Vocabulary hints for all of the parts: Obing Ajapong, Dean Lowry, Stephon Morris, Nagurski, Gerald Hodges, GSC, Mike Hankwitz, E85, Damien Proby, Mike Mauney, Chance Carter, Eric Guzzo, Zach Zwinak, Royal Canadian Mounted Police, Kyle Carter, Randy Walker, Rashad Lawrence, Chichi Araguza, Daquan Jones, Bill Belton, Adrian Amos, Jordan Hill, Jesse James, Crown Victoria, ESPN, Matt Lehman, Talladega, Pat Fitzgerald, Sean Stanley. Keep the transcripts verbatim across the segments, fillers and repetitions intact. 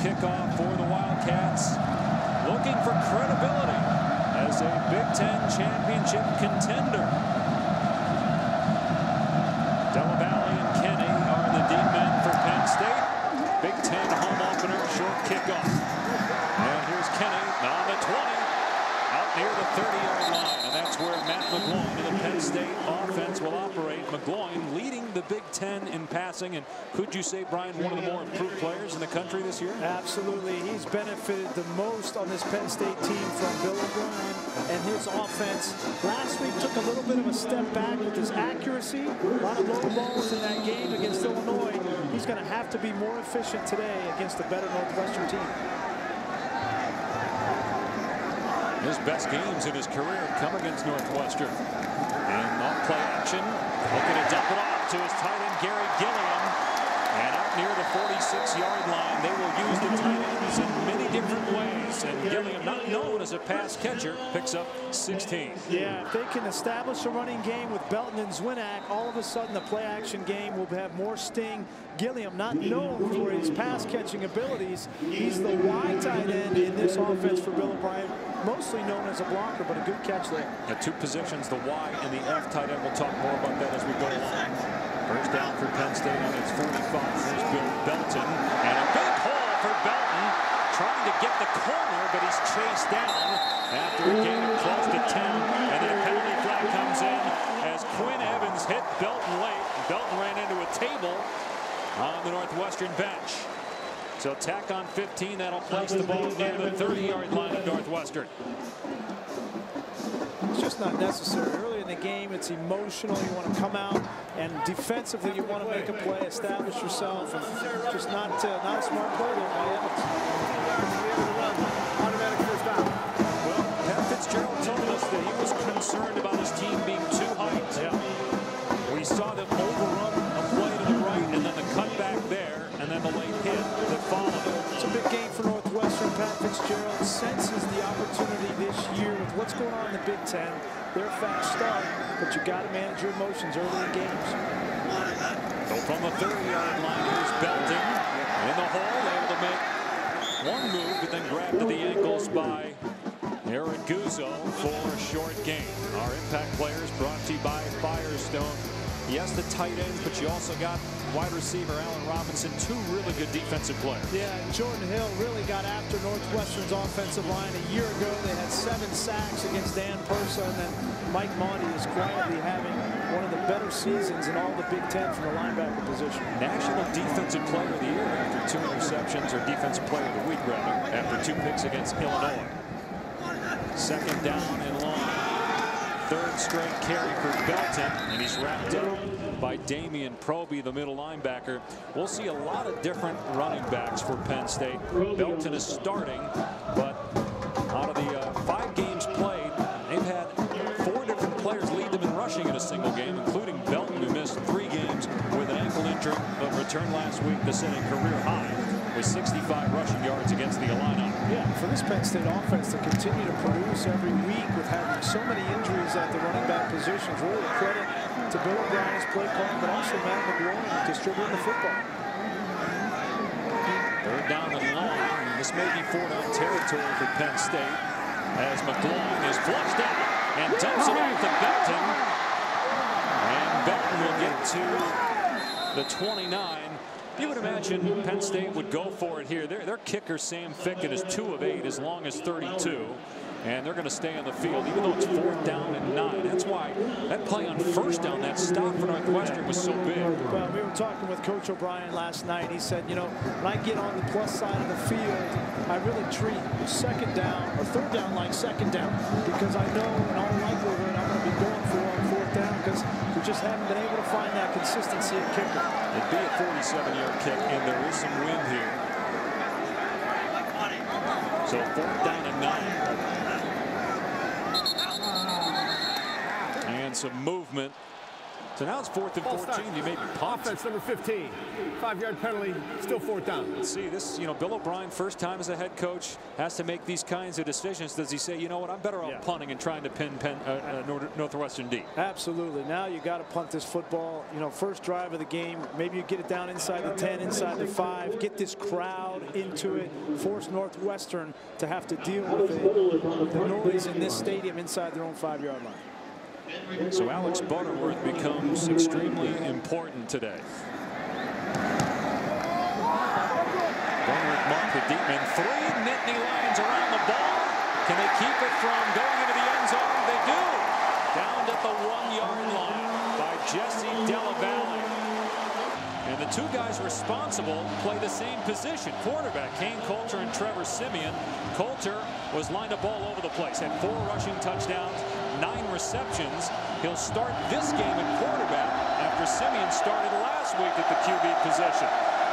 kickoff for the Wildcats, looking for credibility as a Big Ten championship contender. Della Valle and Kenny are the D men for Penn State. Big Ten home opener, short kickoff. And here's Kenny on the twenty, out near the thirty yard line. And that's where Matt McGloin and the Penn State offense will operate. McGloin leading the Big Ten in passing. And could you say, Brian, one of the more improved players in the country this year? Absolutely. He's benefited the most on this Penn State team from Bill O'Brien and his offense. Last week took a little bit of a step back with his accuracy. A lot of low balls in that game against Illinois. He's going to have to be more efficient today against the better Northwestern team. His best games in his career come against Northwestern. And off play action, looking to dump it off to his tight end Gary Gilliam. And up near the forty-six yard line, they will use the tight ends in many different ways. And Gilliam, not known as a pass catcher, picks up sixteen. Yeah, if they can establish a running game with Belton and Zwinak, all of a sudden the play action game will have more sting. Gilliam, not known for his pass catching abilities, he's the wide tight end in this offense for Bill O'Brien. Mostly known as a blocker, but a good catch there. At two positions, the Y and the F tight end. We'll talk more about that as we go along. First down for Penn State on its forty-five. There's Bill Belton, and a big hole for Belton, trying to get the corner, but he's chased down after a gain of close to ten. And then a penalty flag comes in as Quinn Evans hit Belton late. Belton ran into a table on the Northwestern bench. So tack on fifteen, that'll place the ball near the thirty yard line of Northwestern. It's just not necessary. Early in the game, it's emotional. You want to come out, and defensively, you want to make a play, establish yourself, and just not uh, not a smart play there by Evans. Automatic first down. Well, Pat Fitzgerald told us that he was concerned about his team being too hyped. Yeah. We saw them overrun a play to the right, and then the cutback there, and then the late hit. It's a big game for Northwestern. Pat Fitzgerald senses the opportunity this year with what's going on in the Big Ten. They're a fast start, but you got to manage your emotions early in games. So from the thirty yard line, here's Belton in the hole, able to make one move, but then grabbed to the ankles by Eric Guzzo for a short gain. Our impact players brought to you by Firestone. Yes, the tight ends, but you also got wide receiver Allen Robinson, two really good defensive players. Yeah, and Jordan Hill really got after Northwestern's offensive line a year ago. They had seven sacks against Dan Perso, and then Mike Monty is quietly having one of the better seasons in all the Big Ten from the linebacker position. National Defensive Player of the Year after two interceptions, or Defensive Player of the Week, rather, after two picks against Illinois. Second down and long. Third straight carry for Belton, and he's wrapped up by Damien Proby, the middle linebacker. We'll see a lot of different running backs for Penn State. Belton is starting, but out of the uh, five games played, they've had four different players lead them in rushing in a single game, including Belton, who missed three games with an ankle injury, but returned last week to set a career high with sixty-five rushing yards against the Illini. Yeah, for this Penn State offense to continue to produce every week with having so many injuries at the running back positions, really a credit to Bill O'Brien's play calling, but also Matt McGloin distributing the football. Third down and long. This may be four down territory for Penn State as McGloin is flushed out and dumps it off to Belton. And Belton will get to the twenty-nine. You would imagine Penn State would go for it here. Their, their kicker, Sam Ficken, is two of eight, as long as thirty-two. And they're going to stay on the field, even though it's fourth down and nine. That's why that play on first down, that stop for Northwestern, was so big. Well, we were talking with Coach O'Brien last night. He said, you know, when I get on the plus side of the field, I really treat second down or third down like second down, because I know in all likelihood I'm going to be going for it on fourth down, because we just haven't been able to find that consistency at kicker. It'd be a forty-seven yard kick, and there is some wind here. So fourth down and nine. Some movement So now it's fourth and fourteen. You may be popped. Offense number fifteen. Five-yard penalty. Still fourth down. Let's see this. You know, Bill O'Brien, first time as a head coach, has to make these kinds of decisions. Does he say, you know what, I'm better off yeah. punting and trying to pin Penn, uh, uh, Northwestern D? Absolutely. Now you got to punt this football. You know, first drive of the game, maybe you get it down inside the ten, inside the five. Get this crowd into it. Force Northwestern to have to deal with it. The noise in this stadium inside their own five-yard line. So Alex Butterworth becomes extremely important today. Benrick Mock, the deep man, three Nittany Lions around the ball. Can they keep it from going into the end zone? They do. Down at the one-yard line by Jesse Della Valle. And the two guys responsible play the same position. Quarterback Kain Colter and Trevor Siemian. Colter was lined up all over the place. Had four rushing touchdowns, nine receptions. He'll start this game at quarterback after Siemian started last week at the Q B position.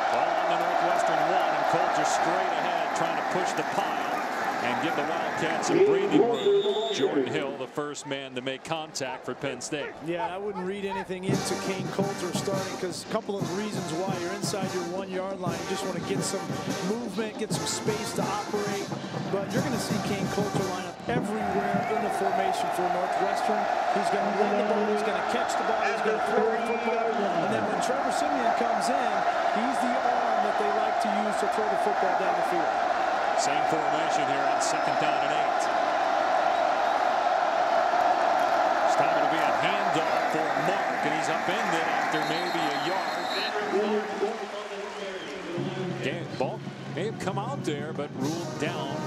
Ball on the Northwestern one, and Colter straight ahead trying to push the pile and give the Wildcats some breathing room. Jordan Hill, the first man to make contact for Penn State. Yeah, I wouldn't read anything into Kain Colter starting, because a couple of reasons why. You're inside your one-yard line. You just want to get some movement, get some space to operate. But you're going to see Kain Colter line up everywhere in the formation for Northwestern. He's going to win the ball. He's going to catch the ball. He's going to throw the football. And then when Trevor Siemian comes in, he's the arm that they like to use to throw the football down the field. Same formation here on second down and eight. It's time to be a handoff for Mark, and he's upended it after maybe a yard. Game ball may have come out there, but ruled down.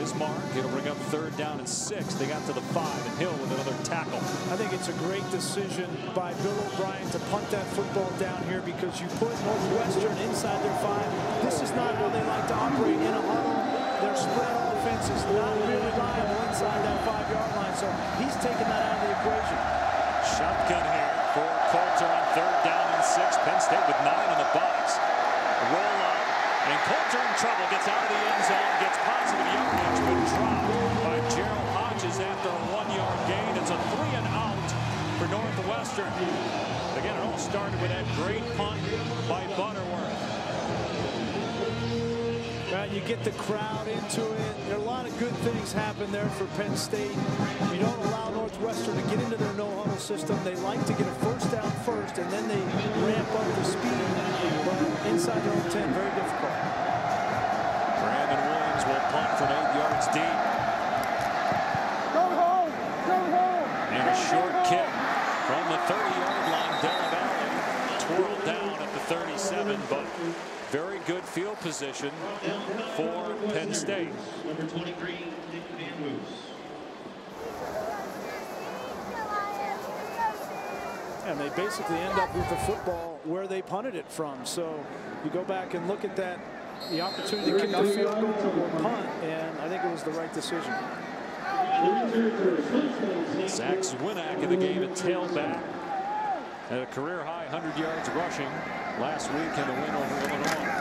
Is Mark. It'll bring up third down and six. They got to the five, and Hill with another tackle. I think it's a great decision by Bill O'Brien to punt that football down here, because you put Northwestern inside their five. This is not how they like to operate in a huddle. Their spread offense is not really viable inside that five-yard line, so he's taking that out of the equation. Shotgun here for Colter on third down and six. Penn State with nine in the box. Roll up. And Colter in trouble, gets out of the end zone, gets positive yardage, but dropped by Gerald Hodges after a one-yard gain. It's a three and out for Northwestern. Again, it all started with that great punt by Butterworth. Well, you get the crowd into it. There are a lot of good things happen there for Penn State. You don't allow Northwestern to get into their no-huddle system. They like to get a first down first, and then they ramp up the speed. But inside their own ten, very difficult. Brandon Williams will punt from eight yards deep. Go home! Go home! And a short kick from the thirty-yard line. Della Valle twirled down at the thirty-seven, but very good field position for Penn State. Number twenty-three, Dick Van Moose. And they basically end up with the football where they punted it from. So you go back and look at that, the opportunity to kick the field goal or punt, and I think it was the right decision. Zach Zwinak in the game at tailback. At a career-high one hundred yards rushing last week in the win over Illinois.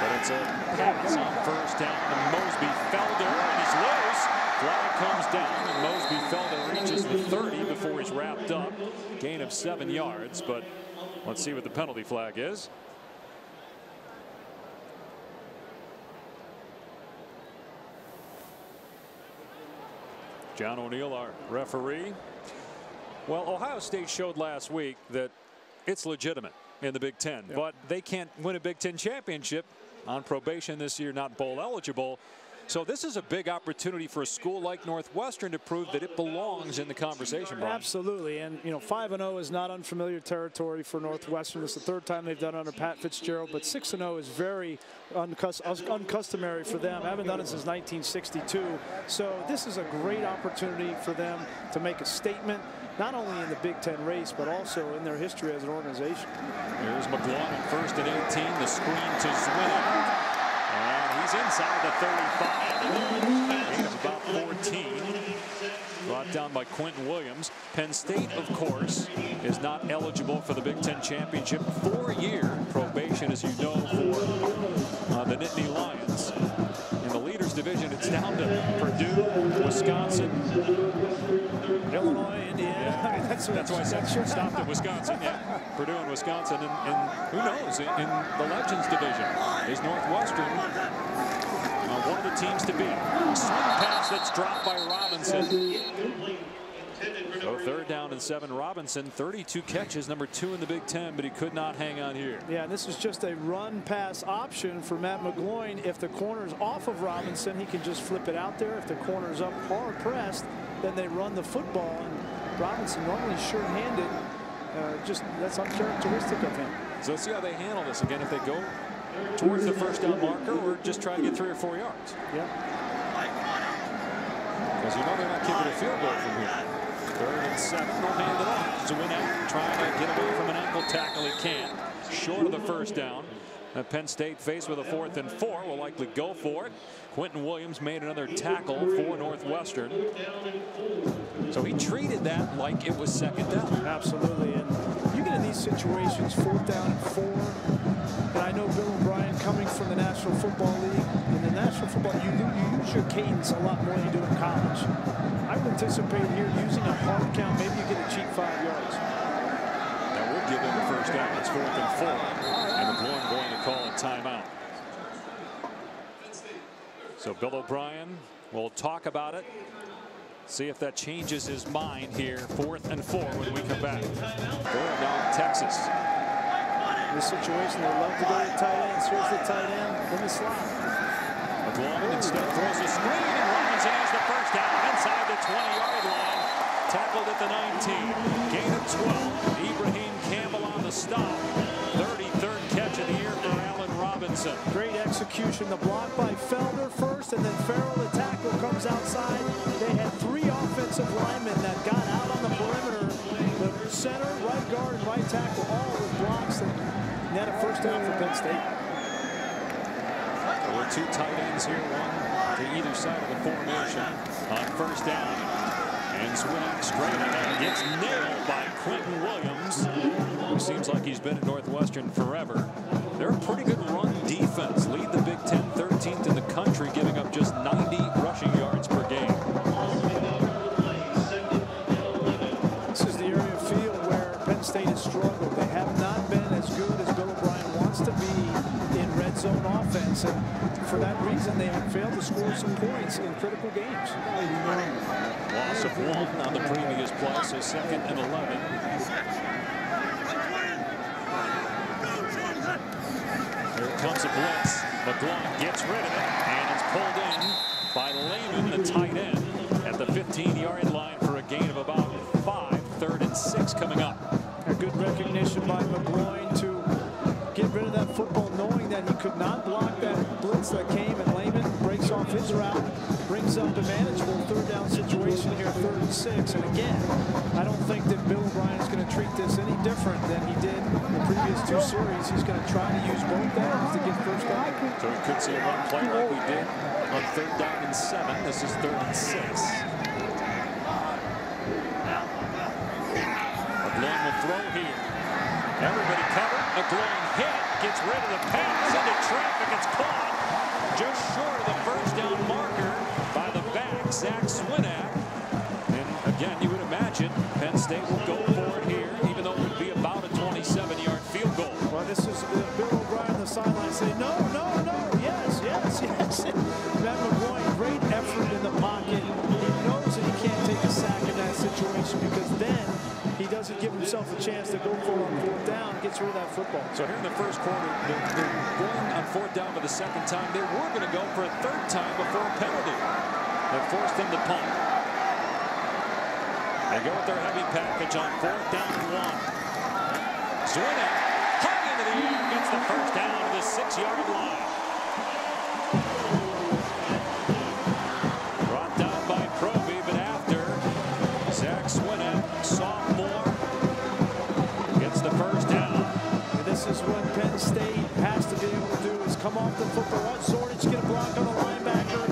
But it's a pass on first down to Mosby Felder, and he's loose. Flag comes down, and Mosby Felder reaches the thirty before he's wrapped up. Gain of seven yards, but let's see what the penalty flag is. John O'Neill, our referee. Well, Ohio State showed last week that it's legitimate in the Big Ten, yep. but they can't win a Big Ten championship on probation this year, not bowl eligible. So this is a big opportunity for a school like Northwestern to prove that it belongs in the conversation, Brian. Absolutely. And, you know, five and oh is not unfamiliar territory for Northwestern. It's the third time they've done it under Pat Fitzgerald, but six and oh is very uncustomary for them. Haven't done it since nineteen sixty-two. So this is a great opportunity for them to make a statement, not only in the Big Ten race, but also in their history as an organization. Here's McGloin, first and eighteen, the screen to Zwinak. He's inside the thirty-five. He's about fourteen. Brought down by Quentin Williams. Penn State, of course, is not eligible for the Big Ten championship. Four-year probation, as you know, for uh, the Nittany Lions. In the leaders division, it's down to Purdue, Wisconsin, Illinois, Indiana. That's, that's why I said stopped at Wisconsin, yeah. Purdue and Wisconsin, and, and who knows, in, in the Legends division, is Northwestern uh, one of the teams to beat. Swing pass that's dropped by Robinson. So third down and seven. Robinson, thirty-two catches, number two in the Big Ten, but he could not hang on here. Yeah, and this is just a run-pass option for Matt McGloin. If the corner's off of Robinson, he can just flip it out there. If the corner's up hard pressed, then they run the football. And Robinson normally sure-handed. Uh, just that's uncharacteristic of him. So let's see how they handle this again. If they go towards the first down marker, or just try to get three or four yards. Yeah. Because you know they're not kicking a field goal from here. Third and seven, he'll hand it off. Zwinak trying to get away from an ankle tackle. He can't. Short of the first down. Now Penn State faced with a fourth and four will likely go for it. Quentin Williams made another tackle for Northwestern. So he treated that like it was second down. Absolutely. And you get in these situations, fourth down and four. And I know Bill O'Brien coming from the National Football League. In the National Football, you, you use your cadence a lot more than you do in college. I would anticipate here using a hard count. Maybe you get a cheap five yards. That would give them the first down. It's fourth and four. And McGloin going to call a timeout. So Bill O'Brien will talk about it. See if that changes his mind here. Fourth and four when we come back. Third down, Texas. This situation, they love to go to tight ends. Here's the tight end in the slot. McGloin instead throws a screen, and Robinson has the first down inside the twenty-yard line. Tackled at the nineteen. Gain of twelve. Ibraheim Campbell on the stop. thirty-third catch of the year for Allen Robinson. Great execution. The block by Felder first, and then Farrell, the tackle, comes outside. They had three offensive linemen that got out on the perimeter. The center, right guard, right tackle, all with blocks. And that a first down for Penn State. There were two tight ends here, one to either side of the formation on first down. And Zwinak straight and gets nailed by Quentin Williams, who seems like he's been at Northwestern forever. They're a pretty good run defense. Lead the Big Ten thirteenth in the country, giving up just ninety rushing yards per game. This is the area of field where Penn State has struggled. They have not been as good as Bill O'Brien wants to be in red zone offense, and for that reason they have failed to score some points in critical games. Loss of one on the previous play, so second and eleven. Here comes a blitz. McGloin gets rid of it, and it's pulled in by Lehman, the tight end, at the fifteen-yard line for a gain of about five. Third and six coming up. A good recognition by McGloin to get rid of that football, knowing that he could not block that blitz that came, and Lehman breaks off his route, brings up the manageable third down situation here, third and six. And again, I don't think that Bill O'Brien is going to treat this any different than he did in the previous two series. He's going to try to use both downs to get first down. So we could see a run play like we did on third down and seven. This is third and six. McGloin will throw here. Everybody covered. McGloin hit, gets rid of the pass, into traffic, it's caught. Just short of the first down marker by the back, Zach Zwinak. And again, you would imagine Penn State will go for it here, even though it would be about a twenty-seven-yard field goal. Well, this is Bill O'Brien on the sideline saying, no, no, no, yes, yes, yes. Matt McGloin, great effort in the pocket. He knows that he can't take a sack in that situation, because then he doesn't give himself a chance to go for it on fourth down, gets rid of that football. So here in the first quarter, they're, they're going on fourth down for the second time. They were going to go for a third time before a penalty. They forced him to punt. They go with their heavy package on fourth down and one. Zwinak high into the air, gets the first down to the six-yard line. Brought down by Proby, but after, Zach Zwinak, sophomore. The first down. And this is what Penn State has to be able to do, is come off the football. Zordich get a block on the linebacker.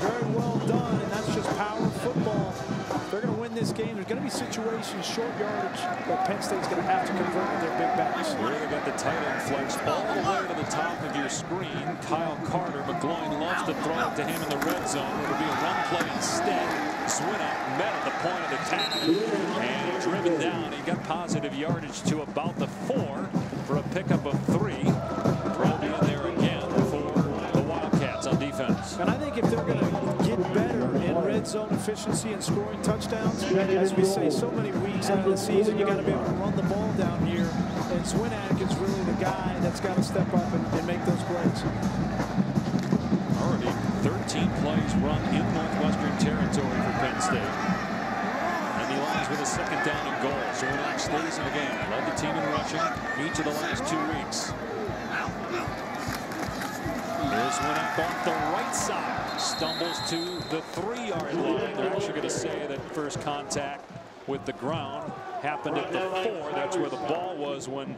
Very well done, and that's just power football. They're going to win this game. There's going to be situations, short yardage, that Penn State's going to have to convert with their big backs. Here they got the tight end flex all the way to the top of your screen. Kyle Carter, McGloin loves to throw it to him in the red zone. It'll be a run play instead. Zwinak met at the point of attack and driven down. He got positive yardage to about the four for a pickup of three. Proby in there again for the Wildcats on defense. And I think if they're going to get better in red zone efficiency and scoring touchdowns, as we say so many weeks out of the season, you got to be able to run the ball down here. And Zwinak is really the guy that's got to step up and, and make those plays. thirteen plays run in Northwestern territory for Penn State. And he lines with a second down and goal. So Zwinak stays in the game. Led the team in rushing each of the last two weeks. There's Zwinak off the right side. Stumbles to the three-yard line. They're actually going to say that first contact with the ground happened at the four. That's where the ball was when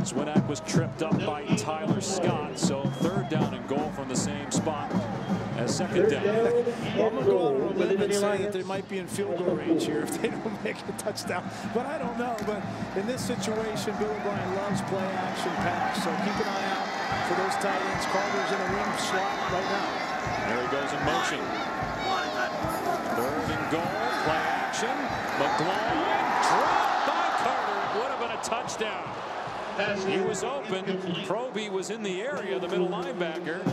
Zwinak was tripped up by Tyler Scott. So third down and goal from the same spot as second down. I'm going to go over a little bit and say that they might be in field goal range here if they don't make a touchdown. But I don't know. But in this situation, Bill O'Brien loves play action pass. So keep an eye out for those tight ends. Carter's in a rim slot right now. There he goes in motion. Third and goal, play action. McGloin dropped by Carter. Would have been a touchdown. He was open. Proby was in the area, the middle linebacker.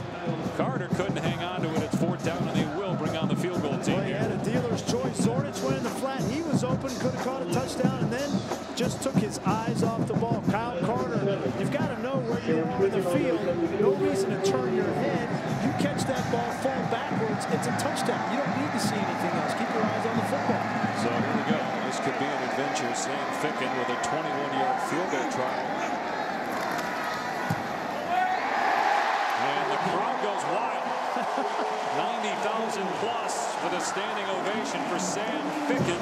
Carter couldn't hang on to it. It's fourth down, and they will bring on the field goal team. Well, he had a dealer's choice. Zordich went in the flat. He was open, could have caught a touchdown, and then just took his eyes off the ball. Kyle Carter, you've got to know where you are in the field. No reason to turn your head. You catch that ball, fall backwards, it's a touchdown. You don't need to see anything else. Keep your eyes on the football. So here we go. This could be an adventure. Sam Ficken with a twenty-one yard field goal try. ninety thousand plus for the standing ovation for Sam Ficken.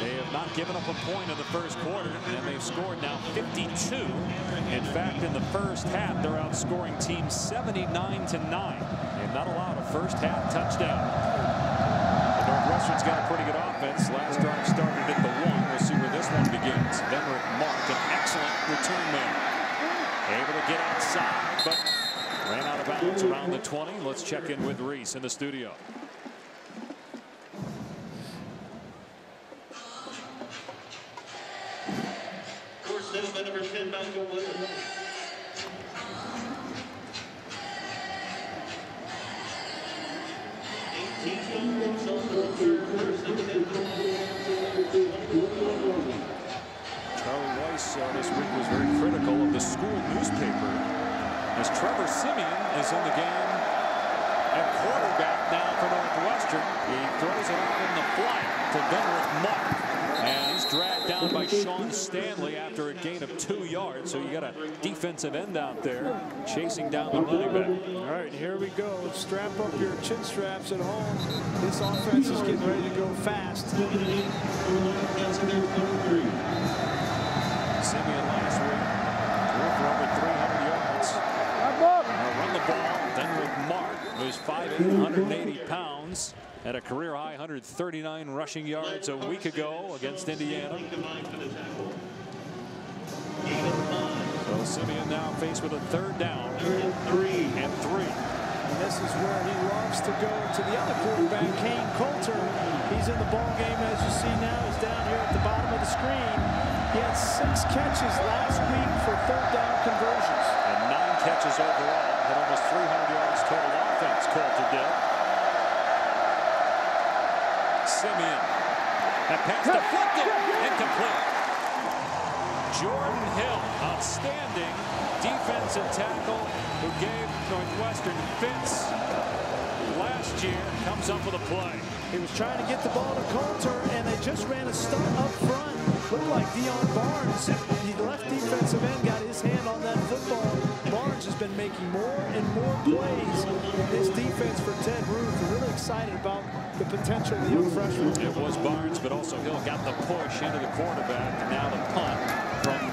They have not given up a point in the first quarter, and they've scored now fifty-two. In fact, in the first half, they're outscoring teams seventy-nine to nine. They've not allowed a first half touchdown. The Northwestern's got a pretty good offense. Last drive started at the one. We'll see where this one begins. Benrick Mark, an excellent return man. Able to get outside, but ran out of bounds around the twenty. Let's check in with Griese in the studio. Charlie Weiss uh, this week was very critical of the school newspaper, as Trevor Siemian is in the game at quarterback now for Northwestern. He throws it out in the flight to Benrick Mock, and he's dragged down by Sean Stanley after a gain of two yards. So you got a defensive end out there chasing down the running back. All right, here we go. Strap up your chin straps at home. This offense is getting ready to go fast. Siemian last week threw for over three. Benric Mark, who's five eight, one eighty pounds, had a career high one hundred thirty-nine rushing yards a week ago against Indiana. So Siemian now faced with a third down. Three and three. And this is where he loves to go to the other quarterback, Kain Colter. He's in the ball game, as you see now. He's down here at the bottom of the screen. He had six catches last week for third down conversions. And nine catches overall. Had almost three hundred yards total offense, Colter did. Siemian. That pass deflected. Incomplete. Jordan Hill, outstanding defensive tackle who gave Northwestern fits last year, comes up with a play. He was trying to get the ball to Colter, and they just ran a stunt up front. Looked like Deion Barnes. The left defensive end got his hand on that football. Barnes has been making more and more plays in this defense for Ted Roof. We're really excited about the potential of the young freshman. It was Barnes, but also Hill got the push into the quarterback, and now the punt from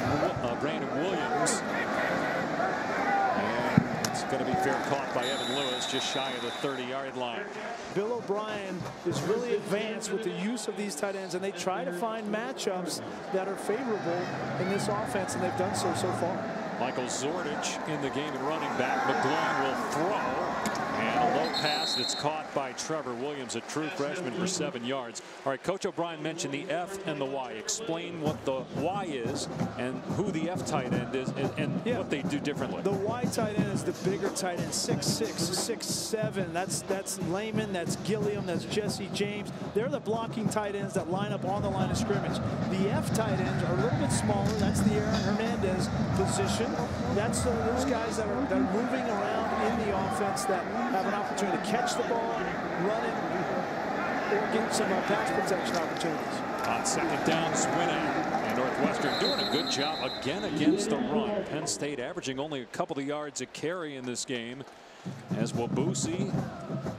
uh, Brandon Williams. And it's going to be fair caught by Evan Lewis, just shy of the thirty yard line. Bill O'Brien is really advanced with the use of these tight ends, and they try to find matchups that are favorable in this offense, and they've done so so far. Michael Zordich in the game and running back. McGloin will throw. And a low pass that's caught by Trevor Williams, a true freshman, for seven yards. All right, Coach O'Brien mentioned the F and the Y. Explain what the Y is and who the F tight end is and, and yeah. what they do differently. The Y tight end is the bigger tight end, six six, six seven. That's that's Lehman, that's Gilliam, that's Jesse James. They're the blocking tight ends that line up on the line of scrimmage. The F tight ends are a little bit smaller. That's the Aaron Hernandez position. That's uh, those guys that are, that are moving around in the offense that have an opportunity to catch the ball, run it, or get some uh, pass protection opportunities. On second down, Zwinak. And Northwestern doing a good job again against the run. Penn State averaging only a couple of yards a carry in this game. As Wabusi,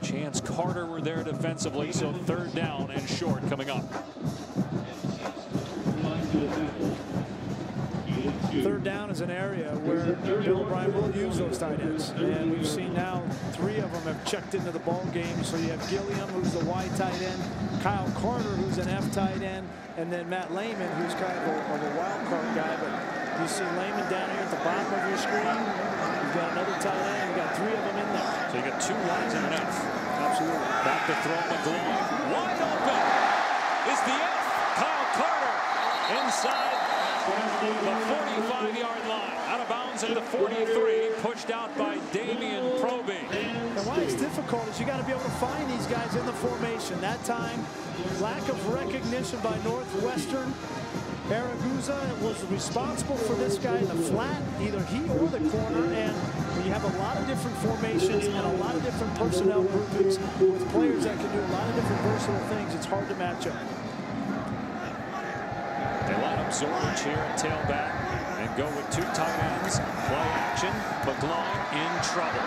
Chance Carter were there defensively, so third down and short coming up. Third down is an area where Bill O'Brien will use those tight ends. And we've seen now three of them have checked into the ball game. So you have Gilliam, who's the Y tight end, Kyle Carter, who's an F tight end, and then Matt Lehman, who's kind of a, of a wild card guy. But you see Lehman down here at the bottom of your screen. You've got another tight end. You've got three of them in there. So you got two lines and an F. Absolutely. Back to throw McGloin. Wide open is the F. Kyle Carter inside the forty-five yard line, out of bounds at the forty-three, pushed out by Damien Proby. And why it's difficult is you got to be able to find these guys in the formation. That time, lack of recognition by Northwestern. Eric Guzzo was responsible for this guy in the flat, either he or the corner. And when you have a lot of different formations and a lot of different personnel groupings with players that can do a lot of different versatile things, it's hard to match up. They line up Zordich here at tailback and go with two tight ends. Play action. McGloin in trouble.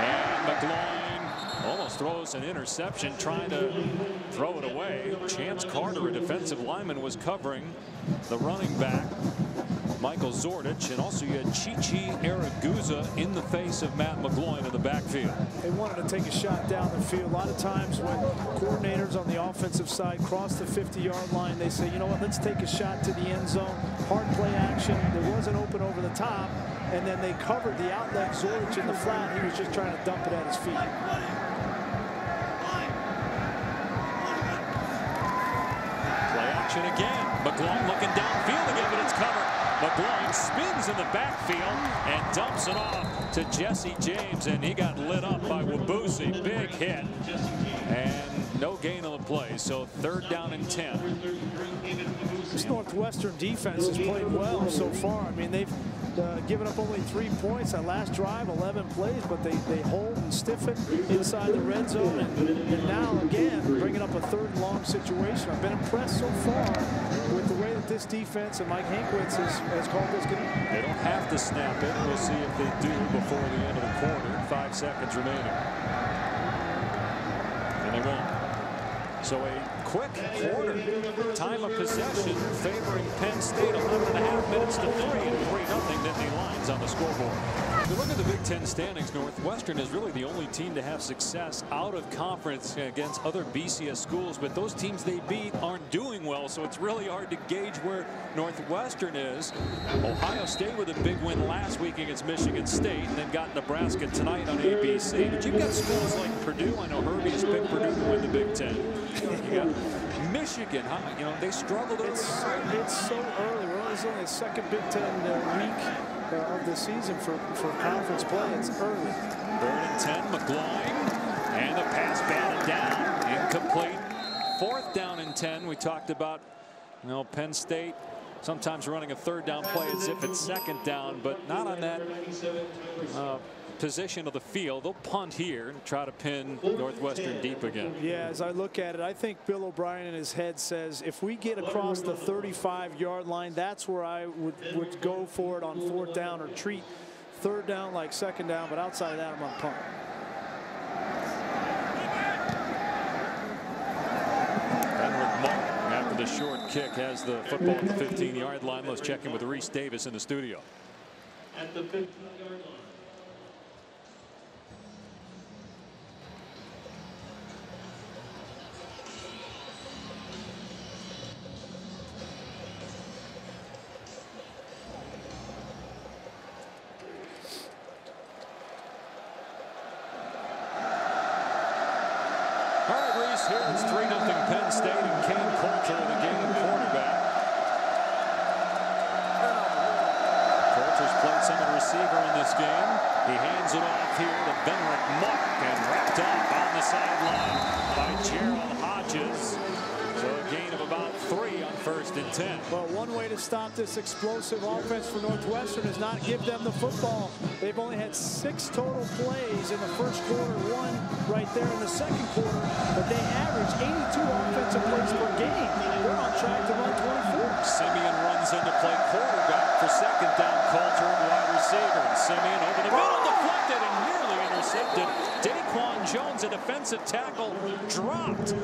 And McGloin almost throws an interception, trying to throw it away. Chance Carter, a defensive lineman, was covering the running back, Michael Zordich, and also you had Chichi Araguza in the face of Matt McGloin in the backfield. They wanted to take a shot down the field. A lot of times when coordinators on the offensive side cross the fifty yard line, they say, you know what, let's take a shot to the end zone. Hard play action. There was an open over the top, and then they covered the outlet. Zordich in the flat. He was just trying to dump it at his feet. Again, McGloin looking downfield again, but it's covered. McGloin spins in the backfield and dumps it off to Jesse James, and he got lit up by Wabusi. Big hit, and no gain on the play. So third down and ten. This Northwestern defense has played well so far. I mean, they've uh, given up only three points that last drive, eleven plays, but they they hold and stiffen inside the red zone, and, and now again bringing up a third and long situation. I've been impressed so far with the way that this defense and Mike Hankwitz has, has called this game. They don't have to snap it. We'll see if they do before the end of the quarter. Five seconds remaining. And they won't. So a quick quarter. Time of possession favoring Penn State. eleven and a half minutes to three, and three nothing Nittany Lions on the scoreboard. If you look at the Big Ten standings, Northwestern is really the only team to have success out of conference against other B C S schools, but those teams they beat aren't doing well, so it's really hard to gauge where Northwestern is. Ohio State with a big win last week against Michigan State, and then got Nebraska tonight on A B C. But you've got schools like Purdue. I know Herbie has picked Purdue to win the Big Ten. You got Michigan, huh? You know, they struggled. It's so, it's so early. We're only on the second Big Ten uh, week of the season for, for conference play. It's early. third and ten, McGloin, and the pass batted down, incomplete. fourth down and ten. We talked about, you know, Penn State sometimes running a third down play as if it's second down, but not on that uh, position of the field. They'll punt here and try to pin Northwestern deep again. Yeah, as I look at it, I think Bill O'Brien in his head says, if we get across the thirty-five yard line, that's where I would, would go for it on fourth down, or treat third down like second down, but outside of that, I'm on punt. Benrick Mock, after the short kick, has the football at the fifteen yard line. Let's check in with Rece Davis in the studio. At the fifteen yard line. here. It's three nothing Penn State and Kain Colter, the game quarterback. Colter's played second receiver in this game. He hands it off here to Benrick Mock, and wrapped up on the sideline by Gerald Hodges. So a gain of about three on first and ten. Well, one way to stop this explosive offense for Northwestern is not give them the football. They've only had six total plays in the first quarter, one right there in the second quarter, but they average eighty-two offensive plays per game. They're on track to run twenty-four. Siemian runs in to play quarterback for second down. Colter and wide receiver, and Siemian over the middle, deflected and nearly intercepted. Daquan Jones, a defensive tackle, dropped.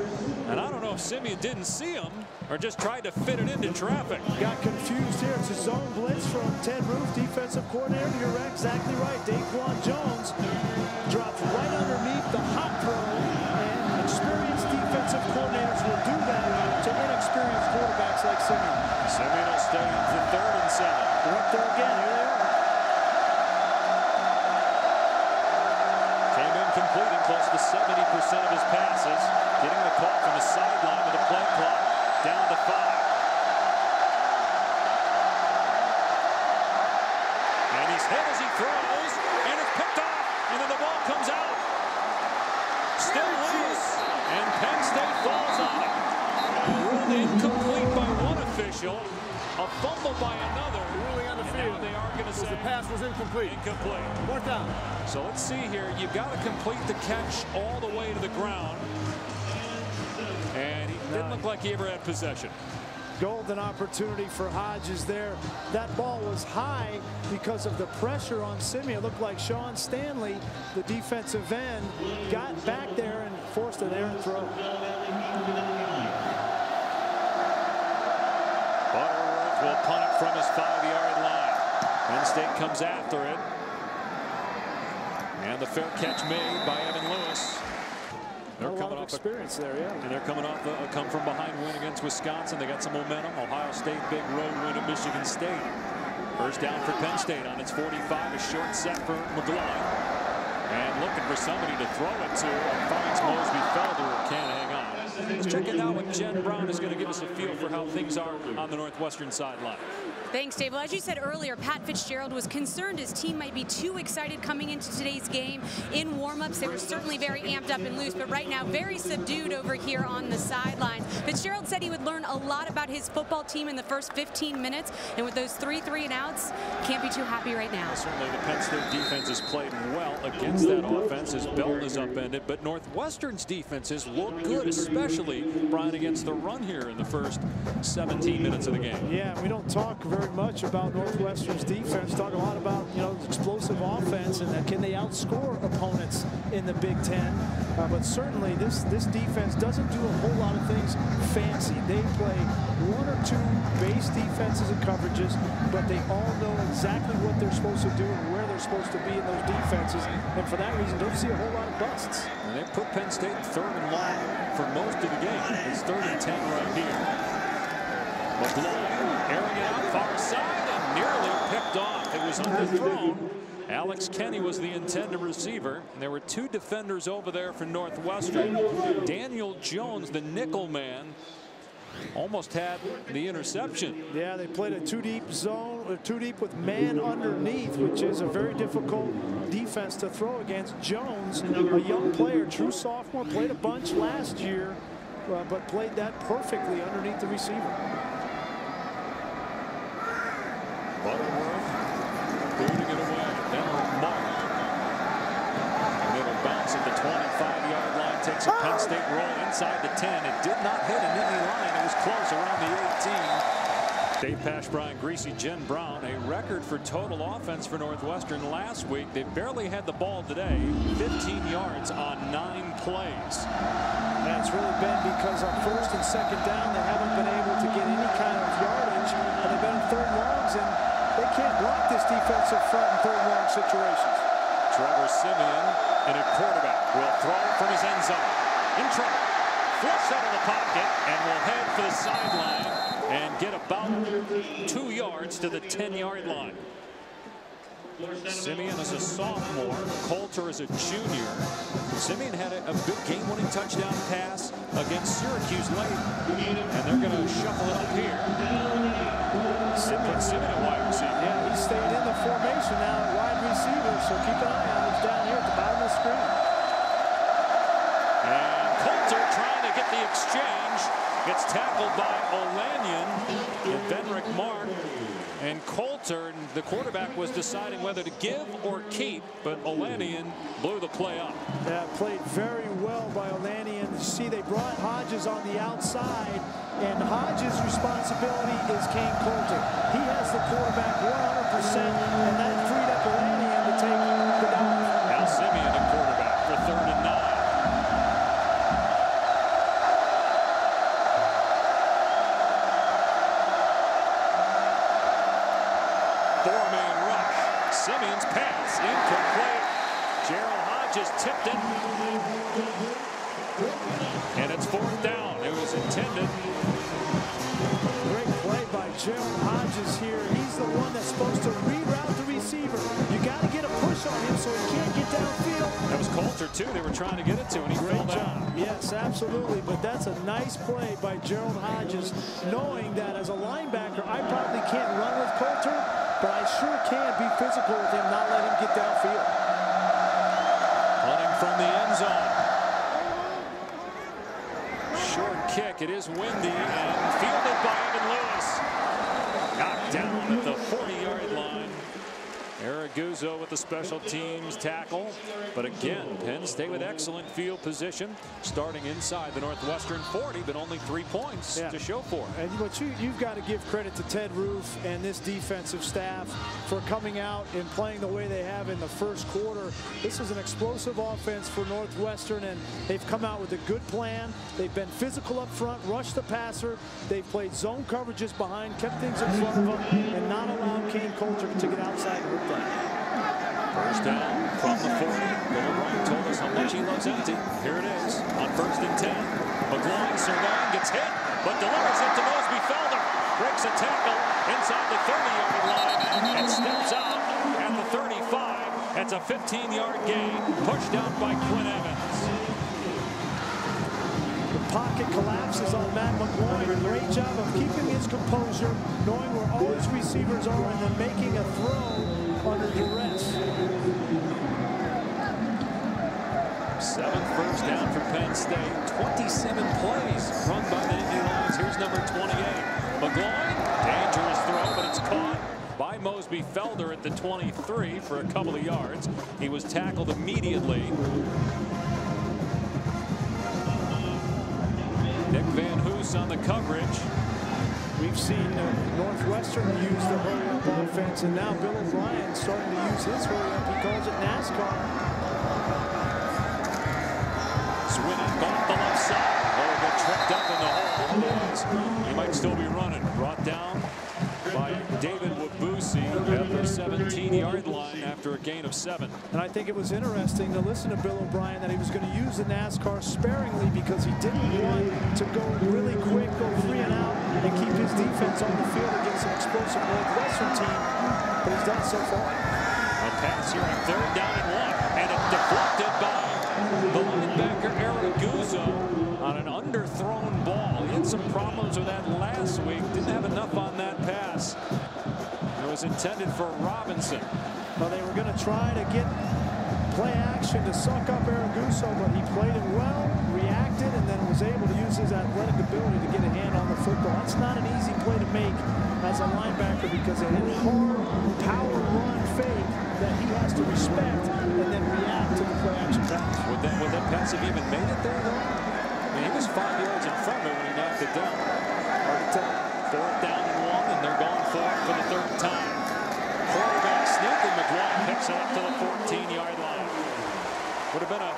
And I don't know if Siemian didn't see him or just tried to fit it into traffic. Got confused here. It's a zone blitz from Ted Roof, defensive coordinator. You're exactly right. Daquan Jones dropped right underneath the hot pro, and experienced defensive coordinators will do that to inexperienced quarterbacks like Siemian. Siemian will stay for third and seven. They're up there again. Here they are. Complete and close to seventy percent of his passes. Getting the call from the sideline with a play clock down to five. And he's hit as he throws, and it's picked off, and then the ball comes out. Still loose, and Penn State falls on it. Ruled incomplete by one official, a fumble by another. Ruling on the field, they are going to say the pass was incomplete. Incomplete. Fourth down. So let's see here. You've got to complete the catch all the way to the ground. And he didn't look like he ever had possession. Golden opportunity for Hodges there. That ball was high because of the pressure on Siemian. It looked like Sean Stanley, the defensive end, got back there and forced an errant throw. Butterworth will punt it from his five-yard line. Penn State comes after it. And the fair catch made by Evan Lewis. They're a lot of experience there, yeah. And they're coming off a come from behind win against Wisconsin. They got some momentum. Ohio State, big road win at Michigan State. First down for Penn State on its forty-five. A short set for McGloin. And looking for somebody to throw it to. And finds Mosby Felder, who can't hang on. Let's check it out when Jen Brown is going to give us a feel for how things are on the Northwestern sideline. Thanks, Dave. Well, as you said earlier, Pat Fitzgerald was concerned his team might be too excited coming into today's game. In warm-ups, they were certainly very amped up and loose, but right now, very subdued over here on the sidelines. Fitzgerald said he would learn a lot about his football team in the first fifteen minutes, and with those three three and outs, can't be too happy right now. Well, certainly, the Penn State defense has played well against that offense. His belt is upended, but Northwestern's defenses look good, especially, Brian, against the run here in the first seventeen minutes of the game. Yeah, we don't talk very much about Northwestern's defense. Talk a lot about, you know, explosive offense, and that can they outscore opponents in the Big Ten. Uh, but certainly this this defense doesn't do a whole lot of things fancy. They play one or two base defenses and coverages, but they all know exactly what they're supposed to do and where they're supposed to be in those defenses. And for that reason, don't see a whole lot of busts. And they put Penn State third and long for most of the game. It's third and ten right here. McGloin airing it out far side and nearly picked off. It was underthrown. Alex Kenny was the intended receiver, and there were two defenders over there for Northwestern. Daniel Jones, the nickel man, almost had the interception. Yeah, they played a two deep zone, or two deep with man underneath, which is a very difficult defense to throw against. Jones, a young player, true sophomore, played a bunch last year, uh, but played that perfectly underneath the receiver. Butterworth booting it away. Benrick Mock. And it'll bounce at the twenty-five yard line. Takes a Penn State roll inside the ten. It did not hit an Indy line. It was close around the eighteen. Dave Pash, Brian Griese, Jen Brown. A record for total offense for Northwestern last week. They barely had the ball today. fifteen yards on nine plays. That's really been because on first and second down, they haven't been able to get any kind of yardage, and they've been third longs, and they can't block this defensive front in third long situations. Trevor Siemian in a quarterback will throw from his end zone. In trouble. Flushed out of the pocket and will head for the sideline and get about two yards to the ten yard line. Siemian is a sophomore. Colter is a junior. Siemian had a, a big game-winning touchdown pass against Syracuse late, and they're going to shuffle it up here. Siemian, Siemian at wide receiver. Yeah, he stayed in the formation now at wide receiver, so keep an eye on what's down here at the bottom of the screen. And Colter trying to get the exchange. Gets tackled by Olaniyan and Benric Mark. And Colter, the quarterback, was deciding whether to give or keep, but Olaniyan blew the play up. Yeah, played very well by Olaniyan. You see, they brought Hodges on the outside, and Hodges' responsibility is Kain Colter. He has the quarterback one hundred percent, and that freed up Olaniyan to take the down. Now Siemian at quarterback for third and nine. Simeon's pass incomplete. Gerald Hodges tipped it. And it's fourth down. It was intended. Great play by Gerald Hodges here. He's the one that's supposed to reroute the receiver. You got to get a push on him so he can't get downfield. That was Colter, too. They were trying to get it to, and he fell down. Yes, absolutely. But that's a nice play by Gerald Hodges, knowing that as a linebacker, I probably can't run with Colter, but I sure can be physical with him, not let him get downfield. Running from the end zone. Short kick. It is windy and fielded by Evan Lewis. Knocked down at the forty yard line. Eric Guzzo with the special teams tackle. But again, Penn State with excellent field position, starting inside the Northwestern forty, but only three points yeah. to show for. And what you, you've got to give credit to Ted Roof and this defensive staff for coming out and playing the way they have in the first quarter. This is an explosive offense for Northwestern, and they've come out with a good plan. They've been physical up front, rushed the passer. They've played zone coverages behind, kept things in front of them, and not allowed Kain Colter to get outside. First down from the forty. Bill O'Brien told us how much he loves empty. Here it is on first and ten. McGloin, Sirloin gets hit, but delivers it to Mosby Felder. Breaks a tackle inside the thirty yard line and steps out at the thirty-five. That's a fifteen yard gain. Pushed down by Quinn Evans. Pocket collapses on Matt McGloin. Great job of keeping his composure, knowing where all his receivers are, and then making a throw under duress. Seventh first down for Penn State. twenty-seven plays run by the Nittany Lions. Here's number twenty-eight. McGloin, dangerous throw, but it's caught by Mosby Felder at the twenty-three for a couple of yards. He was tackled immediately. Nick Van Hoos on the coverage. We've seen uh, Northwestern use the hurry-up offense, and now Bill O'Brien starting to use his hurry-up. He calls it NASCAR. Zwinak off the left side. Or got tripped up in the hole. He might still be running. Brought down by David Wabusi at the seventeen yard line after a gain of seven. And I think it was interesting to listen to Bill O'Brien that he was going to use the NASCAR sparingly because he didn't want to go really quick, go three and out, and keep his defense on the field against an explosive Northwestern team. But he's done so far. A pass here on third down and one, and it's deflected by the linebacker Eric Guzzo on an underthrown ball. He had some problems with that last week. Didn't have enough on that pass. It was intended for Robinson. Well, they were going to try to get play action to suck up Eric Guzzo, but he played it well, reacted, and then was able to use his athletic ability to get a hand on the football. That's not an easy play to make as a linebacker because it had a hard power run fake that he has to respect and then react to the play action pass. Would that, would that pass have even made it there, though? I mean, he was five yards in front of it when he knocked it down. Hard to tell. Fourth down and one, and they're going for it for the third time. Quarterback sneak, and McGloin picks it up to the fourteen yard line. Would have been a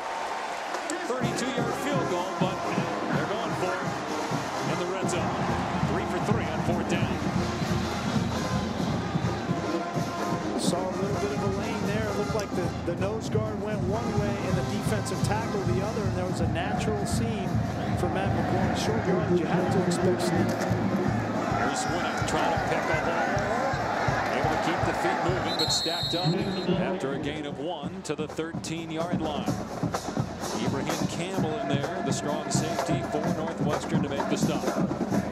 thirty-two yard field goal, but they're going for it in the red zone. Three for three on fourth down. Saw a little bit of a lane there. It looked like the, the nose guard went one way and the defensive tackle the other, and there was a natural seam for Matt McGloin. Short yard, you have to expect sneak. Here's Zwinak trying to pick up. Able to keep kept the feet moving, but stacked up after a gain of one to the thirteen yard line. Ibraheim Campbell in there, the strong safety for Northwestern to make the stop.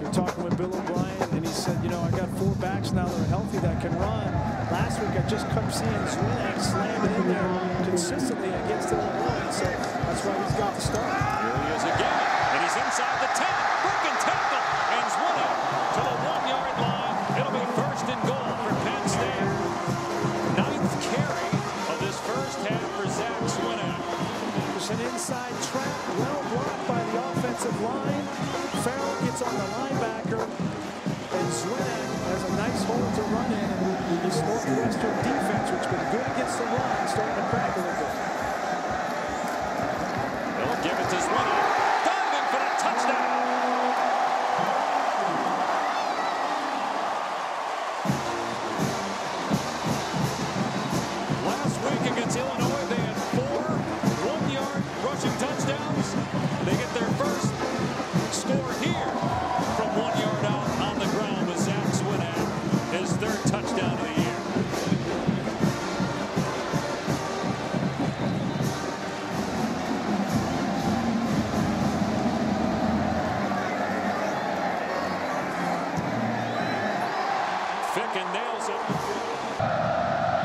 We're talking with Bill O'Brien, and he said, you know, I got four backs now that are healthy that can run. Last week I just kept seeing Zwinak slam it in there consistently against Illinois, so that's why he's got the start. Here he is again, and he's inside the ten, broken tackle, and Zwinak to the one yard line. It'll be first and goal for Penn State. Ninth carry of this first half for Zach Zwinak. There's an inside trap, well blocked by the offensive line. Farrell gets on the linebacker, and Zwinak has a nice hole to run in. This Northwestern defense, which has been good against the run, starting to crack a little bit. They'll give it to Zwinak. Diving for the touchdown. Last week against Illinois, they had four one yard rushing touchdowns. They get their first score here from one yard out on the ground with Zach Zwinak, his third touchdown of the year. Ficken nails it.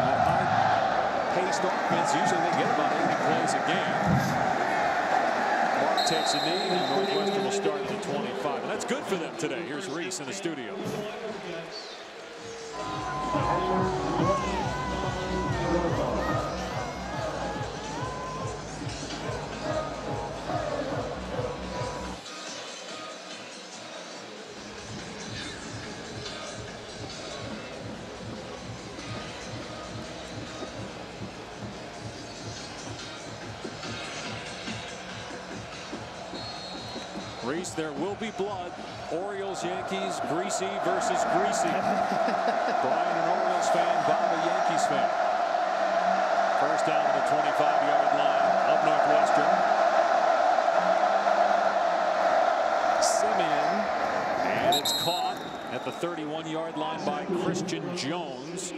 High-paced offense, usually they get about eighty plays a game. Mark takes a knee, and Northwestern will start at the twenty-five. And that's good for them today. Here's Reese in the studio. There will be blood. Orioles, Yankees, Griese versus Griese. Brian, an Orioles fan, Bob, a Yankees fan. First down to the twenty-five yard line of Northwestern. Siemian, and it's caught at the thirty-one yard line by Christian Jones.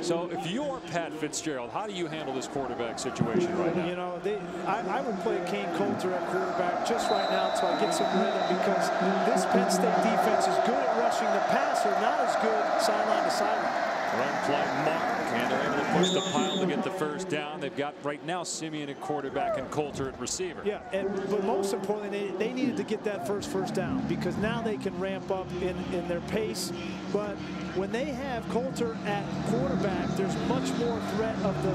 So if you're Pat Fitzgerald, how do you handle this quarterback situation right now? You know, they, I, I would play Kain Colter at quarterback just right now until I get some rhythm, because this Penn State defense is good at rushing the passer, not as good sideline to sideline. Run play Mark, and they're able to push the pile to get the first down. They've got right now Siemian at quarterback and Colter at receiver. Yeah, and but most importantly, they, they needed to get that first first down, because now they can ramp up in in their pace. But when they have Colter at quarterback, there's much more threat of the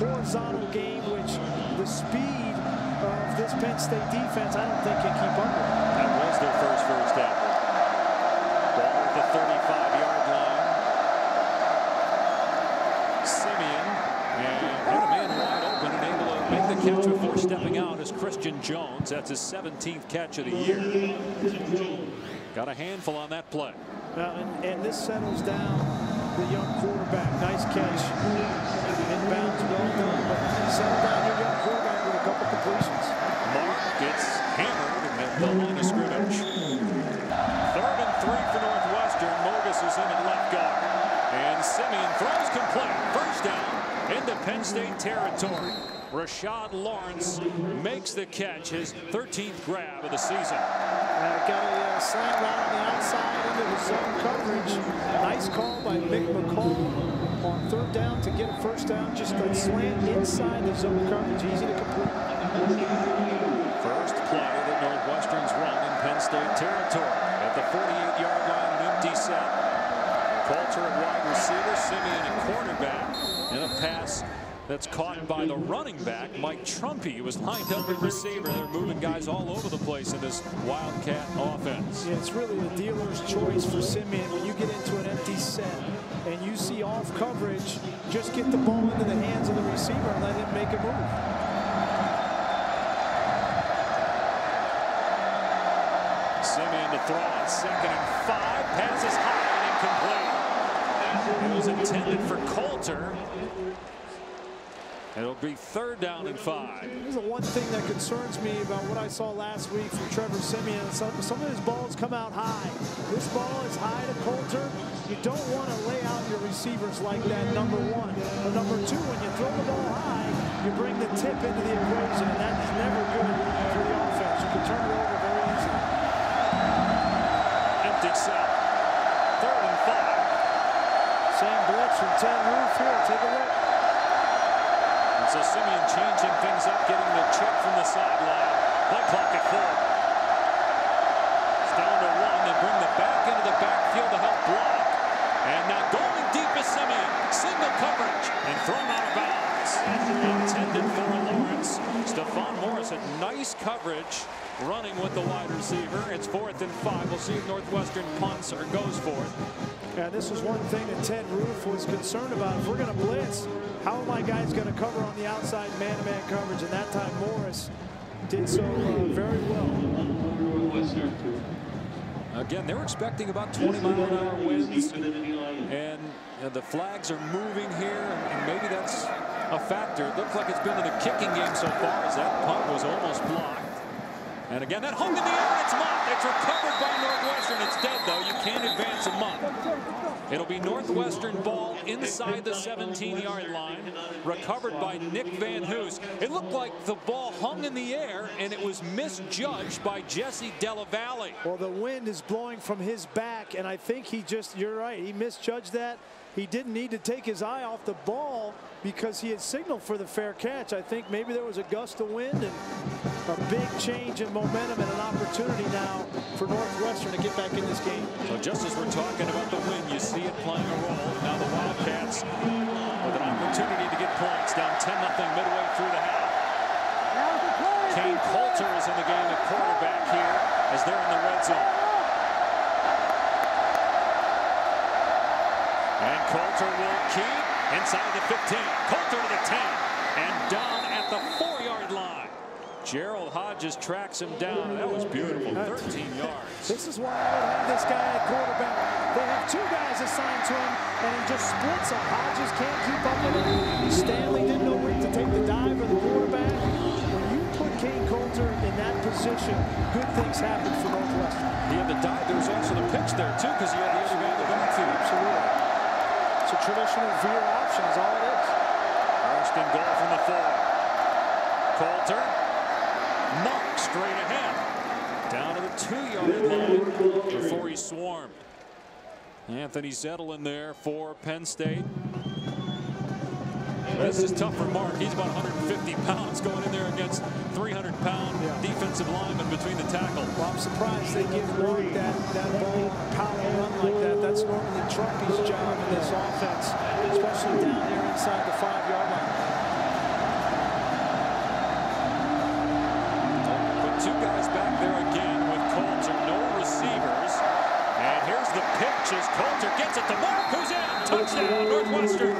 horizontal game, which the speed of this Penn State defense, I don't think can keep up with. That was their first first down. Ball at the thirty-five yard line. Siemian, and had a man wide open and able to make the catch before stepping out is Christian Jones. That's his seventeenth catch of the year. Got a handful on that play. Now, and, and this settles down the young quarterback. Nice catch. Inbounds, well done, but settle down your young quarterback with a couple completions. Mark gets hammered at the line of scrimmage. Third and three for Northwestern. Mogus is in at left guard. And Siemian throws complete. First down into Penn State territory. Rashad Lawrence makes the catch, his thirteenth grab of the season. Uh, got a uh, slant route on the outside into his zone coverage. Nice call by Mick McCall on third down to get a first down. Just a slant inside the zone coverage. Easy to complete. First play that Northwestern's run in Penn State territory. At the forty-eight yard line, an empty set. Colter at wide receiver, Siemian at quarterback, and a pass that's caught by the running back, Mike Trumpy, who was lined up at receiver. They're moving guys all over the place in this Wildcat offense. Yeah, it's really the dealer's choice for Siemian. When you get into an empty set and you see off coverage, just get the ball into the hands of the receiver and let him make a move. Siemian to throw on second and five, passes high. Complete. It was intended for Colter. It'll be third down and five. Here's the one thing that concerns me about what I saw last week from Trevor Siemian. Some, some of his balls come out high. This ball is high to Colter. You don't want to lay out your receivers like that, number one. But number two, when you throw the ball high, you bring the tip into the equation, and that is never good for the offense. You can turn it over very easily. Empty set. Third and five. Same blitz from Ted Roof here. Take a look. And so Siemian changing things up, getting the check from the sideline. Play clock at four. It's down to one. They bring the back into the backfield to help block. And now going deep is Siemian. Single coverage and thrown out of bounds. Intended for Lawrence. Stephon Morris had nice coverage running with the wide receiver. It's fourth and five. We'll see if Northwestern punts or goes for it. And this was one thing that Ted Roof was concerned about. If we're going to blitz, how are my guys going to cover on the outside man-to-man coverage? And that time Morris did so uh, very well. Again, they're expecting about twenty mile an hour winds, and you know, the flags are moving here, and maybe that's a factor. It looks like it's been in the kicking game so far, as that punt was almost blocked. And again, that hung in the air. It's mocked. It's recovered by Northwestern. It's dead, though. You can't advance a muck. It'll be Northwestern ball inside the seventeen yard line, recovered by Nick Van Hoos. It looked like the ball hung in the air, and it was misjudged by Jesse Della Valle. Well, the wind is blowing from his back, and I think he just, you're right, he misjudged that. He didn't need to take his eye off the ball because he had signaled for the fair catch. I think maybe there was a gust of wind and a big change in momentum and an opportunity now for Northwestern to get back in this game. So just as we're talking about the wind, you see it playing a role. Now the Wildcats with an opportunity to get points, down ten nothing midway through the half. Kain Colter is in the game at quarterback here as they're in the red zone. And Colter will keep inside the fifteen. Colter to the ten. And down at the four yard line. Gerald Hodges tracks him down. That was beautiful. thirteen yards. This is why I have this guy at quarterback. They have two guys assigned to him, and he just splits up. Hodges can't keep up with him. Stanley didn't know when to take the dive or the quarterback. When you put Kain Colter in that position, good things happen for Northwestern. He had the dive. There was also the pitch there, too, because he had the other guy in the backfield. Absolutely. A traditional veer option is all it is. First and goal from the four. Colter, Mark straight ahead. Down to the two yard line before he swarmed. Anthony Zettel in there for Penn State. This is tough for Mark. He's about one hundred fifty pounds going in there against three hundred pound yeah. defensive lineman between the tackle. Well, I'm surprised they give Mark that, that ball power run like that. That's normally Trumpy's job in this offense, especially down here inside the five yard line. But two guys back there again with Colter, no receivers. And here's the pitch as Colter gets it to Mark, who's in. Touchdown, Northwestern.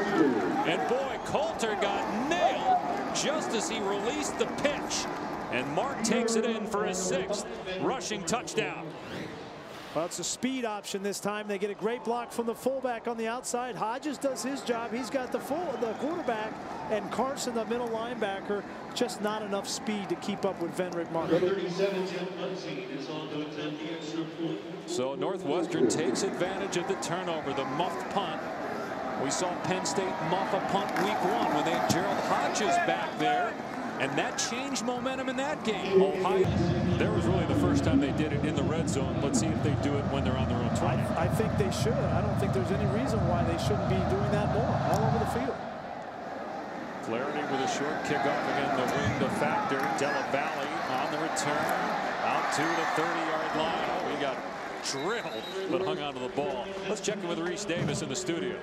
And boy, Colter got nailed just as he released the pitch. And Mark takes it in for his sixth rushing touchdown. Well, it's a speed option this time. They get a great block from the fullback on the outside. Hodges does his job. He's got the full, the quarterback, and Carson, the middle linebacker, just not enough speed to keep up with Venric Mark. So Northwestern takes advantage of the turnover, the muffed punt. We saw Penn State muff a punt week one when they had Gerald Hodges back there, and that changed momentum in that game. Ohio, there was really the first time they did it in the red zone. Let's see if they do it when they're on their own twenty. I, I think they should. I don't think there's any reason why they shouldn't be doing that more all over the field. Flaherty with a short kickoff. Again, the wind a factor. Della Valle on the return out to the thirty yard line. We got drilled, but hung onto the ball. Let's check in with Rece Davis in the studio.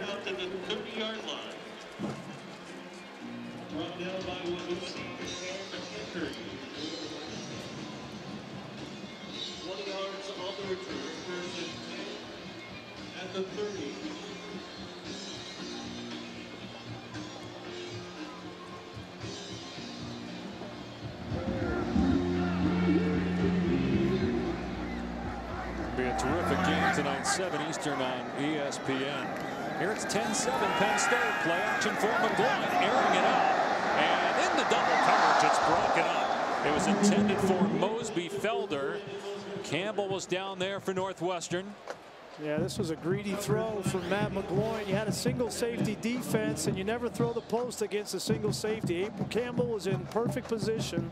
Be a terrific game tonight, seven Eastern on E S P N. Here it's ten seven, Penn State, play action for McGloin, airing it out. And in the double coverage, it's broken up. It was intended for Mosby Felder. Campbell was down there for Northwestern. Yeah, this was a greedy throw from Matt McGloin. You had a single safety defense, and you never throw the post against a single safety. Ibraheim Campbell was in perfect position.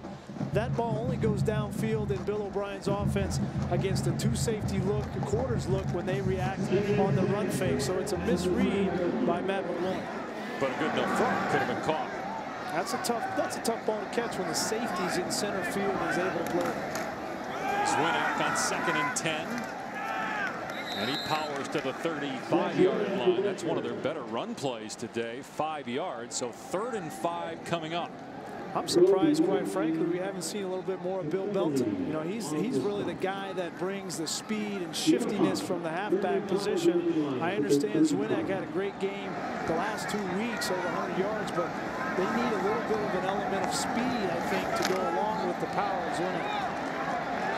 That ball only goes downfield in Bill O'Brien's offense against a two-safety look, the quarters look when they react on the run fake. So it's a misread by Matt McGloin. But a good enough throw, could have been caught. That's a tough. That's a tough ball to catch when the safety's in center field and is able to play. Zwinak on second and ten. And he powers to the thirty-five yard line. That's one of their better run plays today, five yards. So third and five coming up. I'm surprised, quite frankly, we haven't seen a little bit more of Bill Belton. You know, he's he's really the guy that brings the speed and shiftiness from the halfback position. I understand Zwinak had a great game the last two weeks, over one hundred yards, but they need a little bit of an element of speed, I think, to go along with the power of Zwinak.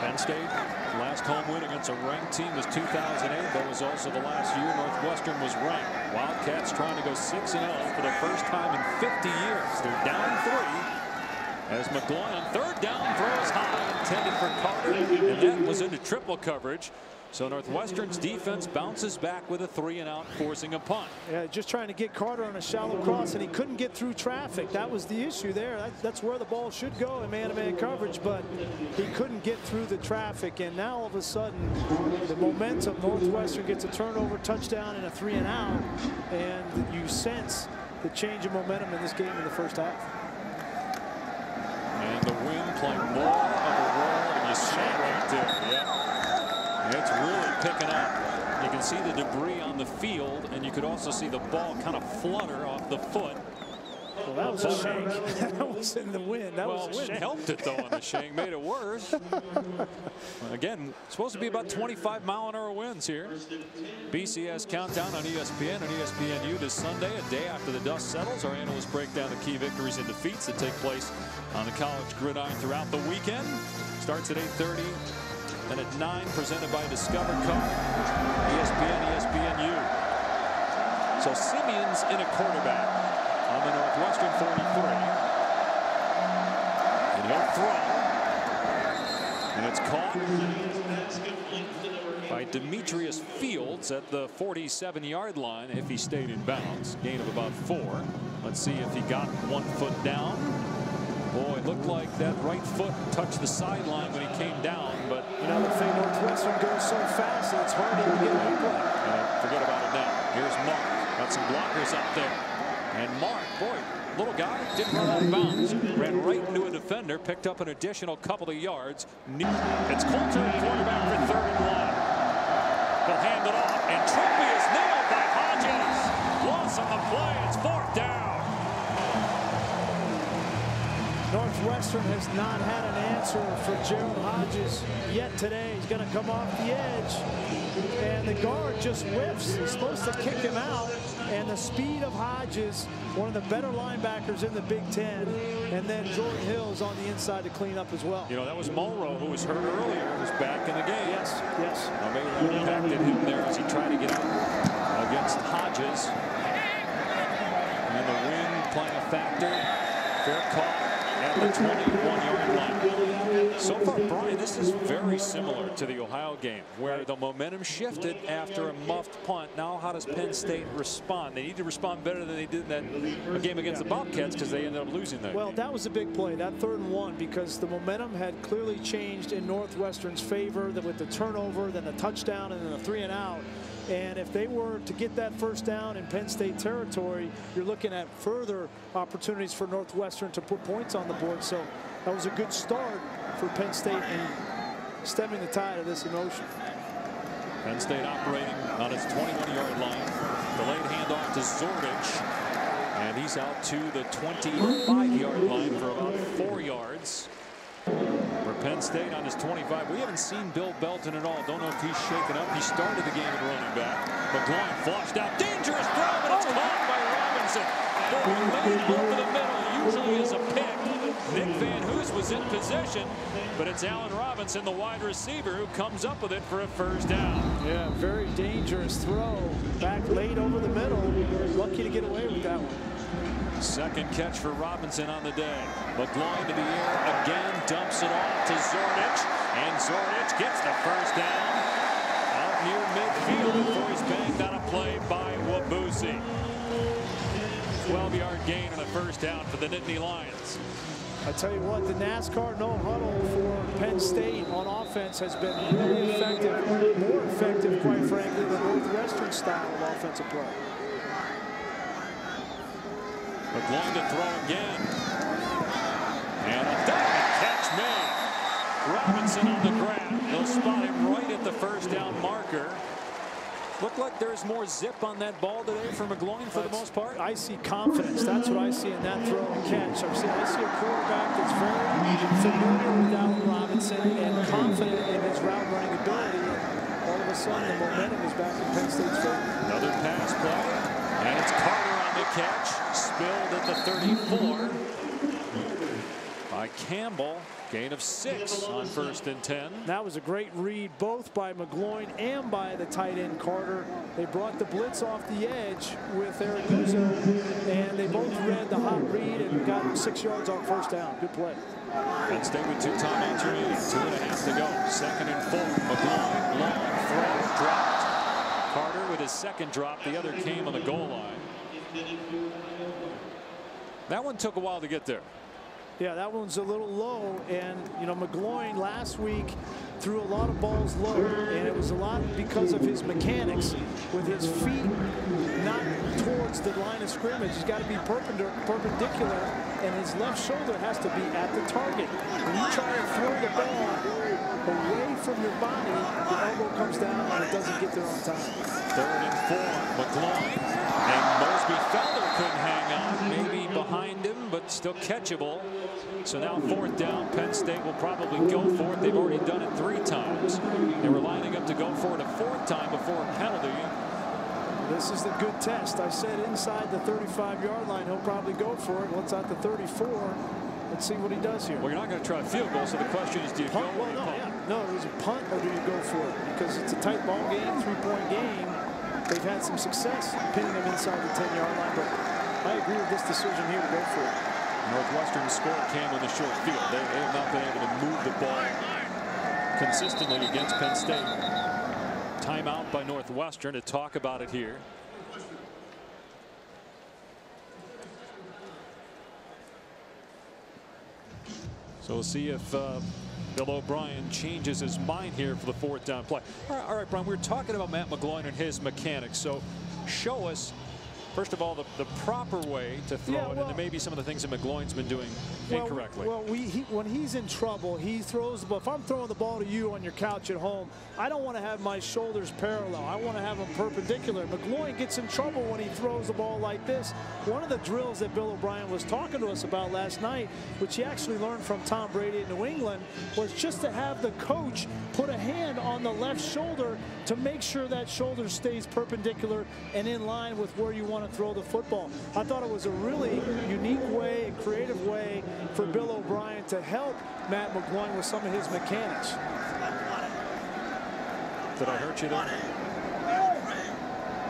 Penn State, last home win against a ranked team was two thousand eight. That was also the last year Northwestern was ranked. Wildcats trying to go six and oh for the first time in fifty years. They're down three as McGloin on third down throws high, intended for Carter, and that was into triple coverage. So Northwestern's defense bounces back with a three and out, forcing a punt. Yeah, just trying to get Carter on a shallow cross, and he couldn't get through traffic. That was the issue there. That, that's where the ball should go in man-to-man coverage, but he couldn't get through the traffic. And now all of a sudden, the momentum, Northwestern gets a turnover, touchdown, and a three and out. And you sense the change of momentum in this game in the first half. And the wind playing more of a role in the shot right there. Yeah. It's really picking up. You can see the debris on the field, and you could also see the ball kind of flutter off the foot. Well, that was a shank. That was in the wind. That well, was a wind shank. Helped it, though, on the shank. Made it worse. Again, supposed to be about twenty-five mile an hour winds here. B C S Countdown on E S P N and E S P N U this Sunday, a day after the dust settles. Our analysts break down the key victories and defeats that take place on the college gridiron throughout the weekend. Starts at eight thirty. And at nine, presented by Discover Card, E S P N, E S P N U. So Siemian's in a quarterback on the Northwestern forty-three. And he'll throw. And it's caught by Demetrius Fields at the forty-seven yard line if he stayed in bounds. Gain of about four. Let's see if he got one foot down. Boy, it looked like that right foot touched the sideline when he came down, but you know the thing, Northwestern goes so fast that it's hard to get a play. And forget about it now. Here's Mark. Got some blockers up there. And Mark, boy, little guy, didn't run out of bounds. Ran right into a defender, picked up an additional couple of yards. It's Colter, quarterback for third and one. He'll hand it off, and Trumpy is nailed by Hodges. Loss on the play. It's fourth down. Northwestern has not had an answer for Gerald Hodges yet today. He's going to come off the edge, and the guard just whiffs. He's supposed to kick him out, and the speed of Hodges, one of the better linebackers in the Big Ten, and then Jordan Hill's on the inside to clean up as well. You know, that was Mulrow, who was hurt earlier, who's back in the game. Yes, yes. Now maybe that impacted him there as he tried to get out against Hodges. And the wind playing a factor. Fair call. At the twenty-one yard line. So far, Brian, this is very similar to the Ohio game, where the momentum shifted after a muffed punt. Now, how does Penn State respond? They need to respond better than they did in that game against the Bobcats, because they ended up losing that. Well, that was a big play, that third and one, because the momentum had clearly changed in Northwestern's favor, that with the turnover, then the touchdown, and then the three and out. And if they were to get that first down in Penn State territory, you're looking at further opportunities for Northwestern to put points on the board. So that was a good start for Penn State in stemming the tide of this emotion. Penn State operating on its twenty-one yard line. Delayed handoff to Zordich. And he's out to the twenty-five yard line for about four yards. For Penn State on his twenty-five. We haven't seen Bill Belton at all. Don't know if he's shaken up. He started the game at running back. McGloin flushed out. Dangerous throw, but it's caught by Robinson. Boy, over the middle. Usually is a pick. Nick Van Hoos was in possession, but it's Allen Robinson, the wide receiver, who comes up with it for a first down. Yeah, very dangerous throw. Back late over the middle. Lucky to get away with that one. Second catch for Robinson on the day. McGloin to the air again, dumps it off to Zordich, and Zordich gets the first down. Out near midfield before he's banged on a play by Wabusi. twelve yard gain on the first down for the Nittany Lions. I tell you what, the NASCAR no huddle for Penn State on offense has been really effective, more effective, quite frankly, than Northwestern style of offensive play. McGloin to throw again. And a diving catch made. Robinson on the ground. They'll spot him right at the first down marker. Looked like there's more zip on that ball today for McGloin for that's, the most part. I see confidence. That's what I see in that throw and catch. I see, I see a quarterback that's very familiar with Allen Robinson and confident in his route running ability. All of a sudden, the momentum is back in Penn State's favor. Another pass play, and it's Carter on the catch. Spilled at the thirty-four by Campbell. Gain of six on first and ten. That was a great read both by McGloin and by the tight end Carter. They brought the blitz off the edge with Eric Guzzo, and they both read the hot read and got six yards on first down. Good play. Penn State with two timeouts remaining. Two and a half to go. Second and four. McGloin, long throw, dropped. Carter with his second drop. The other came on the goal line. That one took a while to get there. Yeah, that one's a little low, and you know, McGloin last week threw a lot of balls low, and it was a lot because of his mechanics with his feet not towards the line of scrimmage. He's got to be perpendicular, and his left shoulder has to be at the target. When you try to throw the ball away from your body, the elbow comes down, and it doesn't get there on time. Third and four, McGloin, and Mosby Felder couldn't hang on. Maybe behind him, but still catchable. So now fourth down, Penn State will probably go for it. They've already done it three times. They were lining up to go for it a fourth time before a penalty. This is the good test. I said inside the thirty-five yard line, he'll probably go for it. Well, it's at the thirty-four. Let's see what he does here. Well, you're not going to try a field goal, so the question is, do you punt? Go well, no, punt? Yeah. No, it was a punt, or do you go for it? Because it's a tight ball game, three-point game. They've had some success pinning them inside the ten yard line, but I agree with this decision here to go for it. Northwestern's score came on the short field. They, they have not been able to move the ball consistently against Penn State. Timeout by Northwestern to talk about it here. So we'll see if uh, Bill O'Brien changes his mind here for the fourth down play. All right, all right, Brian, we were talking about Matt McGloin and his mechanics. So show us, first of all, the, the proper way to throw yeah, well, it, and then maybe some of the things that McGloin's been doing well, incorrectly. Well, we, he, when he's in trouble, he throws the ball. If I'm throwing the ball to you on your couch at home, I don't want to have my shoulders parallel. I want to have them perpendicular. McGloin gets in trouble when he throws the ball like this. One of the drills that Bill O'Brien was talking to us about last night, which he actually learned from Tom Brady in New England, was just to have the coach put a hand on the left shoulder to make sure that shoulder stays perpendicular and in line with where you want to throw the football. I thought it was a really unique way and creative way for Bill O'Brien to help Matt McGloin with some of his mechanics. Did I hurt you there?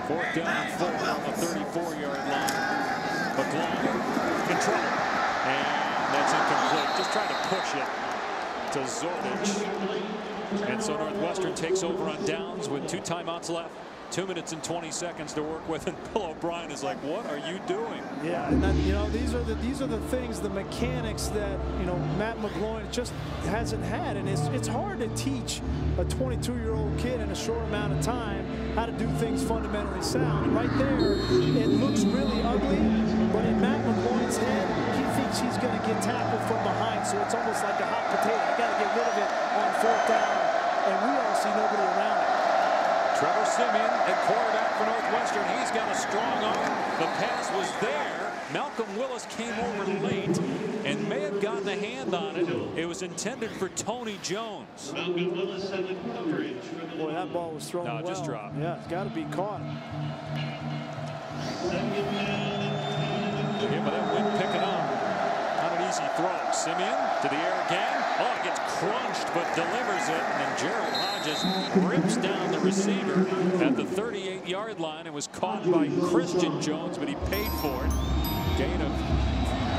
Fourth down, four on the thirty-four yard line. McGloin, control. And that's incomplete. Just trying to push it to Zordich. And so Northwestern takes over on downs with two timeouts left. Two minutes and twenty seconds to work with, and Bill O'Brien is like, "What are you doing?" Yeah, and that, you know, these are the these are the things, the mechanics that you know Matt McGloin just hasn't had, and it's it's hard to teach a twenty-two year old kid in a short amount of time how to do things fundamentally sound. Right there, it looks really ugly, but in Matt McGloin's head, he thinks he's going to get tackled from behind, so it's almost like a hot potato. I got to get rid of it on fourth down, and we all see nobody around it. Trevor Siemian at quarterback for Northwestern. He's got a strong arm. The pass was there. Malcolm Willis came over late and may have gotten a hand on it. It was intended for Tony Jones. Malcolm Willis had the coverage. Boy, that ball was thrown. No, well. Just dropped. Yeah, it's got to be caught. Yeah, but that went picking up. Not an easy throw. Siemian to the air again. Oh, it gets crunched, but delivers it. And then Gerald Hodges rips down the receiver at the thirty-eight yard line. It was caught by Christian Jones, but he paid for it. Gain of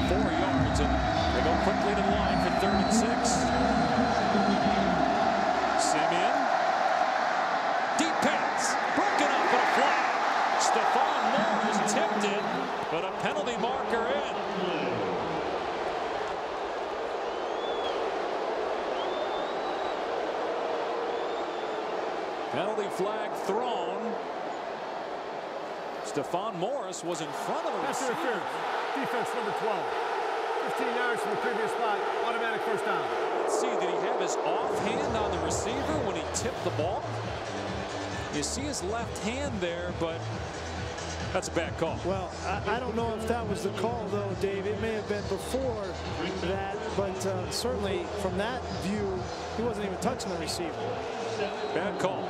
four yards, and they go quickly to the line for third and six. Siemian. Deep pass. and Mark are in. Penalty flag thrown. Stephon Morris was in front of the pass interference. Defense number twelve. fifteen yards from the previous spot. Automatic first down. Let's see, did he have his offhand on the receiver when he tipped the ball? You see his left hand there, but that's a bad call. Well, I, I don't know if that was the call, though, Dave. It may have been before that, but uh, certainly from that view, he wasn't even touching the receiver. Bad call.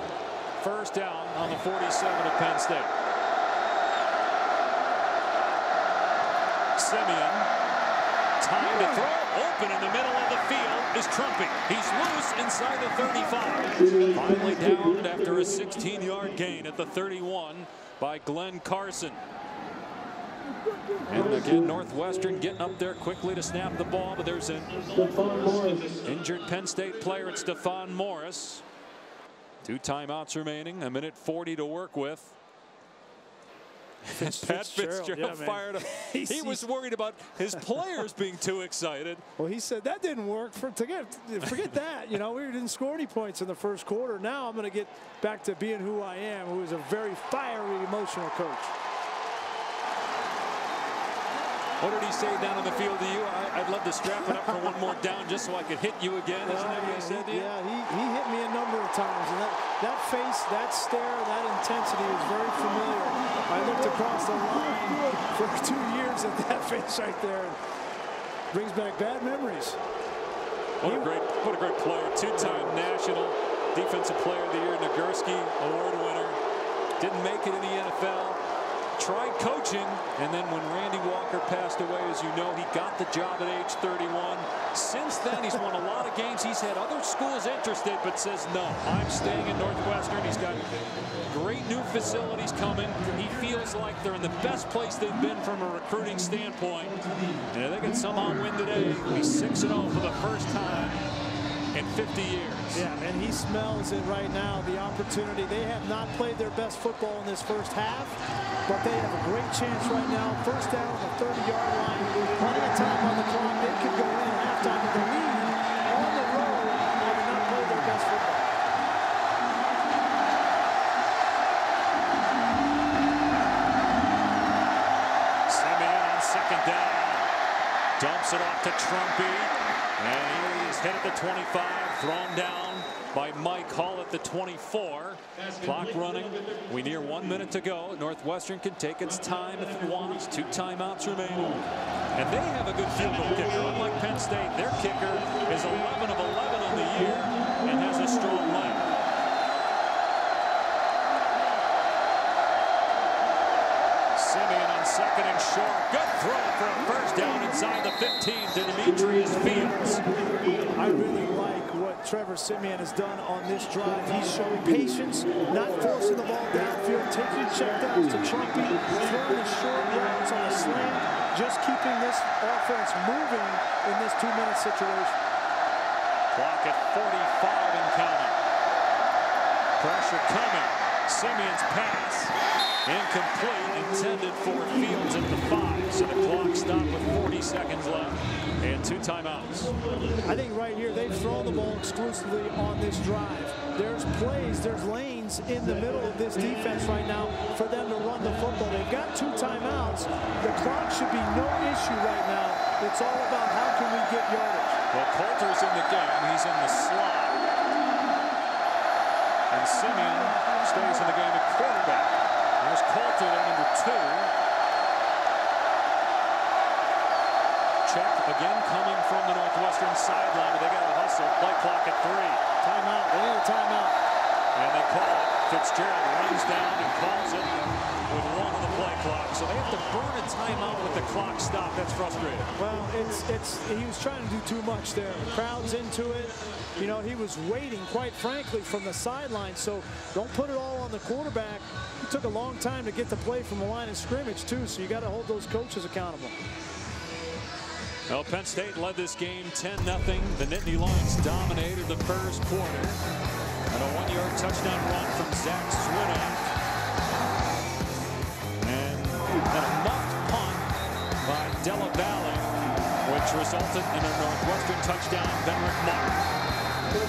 First down on the forty-seven of Penn State. Siemian, time to throw. Open in the middle of the field is Trumpy. He's loose inside the thirty-five. Finally downed after a sixteen yard gain at the thirty-one by Glenn Carson. And again, Northwestern getting up there quickly to snap the ball, but there's an injured Penn State player at Stephon Morris. Two timeouts remaining, a minute forty to work with. Fitz, Pat Fitzgerald, Fitzgerald yeah, fired up. he, he was worried about his players being too excited. Well, he said that didn't work. For, forget, forget that. You know, we didn't score any points in the first quarter. Now I'm going to get back to being who I am, who is a very fiery, emotional coach. What did he say down on the field to you? I, I'd love to strap it up for one more down just so I could hit you again. Isn't that what he said to you? Yeah, he, he hit me a number of times. And that, that face, that stare, that intensity is very familiar. I looked across the line for two years at that face right there. Brings back bad memories. What a great, what a great player. Two-time National Defensive Player of the Year, Nagurski Award winner. Didn't make it in the N F L. Tried coaching, and then when Randy Walker passed away, as you know, he got the job at age thirty-one. Since then, he's won a lot of games. He's had other schools interested, but says, no, I'm staying at Northwestern. He's got great new facilities coming. He feels like they're in the best place they've been from a recruiting standpoint. And they can somehow win today. He's six and oh for the first time in fifty years. Yeah, and he smells it right now, the opportunity. They have not played their best football in this first half, but they have a great chance right now. First down on the thirty yard line. Plenty of time on the clock. They could go in halftime with the lead on the road. They have not played their best football. Siemian on second down. Dumps it off to Trumpy. And he is hit at the twenty-five, thrown down by Mike Hall at the twenty-four. Clock running. We near one minute to go. Northwestern can take its time if it wants. Two timeouts remain. And they have a good field goal kicker. Unlike Penn State, their kicker is eleven of eleven on the year and has a strong leg. Siemian on second and short. Good throw for a first down inside the fifteen to Demetrius Fields. I really like what Trevor Siemian has done on this drive. He's showing patience, not forcing the ball downfield, taking checkdowns to Trumpy, throwing the short routes on a slant, just keeping this offense moving in this two-minute situation. Clock at forty-five and counting. Pressure coming. Simeon's pass. Incomplete, intended for Fields at the five, so the clock stopped with forty seconds left and two timeouts. I think right here they've thrown the ball exclusively on this drive. There's plays, there's lanes in the middle of this defense right now for them to run the football. They've got two timeouts. The clock should be no issue right now. It's all about how can we get yardage. Well, Colter's in the game. He's in the slot. And Siemian stays in the game at quarterback. There's Colter at number two. Check again coming from the Northwestern sideline. They got a hustle. Play clock at three. Timeout. They need a timeout. And they call it. Fitzgerald runs down and calls it with one on the play clock. So they have to burn a timeout with the clock stop. That's frustrating. Well, it's it's he was trying to do too much there. The crowd's into it. You know, he was waiting, quite frankly, from the sideline. So don't put it all on the quarterback. It took a long time to get the play from the line of scrimmage, too. So you got to hold those coaches accountable. Well, Penn State led this game ten nothing. The Nittany Lions dominated the first quarter. And a one-yard touchdown run from Zach Zwinak. And a muffed punt by Della Valle, which resulted in a Northwestern touchdown. Benrick Mock.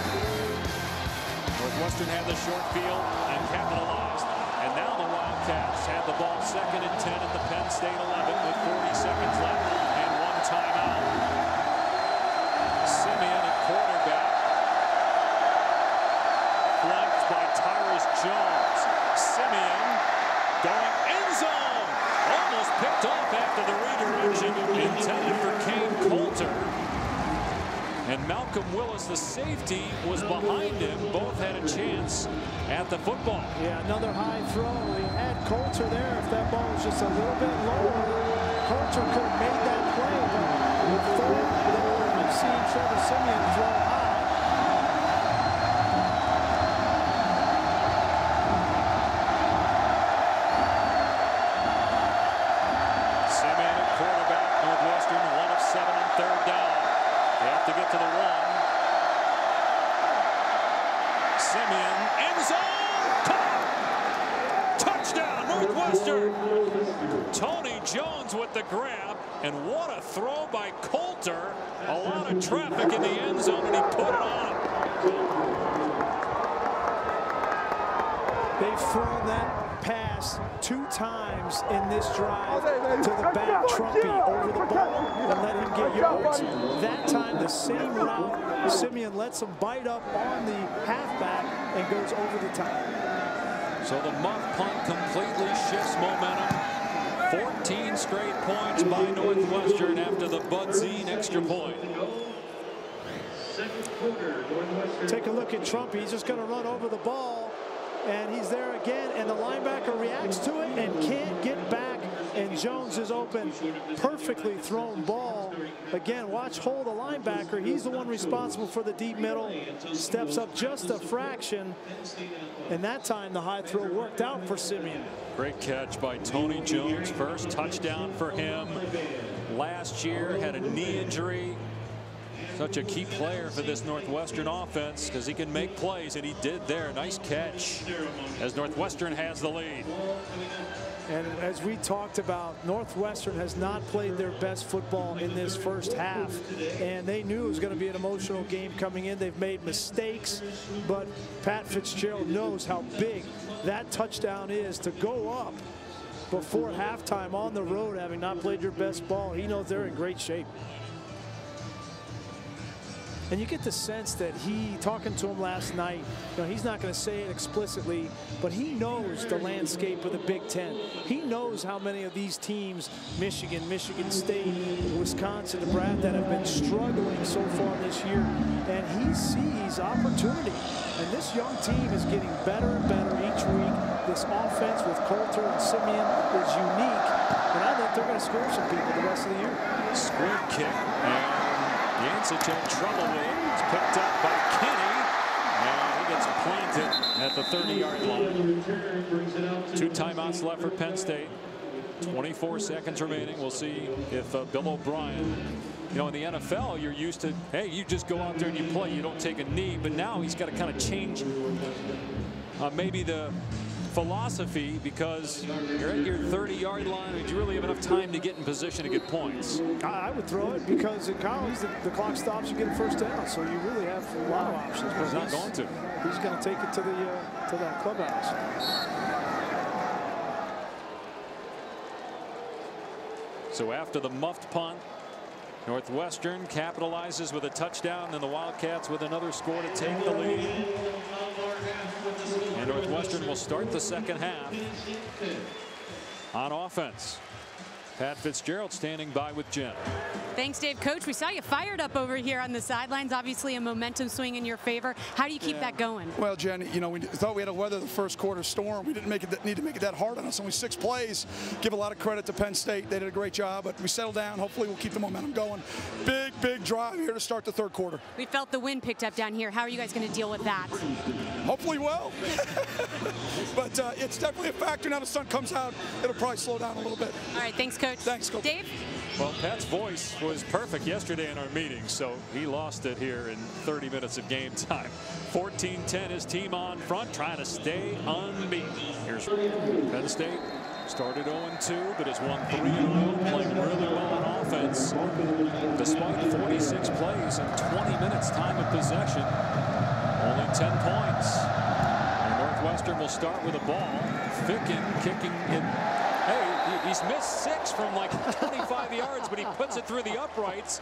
Northwestern had the short field and capitalized. And now the Wildcats have the ball second and ten at the Penn State eleven with forty seconds left and one timeout. Siemian at quarterback, flanked by Tyler Jones. Siemian going end zone. Almost picked off after the redirection, intended for Kain Colter. And Malcolm Willis, the safety, was behind him. Both had a chance at the football. Yeah, another high throw. He had Colter there. If that ball was just a little bit lower, Colter could have made that play. With third lower, you've seen Trevor Siemian throw high. The grab, and what a throw by Colter. A lot of traffic in the end zone, and he put it on. They've thrown that pass two times in this drive to the back, Trumpy over the ball and let him get yards. That time, the same route, Siemian lets him bite up on the halfback and goes over the top. So the muff punt completely shifts momentum. fourteen straight points by Northwestern after the Budzine extra point. Take a look at Trump. He's just going to run over the ball, and he's there again, and the linebacker reacts to it and can't get back, and Jones is open. Perfectly thrown ball. Again, watch Hole, the linebacker. He's the one responsible for the deep middle. Steps up just a fraction, and that time the high throw worked out for Siemian. Great catch by Tony Jones. First touchdown for him. Last year had a knee injury. Such a key player for this Northwestern offense because he can make plays, and he did there. Nice catch as Northwestern has the lead. And as we talked about, Northwestern has not played their best football in this first half, and they knew it was going to be an emotional game coming in. They've made mistakes, but Pat Fitzgerald knows how big that touchdown is to go up before halftime on the road, having not played your best ball. He knows they're in great shape. And you get the sense that he, talking to him last night, you know, he's not going to say it explicitly, but he knows the landscape of the Big Ten. He knows how many of these teams, Michigan, Michigan State, Wisconsin, Nebraska, that have been struggling so far this year. And he sees opportunity. And this young team is getting better and better each week. This offense with Colter and Siemian is unique. And I think they're going to score some people the rest of the year. Screen kick. Yancich had trouble with it. It's picked up by Kenny, and he gets planted at the thirty yard line. Two timeouts left for Penn State. twenty-four seconds remaining. We'll see if uh, Bill O'Brien, you know, in the N F L, you're used to, hey, you just go out there and you play. You don't take a knee. But now he's got to kind of change uh, maybe the philosophy, because you're at your thirty yard line. Did you really have enough time to get in position to get points? I would throw it, because in college the, the clock stops, you get a first down, so you really have a lot of options. But he's not going to. He's going to take it to the uh, to that clubhouse. So after the muffed punt, Northwestern capitalizes with a touchdown, and the Wildcats with another score to take the lead. And Northwestern will start the second half on offense. Pat Fitzgerald standing by with Jim. Thanks, Dave. Coach, we saw you fired up over here on the sidelines. Obviously a momentum swing in your favor. How do you keep yeah. that going? Well, Jen, you know, we thought we had to weather the first quarter storm. We didn't make it that, need to make it that hard on us. Only six plays. Give a lot of credit to Penn State. They did a great job, but we settled down. Hopefully we'll keep the momentum going. Big, big drive here to start the third quarter. We felt the wind picked up down here. How are you guys going to deal with that? Hopefully well. But uh, it's definitely a factor. Now the sun comes out, it'll probably slow down a little bit. All right, thanks, Coach. Thanks, Coach. Dave? Well, Pat's voice was perfect yesterday in our meeting, so he lost it here in thirty minutes of game time. fourteen ten, his team on front, trying to stay unbeaten. Here's Penn State Started oh and two, but has won three and oh, playing really well on offense. Despite forty-six plays and twenty minutes time of possession, only ten points. And Northwestern will start with a ball. Ficken kicking it. Hey, he's missed six from like twenty-five yards, but he puts it through the uprights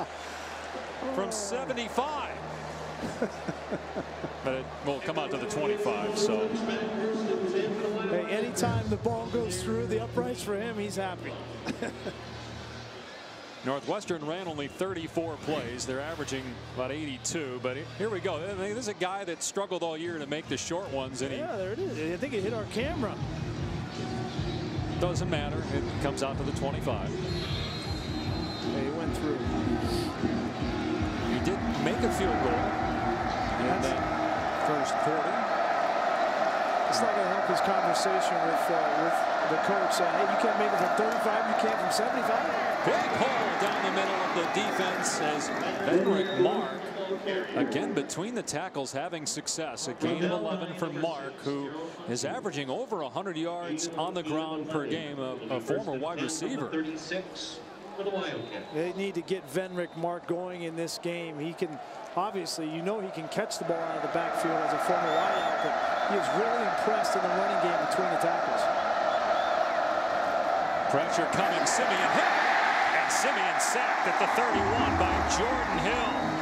from seventy-five. But it will come out to the twenty-five, so. Hey, anytime the ball goes through the uprights for him, he's happy. Northwestern ran only thirty-four plays. They're averaging about eighty-two, but here we go. I mean, this is a guy that struggled all year to make the short ones. And yeah, he, there it is. I think it hit our camera. Doesn't matter. It comes out to the twenty-five. Yeah, he went through. He did make a field goal. And that first quarter. It's not going to help his conversation with uh, with the coach saying, hey, you can't make it from thirty-five, you can't from seventy-five. Big hole down the middle of the defense as Benrick Mark, again between the tackles, having success. A gain of eleven for Mark, who is averaging over one hundred yards on the ground per game, a, a former wide receiver. They need to get Venric Mark going in this game. He can, obviously, you know, he can catch the ball out of the backfield as a former wideout, but he is really impressed in the running game between the tackles. Pressure coming, Siemian hit, and Siemian sacked at the thirty-one by Jordan Hill.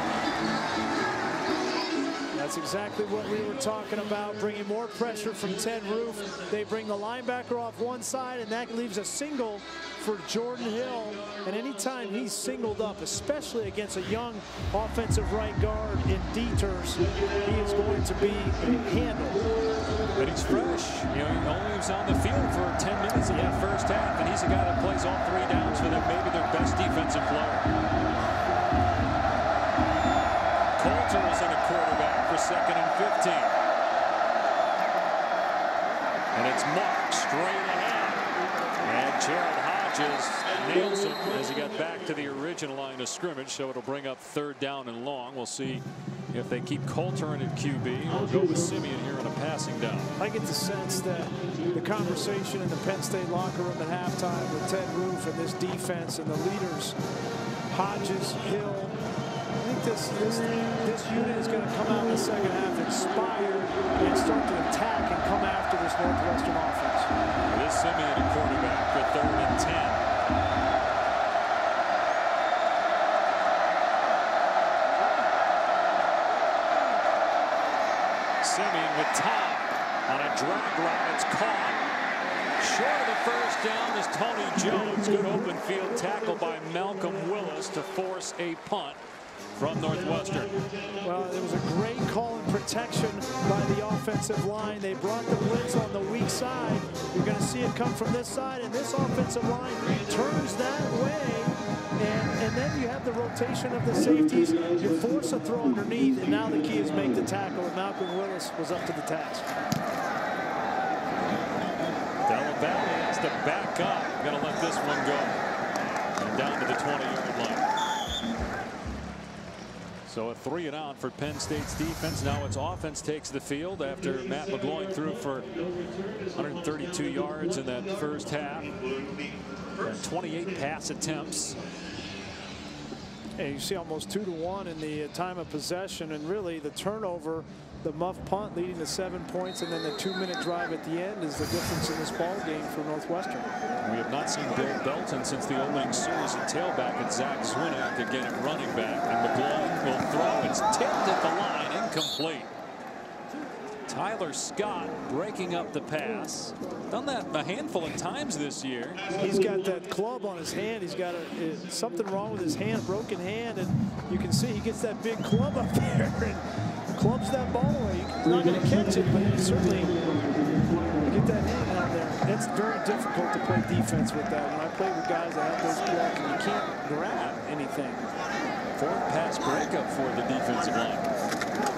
That's exactly what we were talking about, bringing more pressure from Ted Roof. They bring the linebacker off one side, and that leaves a single for Jordan Hill, and anytime he's singled up, especially against a young offensive right guard in Deters, he is going to be handled. But he's fresh. You know, he only was on the field for ten minutes in yeah. that first half, and he's a guy that plays all three downs for them, maybe their best defensive player. Colter is in a quarterback for second and fifteen. And it's Mark straight ahead. And Gerald Hodges nails it as he got back to the original line of scrimmage, so it'll bring up third down and long. We'll see if they keep Colter in at Q B or go with Siemian here on a passing down. I get the sense that the conversation in the Penn State locker room at halftime with Ted Roof and this defense and the leaders, Hodges, Hill, I think this, this, this unit is going to come out in the second half inspired and start to attack and come after this Northwestern offense. It is Siemian at quarterback for third and ten. Siemian with time on a drag route. It's caught. Short of the first down is Tony Jones. Good open field tackle by Malcolm Willis to force a punt from Northwestern. Well, there was a great call and protection by the offensive line. They brought the blitz on the weak side. You're going to see it come from this side, and this offensive line turns that way. And, and then you have the rotation of the safeties. You force a throw underneath, and now the key is make the tackle. And Malcolm Willis was up to the task. Della Valle has to back up. Going to let this one go. And down to the twenty-yard line. So a three and out for Penn State's defense. Now its offense takes the field after Matt McGloin threw for one hundred thirty-two yards in that first half. twenty-eight pass attempts. And you see almost two to one in the time of possession, and really the turnover, the muff punt leading to seven points, and then the two-minute drive at the end is the difference in this ball game for Northwestern. We have not seen Bill Belton since the opening series at tailback, and Zach Zwinak again at running back, and McGloin will throw. It's tipped at the line, incomplete. Tyler Scott breaking up the pass. Done that a handful of times this year. He's got that club on his hand. He's got a, a, something wrong with his hand, broken hand, and you can see he gets that big club up there and clubs that ball away. He's not going to catch it, but he certainly get that hand out there. That's very difficult to play defense with that. When I play with guys that have those clubs, and you can't grab anything. Fourth pass breakup for the defensive line.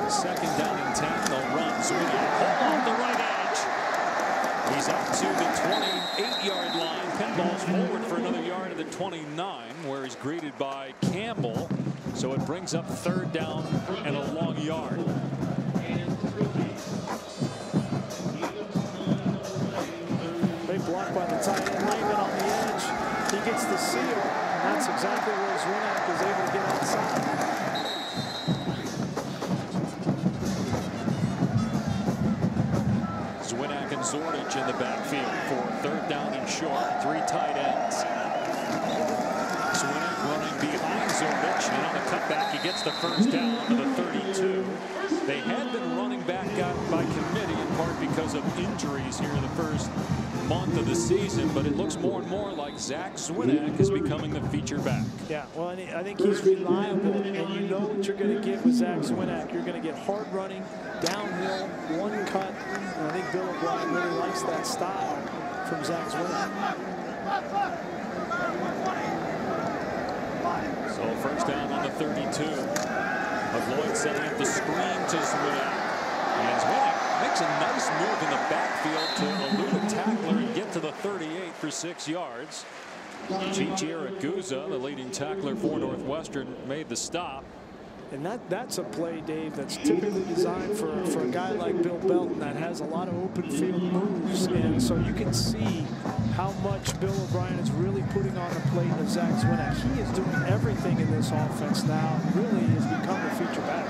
Second down and ten, they'll run. Zwinak pulled off the right edge. He's up to the twenty-eight yard line. Pinball's forward for another yard at the twenty-nine, where he's greeted by Campbell. So it brings up third down and a long yard. They blocked by the tight end. think it was Zwinak was able to get outside. Zwinak and Zordich in the backfield for third down and short. Three tight ends. Zwinak running behind Zordich, and on the cutback, he gets the first down to the thirty-two. They had been running back out by committee in part because of injuries here in the first month of the season, but it looks more and more like Zach Zwinak is becoming the feature back. Yeah, well, I think he's reliable, and you know what you're going to get with Zach Zwinak. You're going to get hard running, downhill, one cut, and I think Bill O'Brien really likes that style from Zach Zwinak. So first down on the thirty-two. McGloin setting up the screen to Zwinak. And Zwinak makes a nice move in the backfield to elude a tackler and get to the thirty-eight for six yards. Eric Guzzo, the leading tackler for Northwestern, made the stop. And that, that's a play, Dave, that's typically designed for, for a guy like Bill Belton that has a lot of open field moves. And so you can see how much Bill O'Brien is really putting on the plate of Zach Zwinak. He is doing everything in this offense now. Really has become a feature back.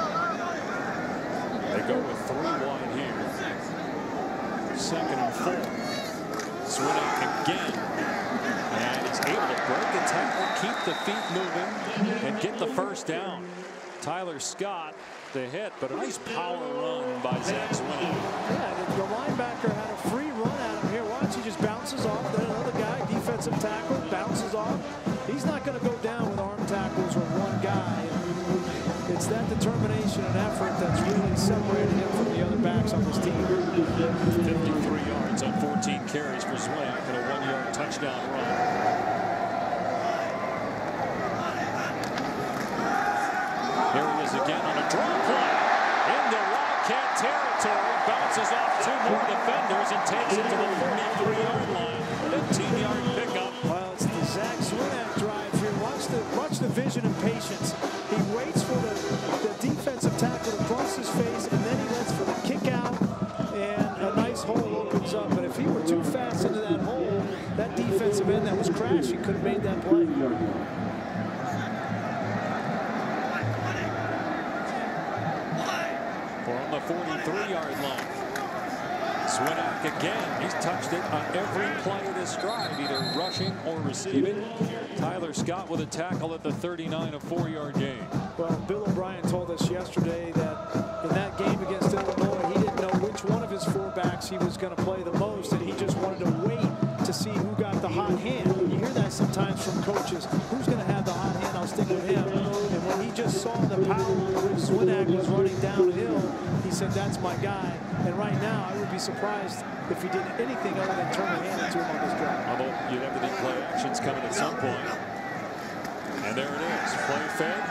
They go with three wide here. Second and four. Zwinak again. And he's able to break the tackle, keep the feet moving, and get the first down. Tyler Scott, the hit, but a nice power run by Zach Zwinak. Yeah, the, the linebacker had a free run at him here. Watch, he just bounces off. Then another guy, defensive tackle, bounces off. He's not going to go down with arm tackles with one guy. It's that determination and effort that's really separated him from the other backs on this team. fifty-three yards on fourteen carries for Zwinak and a one-yard touchdown run. Here he is again on a draw play. Into Wildcat territory. Bounces off two more defenders and takes it to the forty-three yard line. fifteen yard pickup. Well, it's the Zach Zwinak drive here. Watch the, watch the vision and patience. He waits for the, the defensive tackle to cross his face, and then he lets for the kick out, and a nice hole opens up. But if he were too fast into that hole, that defensive end that was crashed, he could have made that play. forty-three yard line. Zwinak again. He's touched it on every play of this drive, either rushing or receiving. Tyler Scott with a tackle at the thirty-nine, a four yard gain. Well, Bill O'Brien told us yesterday that in that game against Illinois, he didn't know which one of his four backs he was going to play the most, and he just wanted to wait to see who got the hot hand. You hear that sometimes from coaches. Who's going to have the hot hand? I'll stick with him. And when he just saw the power when Zwinak was running downhill, he said, that's my guy. And right now, I would be surprised if he did anything other than turn the hand into him on this drive. Although you'd have to think play action's coming at some point. And there it is. Play fake.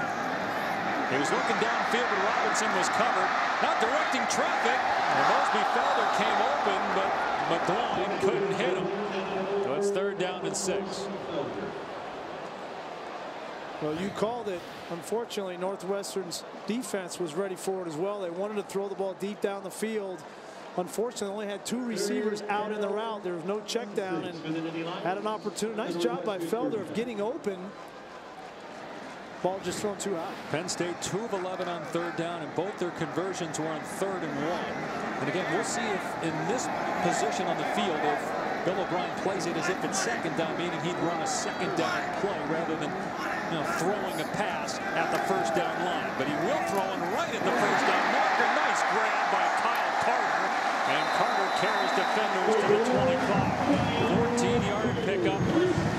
He was looking downfield, but Robinson was covered. Not directing traffic. And Mosby Felder came open, but McGloin couldn't hit him. So it's third down and six. Well, you called it. Unfortunately, Northwestern's defense was ready for it as well. They wanted to throw the ball deep down the field. Unfortunately, they only had two receivers out in the route. There was no check down and had an opportunity. Nice job by Felder of getting open. Ball just thrown too high. Penn State two of eleven on third down, and both their conversions were on third and one. And again, we'll see if in this position on the field, if Bill O'Brien plays it as if it's second down, meaning he'd run a second down play rather than now throwing a pass at the first down line, but he will throw in right at the first down marker. Nice grab by Kyle Carter, and Carter carries defenders to the twenty-five. fourteen yard pickup,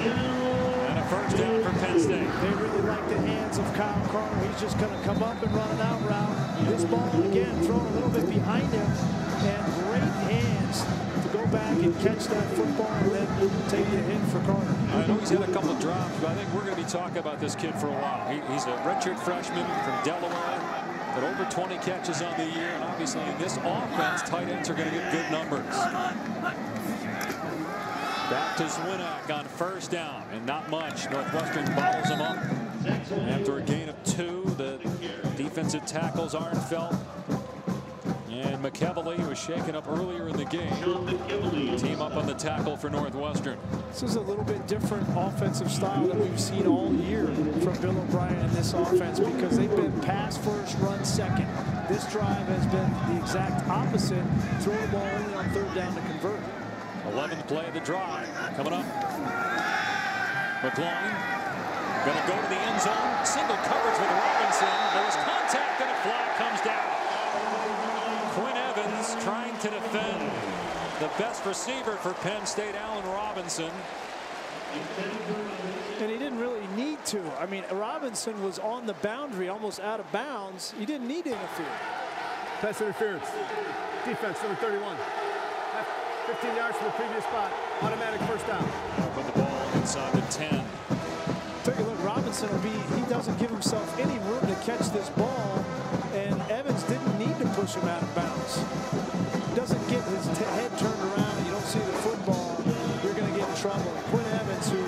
and a first down for Penn State. They really like the hands of Kyle Carter. He's just going to come up and run an out route. This ball again thrown a little bit behind him, and great hands to go back and catch that football and then take the hit for Carter. I know he's had a couple of drops, but I think we're going to be talking about this kid for a while. He, he's a redshirt freshman from Delaware, but over twenty catches on the year, and obviously in this offense, tight ends are going to get good numbers. Back to Zwinak on first down, and not much. Northwestern bottles him up. After a gain of two, the defensive tackles aren't felt. And McEvely, who was shaken up earlier in the game, team up on the tackle for Northwestern. This is a little bit different offensive style that we've seen all year from Bill O'Brien in this offense, because they've been pass first, run second. This drive has been the exact opposite. Throw the ball only on third down to convert. eleventh play of the drive. Coming up. McGloin. Going to go to the end zone. Single coverage with Robinson. There was contact and a flag comes down. Quinn Evans trying to defend the best receiver for Penn State, Allen Robinson. And he didn't really need to. I mean, Robinson was on the boundary, almost out of bounds. He didn't need to interfere. Pass interference. Defense, number thirty-one. fifteen yards from the previous spot. Automatic first down. Put the ball inside the ten. Take a look, Robinson will be, he doesn't give himself any room to catch this ball, and Evans didn't need to push him out of bounds. He doesn't get his head turned around, and you don't see the football, you're going to get in trouble. Quinn Evans, who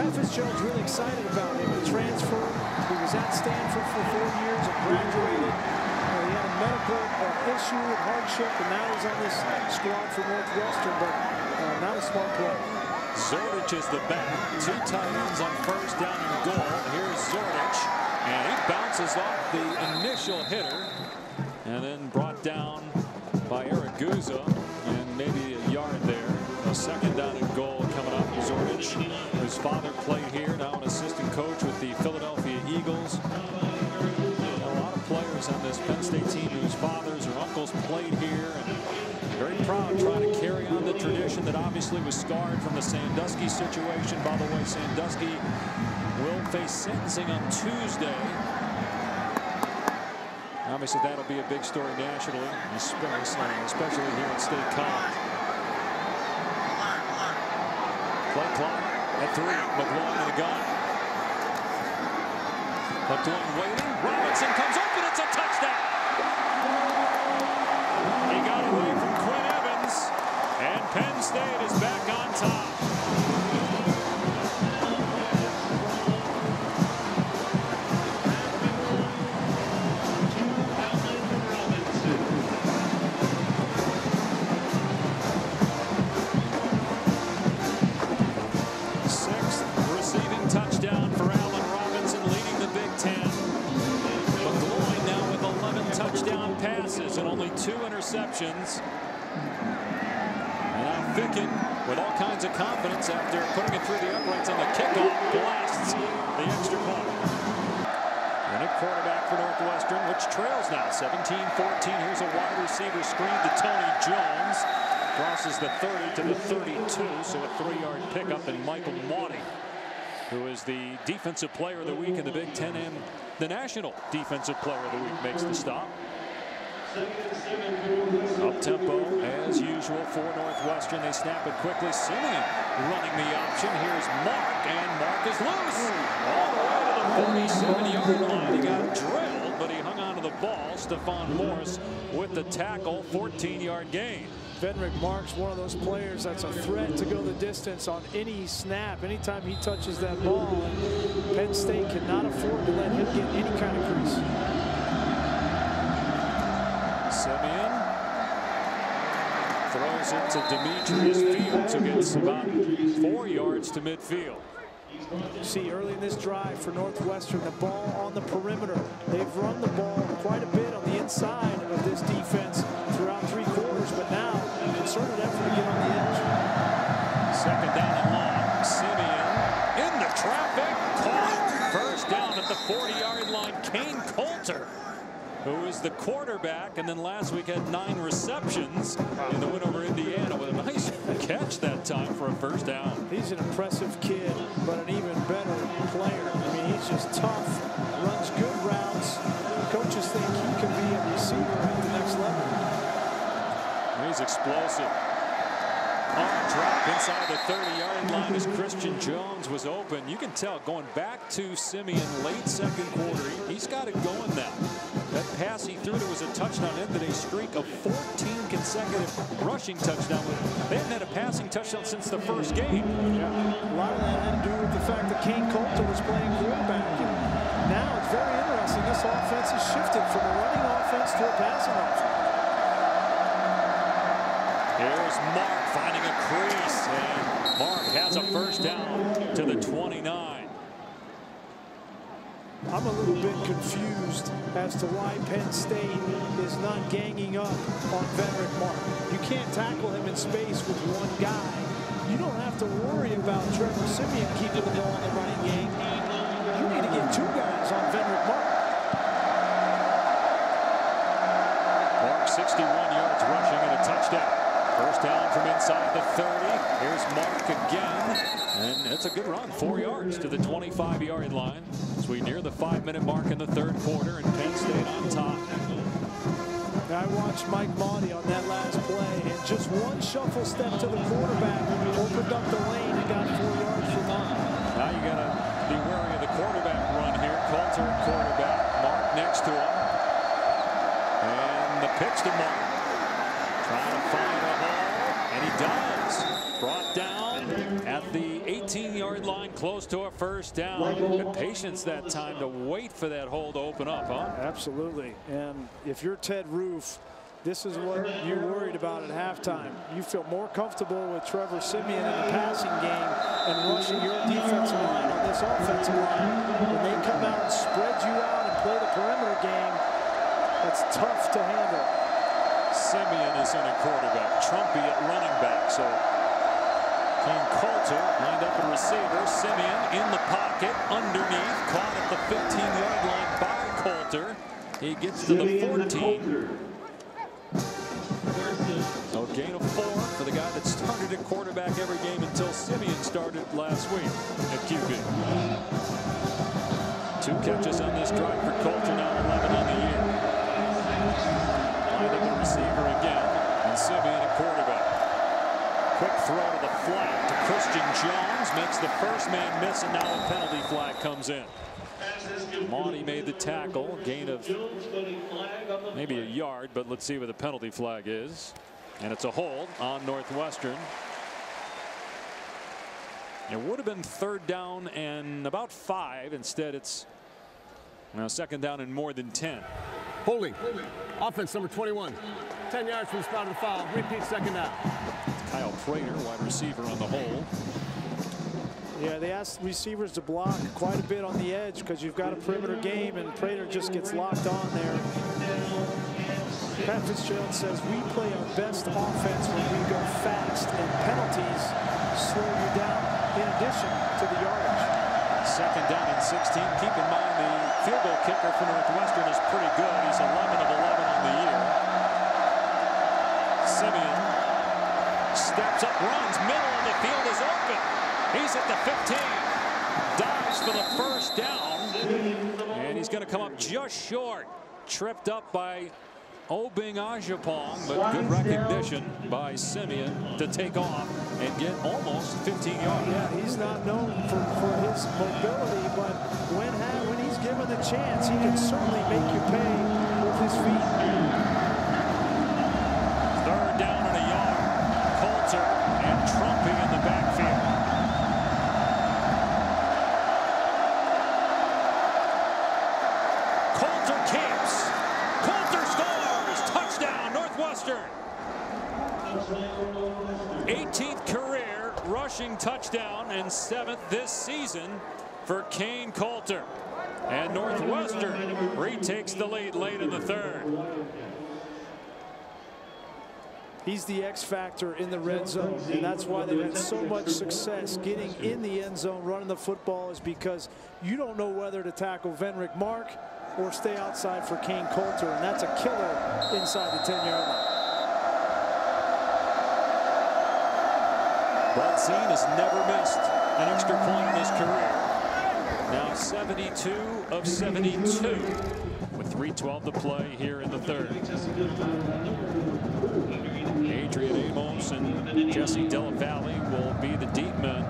Pat Fitzgerald's really excited about him, a transfer. He was at Stanford for four years and graduated. Uh, he had a medical uh, issue, hardship, and now he's on this squad for Northwestern, but uh, not a smart player. Zordich is the back. Two tight ends on first down and goal. Here's Zordich, and he bounces off the initial hitter and then brought down by Eric Guzzo, and maybe a yard there. A second down and goal coming up. Zordich, whose father played here, now an assistant coach with the Philadelphia Eagles. A lot of players on this Penn State team whose fathers or uncles played here. And very proud, trying to carry on the tradition that obviously was scarred from the Sandusky situation. By the way, Sandusky will face sentencing on Tuesday. Obviously, that'll be a big story nationally, especially here in State College. Play clock at three. McGloin in the gun. McGloin waiting. Robinson comes open. It's a touchdown. He got away from Quinn Evans, and Penn State is back on top. Sixth receiving touchdown for Allen Robinson, leading the Big Ten. McGloin now with eleven touchdown passes and only two interceptions. And now Ficken with all kinds of confidence after putting it through the uprights on the kickoff, blasts the extra point. And a quarterback for Northwestern, which trails now seventeen fourteen. Here's a wide receiver screen to Tony Jones. Crosses the thirty to the thirty-two, so a three-yard pickup. And Michael Mauney, who is the defensive player of the week in the Big Ten and the national defensive player of the week, makes the stop. Up tempo as usual for Northwestern. They snap it quickly. Siemian running the option. Here's Mark, and Mark is loose. All the way to the forty-seven yard line. He got drilled, but he hung onto the ball. Stephon Morris with the tackle. fourteen yard gain. Benrick Mark's one of those players that's a threat to go the distance on any snap. Anytime he touches that ball, Penn State cannot afford to let him get any kind of crease. Siemian throws it to Demetrius Fields, who gets about four yards to midfield. You see early in this drive for Northwestern, the ball on the perimeter. They've run the ball quite a bit on the inside of this defense throughout three quarters, but now a concerted effort to get on the edge. Second down and long. Siemian into traffic. Caught. First down at the forty yard line. Kain Colter, who is the quarterback, and then last week had nine receptions in the win over Indiana with a nice catch that time for a first down. He's an impressive kid, but an even better player. I mean, he's just tough, runs good routes. Coaches think he can be a receiver at the next level. He's explosive. On drop inside the thirty yard line as Christian Jones was open. You can tell going back to Siemian late second quarter, he's got it going now. That pass he threw to was a touchdown, ended a streak of fourteen consecutive rushing touchdowns. They haven't had a passing touchdown since the first game. Yeah. A lot of that had to do with the fact that Kain Colter was playing quarterback. Now it's very interesting. This offense has shifted from a running offense to a passing offense. Here's Mark finding a crease, and Mark has a first down to the twenty-nine. I'm a little bit confused as to why Penn State is not ganging up on Benrick Mark. You can't tackle him in space with one guy. You don't have to worry about Trevor Siemian keeping the ball in the running game. You need to get two guys on Benrick Mark. Mark, sixty-one yards rushing and a touchdown. First down from inside the thirty. Here's Mark again, and it's a good run. Four yards to the twenty-five yard line. As we near the five minute mark in the third quarter, and Penn State on top. I watched Mike Maudie on that last play, and just one shuffle step to the quarterback opened up the lane and got four yards from Mark. Now you got to be wary of the quarterback run here. Colter quarterback, Mark next to him, and the pitch to Mark, trying to find a hole, and he does. Brought down at the eighteen yard line, close to a first down. Good patience that time to wait for that hole to open up, huh? Absolutely. And if you're Ted Roof, this is what you're worried about at halftime. You feel more comfortable with Trevor Siemian in the passing game and rushing your defensive line on this offensive line. When they come out and spread you out and play the perimeter game, that's tough to handle. Siemian is in a quarterback, Trumpy at running back, so Kain Colter lined up a receiver. Siemian in the pocket, underneath, caught at the fifteen yard line by Colter. He gets to the fourteen. So gain of four for the guy that started at quarterback every game until Siemian started last week at Q B. Two catches on this drive for Colter, now eleven on the year. Lined up a receiver again, and Siemian a quarterback. Quick throw to the flat to Christian Jones, makes the first man miss, and now a penalty flag comes in. Monty made the tackle, gain of maybe a yard, but let's see where the penalty flag is. And it's a hold on Northwestern. It would have been third down and about five. Instead, it's now second down and more than ten. Holding. Offense number twenty-one. ten yards from the spot of the foul. Repeat second down. Kyle Prater, wide receiver, on the hole. Yeah, they asked receivers to block quite a bit on the edge because you've got a perimeter game, and Prater just gets locked on there. Pat Fitzgerald says we play our best offense when we go fast, and penalties slow you down in addition to the yardage. Second down and sixteen. Keep in mind the field goal kicker for Northwestern is pretty good. He's eleven of eleven on the year. Siemian steps up, runs, middle, and the field is open. He's at the fifteen. Dives for the first down. And he's going to come up just short. Tripped up by Obing Ajapong, but good recognition by Siemian to take off and get almost fifteen yards. Yeah, he's not known for, for his mobility, but when, when he's given the chance, he can certainly make you pay with his feet. eighteenth career rushing touchdown and seventh this season for Kain Colter. And Northwestern retakes the lead late in the third. He's the X factor in the red zone, and that's why they've had so much success getting in the end zone, running the football, is because you don't know whether to tackle Venric Mark or stay outside for Kain Colter, and that's a killer inside the ten yard line. Bradstein has never missed an extra point in his career. Now seventy-two of seventy-two with three twelve to play here in the third. Adrian Amos and Jesse Della Valle will be the deep men.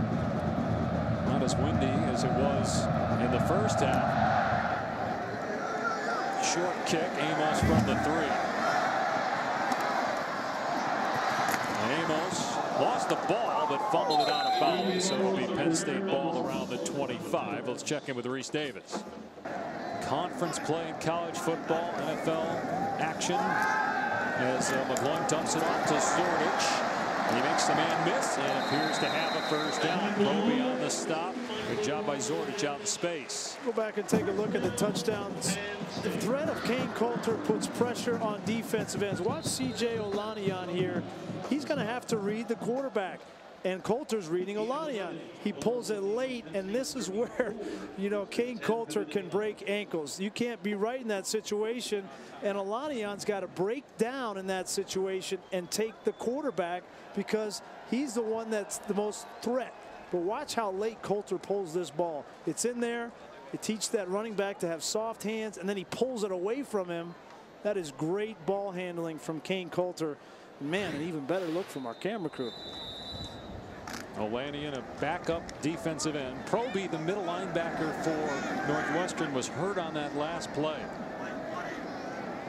Not as windy as it was in the first half. Short kick, Amos from the three. Amos lost the ball, but fumbled it out of bounds, so it'll be Penn State ball around the twenty-five. Let's check in with Rece Davis. Conference play in college football, N F L action. as uh, McGloin dumps it off to Zordich. He makes the man miss and appears to have a first down. Proby on the stop. Good job by Zordich out in space. Go back and take a look at the touchdowns. The threat of Kain Colter puts pressure on defensive ends. Watch C J Olaniyan here. He's going to have to read the quarterback. And Coulter's reading Olaniyan. He pulls it late, and this is where, you know, Kain Colter can break ankles. You can't be right in that situation, and Olaniyan's got to break down in that situation and take the quarterback because he's the one that's the most threat. But watch how late Colter pulls this ball. It's in there. It teaches that running back to have soft hands, and then he pulls it away from him. That is great ball handling from Kain Colter. Man, an even better look from our camera crew. Olaniyan, a backup defensive end. Proby, the middle linebacker for Northwestern, was hurt on that last play.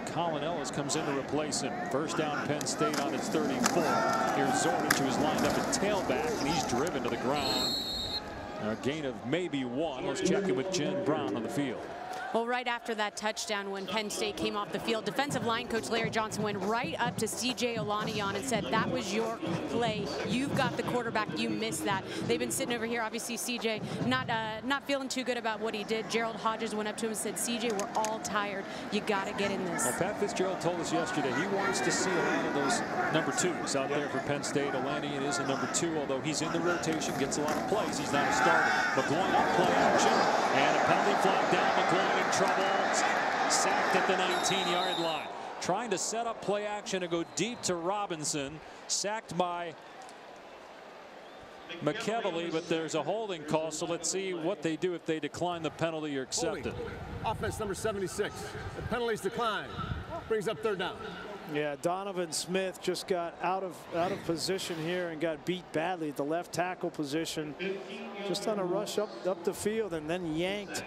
Colin Ellis comes in to replace him. First down, Penn State on its thirty-four. Here's Zordich, who is lined up at tailback, and he's driven to the ground. A gain of maybe one. Let's check in with Jen Brown on the field. Well, right after that touchdown when Penn State came off the field, defensive line coach Larry Johnson went right up to C J Olaniyan and said, that was your play. You've got the quarterback. You missed that. They've been sitting over here. Obviously, C J not uh, not feeling too good about what he did. Gerald Hodges went up to him and said, C J, we're all tired. You got to get in this. Well, Pat Fitzgerald told us yesterday he wants to see a lot of those number twos out there for Penn State. Olaniyan is a number two, although he's in the rotation, gets a lot of plays. He's not a starter. McGloin on play action, and a penalty flag down. McGloin troubles, sacked at the nineteen yard line. Trying to set up play action to go deep to Robinson. Sacked by McKevely, but there's a holding call, so let's see what they do if they decline the penalty or accept it. Offense number seventy-six. The penalties declined. Brings up third down. Yeah, Donovan Smith just got out of out of position here and got beat badly at the left tackle position. Just on a rush up, up the field and then yanked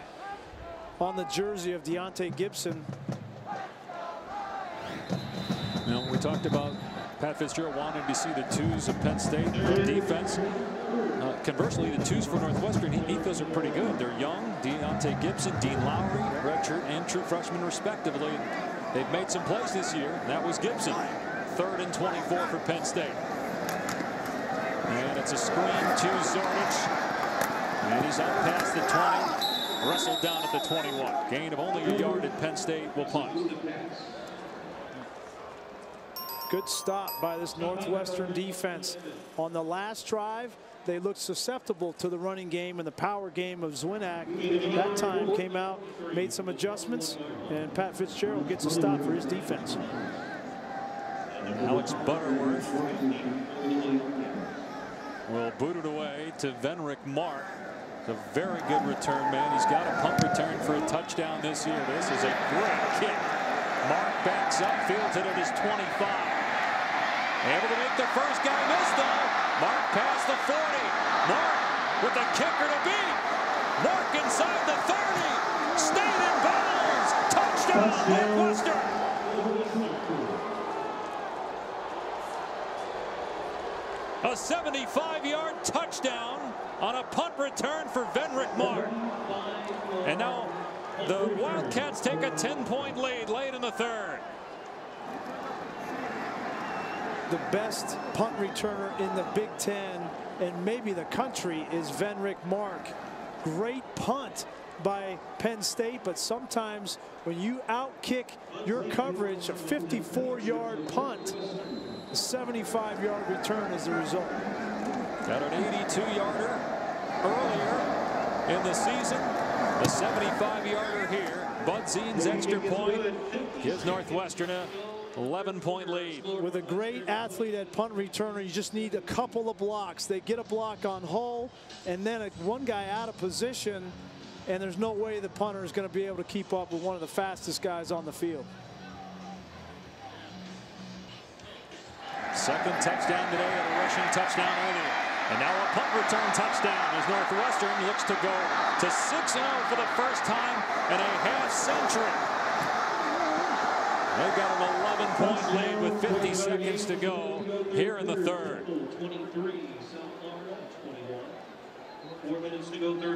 on the jersey of Deontay Gibson. Now, we talked about Pat Fitzgerald wanting to see the twos of Penn State defense. Uh, conversely, the twos for Northwestern, ethos are pretty good. They're young. Deontay Gibson, Dean Lowry, redshirt, and true freshmen, respectively. They've made some plays this year. That was Gibson. Third and twenty-four for Penn State. And it's a screen to Zordich. And he's out past the twenty. Wrestled down at the twenty-one. Gain of only a yard at Penn State. Will punt. Good stop by this Northwestern defense. On the last drive, they looked susceptible to the running game and the power game of Zwinak. That time came out, made some adjustments, and Pat Fitzgerald gets a stop for his defense. Alex Butterworth will boot it away to Venric Mark. A very good return man. He's got a pump return for a touchdown this year. This is a great kick. Mark backs up, fields it at his twenty-five. Able to make the first guy miss though. Mark past the forty. Mark with the kicker to beat. Mark inside the thirty. Stayed in bounds. Touchdown Northwestern. A seventy-five yard touchdown on a punt return for Venric Mark. And now the Wildcats take a ten point lead late in the third. The best punt returner in the Big Ten and maybe the country is Venric Mark. Great punt by Penn State, but sometimes when you outkick your coverage, a fifty-four yard punt, a seventy-five yard return is the result. Got an eighty-two yarder earlier in the season. A seventy-five yarder here. Bud Zien's extra point gives Northwestern a eleven point lead. With a great athlete at punt returner, you just need a couple of blocks. They get a block on Hull, and then a, one guy out of position, and there's no way the punter is going to be able to keep up with one of the fastest guys on the field. Second touchdown today and a rushing touchdown earlier. And now a punt return touchdown as Northwestern looks to go to six and oh for the first time in a half century. They've got an eleven point lead with fifty seconds to go here in the third.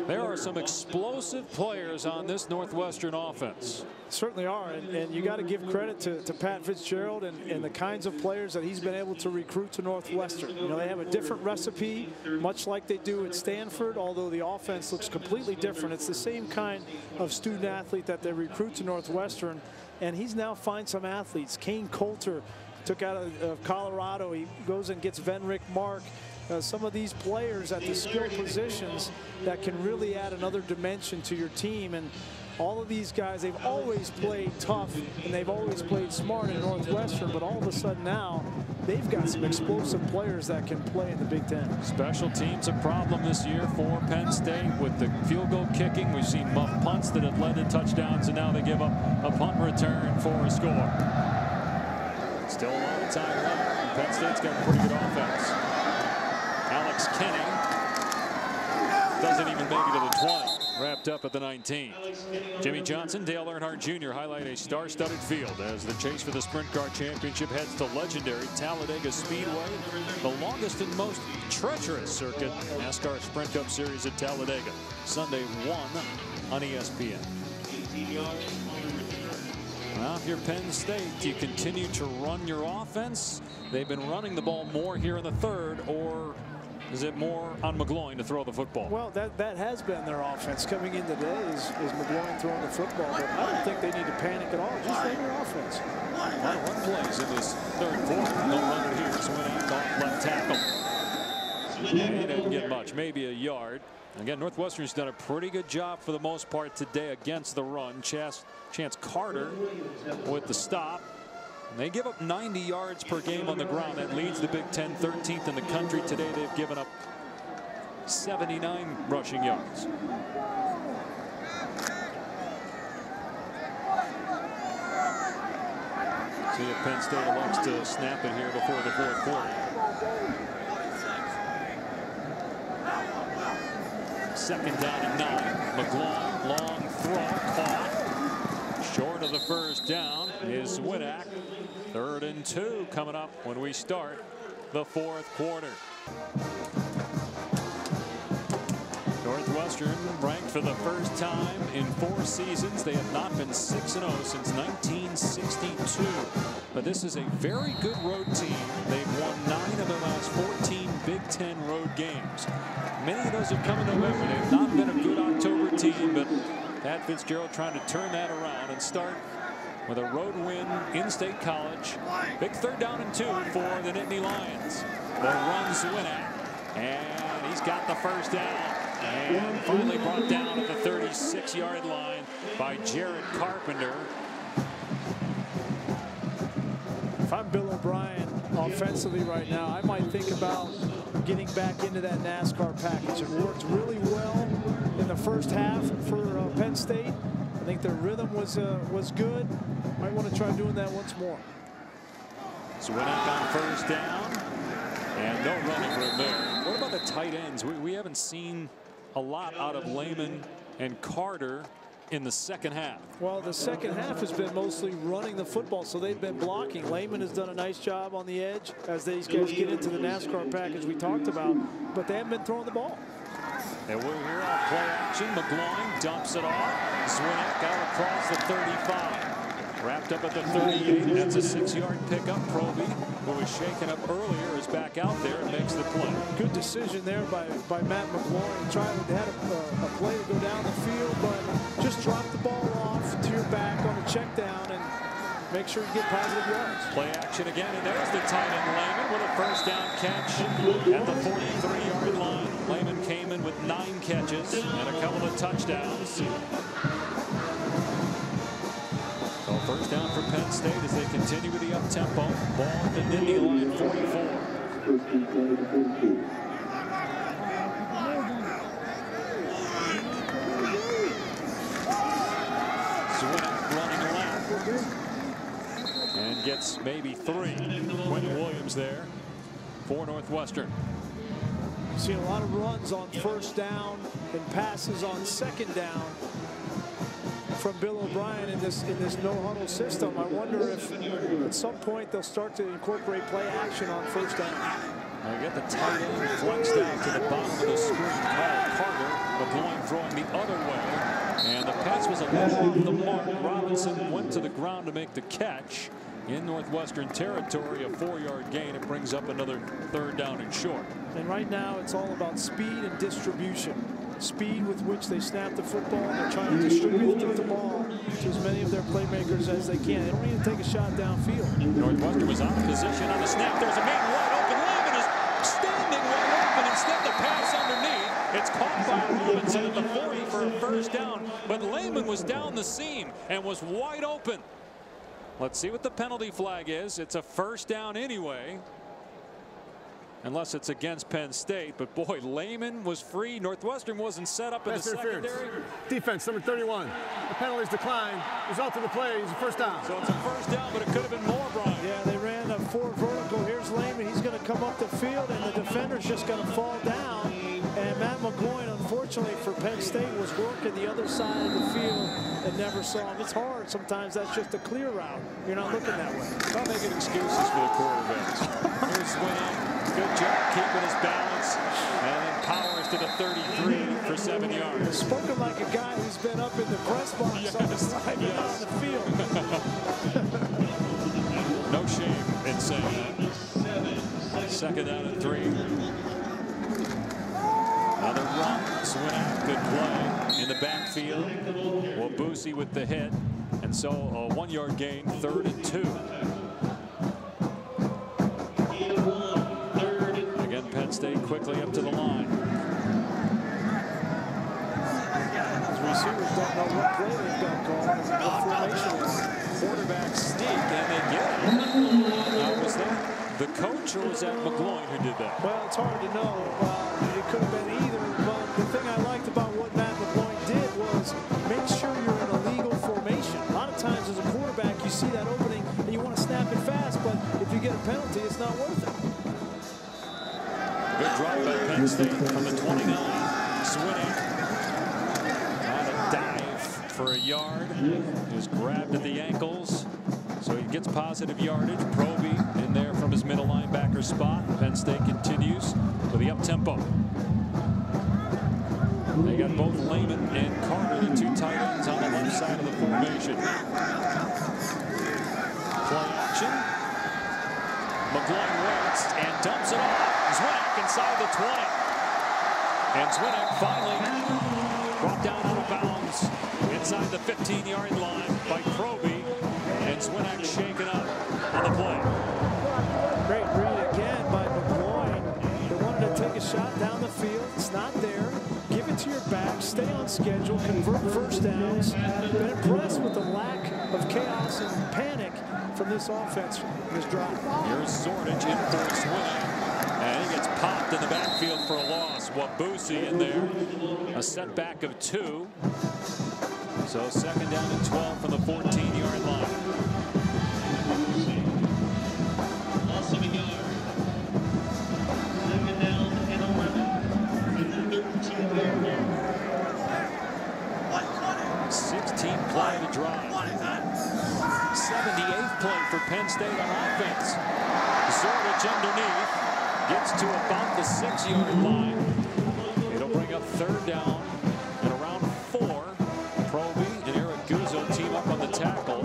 There are some explosive players on this Northwestern offense. Certainly are, and, and you got to give credit to, to Pat Fitzgerald and, and the kinds of players that he's been able to recruit to Northwestern. You know, they have a different recipe, much like they do at Stanford, although the offense looks completely different. It's the same kind of student athlete that they recruit to Northwestern, and he's now found some athletes. Kain Colter took out of, of Colorado. He goes and gets Venric Mark. Uh, some of these players at the skill positions that can really add another dimension to your team. And all of these guys, they've always played tough and they've always played smart in Northwestern, but all of a sudden now they've got some explosive players that can play in the Big Ten. Special teams a problem this year for Penn State with the field goal kicking. We've seen muff punts that have led to touchdowns, and now they give up a punt return for a score. Still a lot of time left. Penn State's got a pretty good offense. Alex Kenny doesn't even make it to the twenty. Wrapped up at the nineteen. Jimmy Johnson, Dale Earnhardt Junior highlight a star-studded field as the chase for the Sprint Car Championship heads to legendary Talladega Speedway, the longest and most treacherous circuit, NASCAR Sprint Cup Series at Talladega. Sunday one on E S P N. Well, if you're Penn State, you continue to run your offense. They've been running the ball more here in the third, or is it more on McGloin to throw the football? Well, that, that has been their offense coming in today is, is McGloin throwing the football, but I don't think they need to panic at all. Just run your offense. Well, one plays in this third quarter. No runner here. Zwinak off left tackle. Yeah, he didn't get much, maybe a yard. Again, Northwestern's done a pretty good job for the most part today against the run. Chance, Chance Carter with the stop. They give up ninety yards per game on the ground. That leads the Big Ten, thirteenth in the country. Today they've given up seventy-nine rushing yards. See if Penn State elects to snap it here before the fourth quarter. Second down and nine. McGloin, long throw, caught. Short of the first down is Zwinak. Third and two coming up when we start the fourth quarter. Northwestern ranked for the first time in four seasons. They have not been six and oh since nineteen sixty-two. But this is a very good road team. They've won nine of their last fourteen Big Ten road games. Many of those have come in November. They've not been a good October team, but Pat Fitzgerald trying to turn that around and start with a road win in State College. Big third down and two for the Nittany Lions. The run Zwinak, and he's got the first down. And finally brought down at the thirty-six yard line by Jared Carpenter. If I'm Bill O'Brien offensively right now, I might think about getting back into that NASCAR package. It worked really well in the first half for uh, Penn State. I think their rhythm was uh, was good. Might want to try doing that once more. Zwinak on first down, and no running room there. What about the tight ends? We, we haven't seen a lot out of Lehman and Carter in the second half. Well, the second half has been mostly running the football, so they've been blocking. Lehman has done a nice job on the edge as these guys get into the NASCAR package we talked about, but they haven't been throwing the ball. And we're here on play action. McGloin dumps it off. Zwinak out across the thirty-five. Wrapped up at the thirty-eight. That's a six yard pickup. Proby, who was shaken up earlier, is back out there and makes the play. Good decision there by, by Matt McGloin. Tried to had a, a play to go down the field, but just drop the ball off to your back on a check down and make sure you get positive yards. Play action again, and there's the tight end Lehman with a first down catch at the forty-three yard line. Lehman came in with nine catches and a couple of touchdowns. So first down for Penn State as they continue with the up-tempo. Ball at the Nittany line, forty-four. And gets maybe three. Quentin Williams there for Northwestern. Seeing a lot of runs on first down and passes on second down from Bill O'Brien in this in this no huddle system. I wonder if at some point they'll start to incorporate play action on first down. I get the tight end flexed out to the bottom of the screen. Kyle Carter McGloin throwing the other way, and the pass was a little off the mark. Robinson went to the ground to make the catch in Northwestern territory. A four-yard gain. It brings up another third down and short. And right now it's all about speed and distribution. Speed with which they snap the football, and they're trying to distribute the ball to as many of their playmakers as they can. They don't even take a shot downfield. Northwestern was out of position on the snap. There's a man wide open. Lehman is standing wide open. Instead, the pass underneath. It's caught by Robinson at the forty for a first down, but Lehman was down the seam and was wide open. Let's see what the penalty flag is. It's a first down anyway. Unless it's against Penn State, but boy, Lehman was free. Northwestern wasn't set up in the secondary. Defense, number thirty-one. The penalties declined. Result of the play is a first down. So it's a first down, but it could have been more, Brian. Yeah, they ran a four vertical. Here's Lehman. He's going to come up the field, and the defender's just going to fall down. And Matt McGloin, unfortunately for Penn State, was working the other side of the field and never saw him. It's hard. Sometimes that's just a clear route. You're not looking that way. Not making excuses for the quarterbacks. Here's Zwinak. Good job keeping his balance, and then powers to the thirty-three for seven yards. Spoken like a guy who's been up in the press box, yes, on the side, yes, on the field. No shame in saying that. Second down and three. Another run. Zwinak, good play in the backfield. Wabusi with the hit, and so a one-yard gain, third and two. Stay quickly up to the line. As receivers don't know what play they've got called. The quarterback sneak, and they get it. Now, was that the coach, or was that McGloin who did that? Well, it's hard to know. Uh, it could have been either. But the thing I liked about what Matt McGloin did was make sure you're in a legal formation. A lot of times as a quarterback, you see that opening, and you want to snap it fast, but if you get a penalty, it's not worth it. Good drive by Penn State from the twenty-nine. Zwinak on a dive for a yard. He was grabbed at the ankles, so he gets positive yardage. Proby in there from his middle linebacker spot. Penn State continues with the up-tempo. They got both Lehman and Carter, the two tight ends, on the left side of the formation. Play action. McGloin waits and dumps it off. Zwinak inside the twenty. And Zwinak finally brought down out of bounds inside the fifteen-yard line by Proby. And Zwinak shaken up on the play. Great read again by McGloin. They wanted to take a shot down the field. It's not there. Give it to your back. Stay on schedule. Convert first downs. Been impressed with the lack of chaos and panic from this offense. This drive. Here's Zordich in for Zwinak. And he gets popped in the backfield for a loss. Wabusi in there. A setback of two. So second down and twelve from the fourteen-yard line. Second down and eleven. thirteen-yard line. sixteenth play to drive. seventy-eighth play for Penn State on offense. Zordich underneath. Gets to about the six-yard line. It'll bring up third down and around four. Proby and Eric Guzzo team up on the tackle.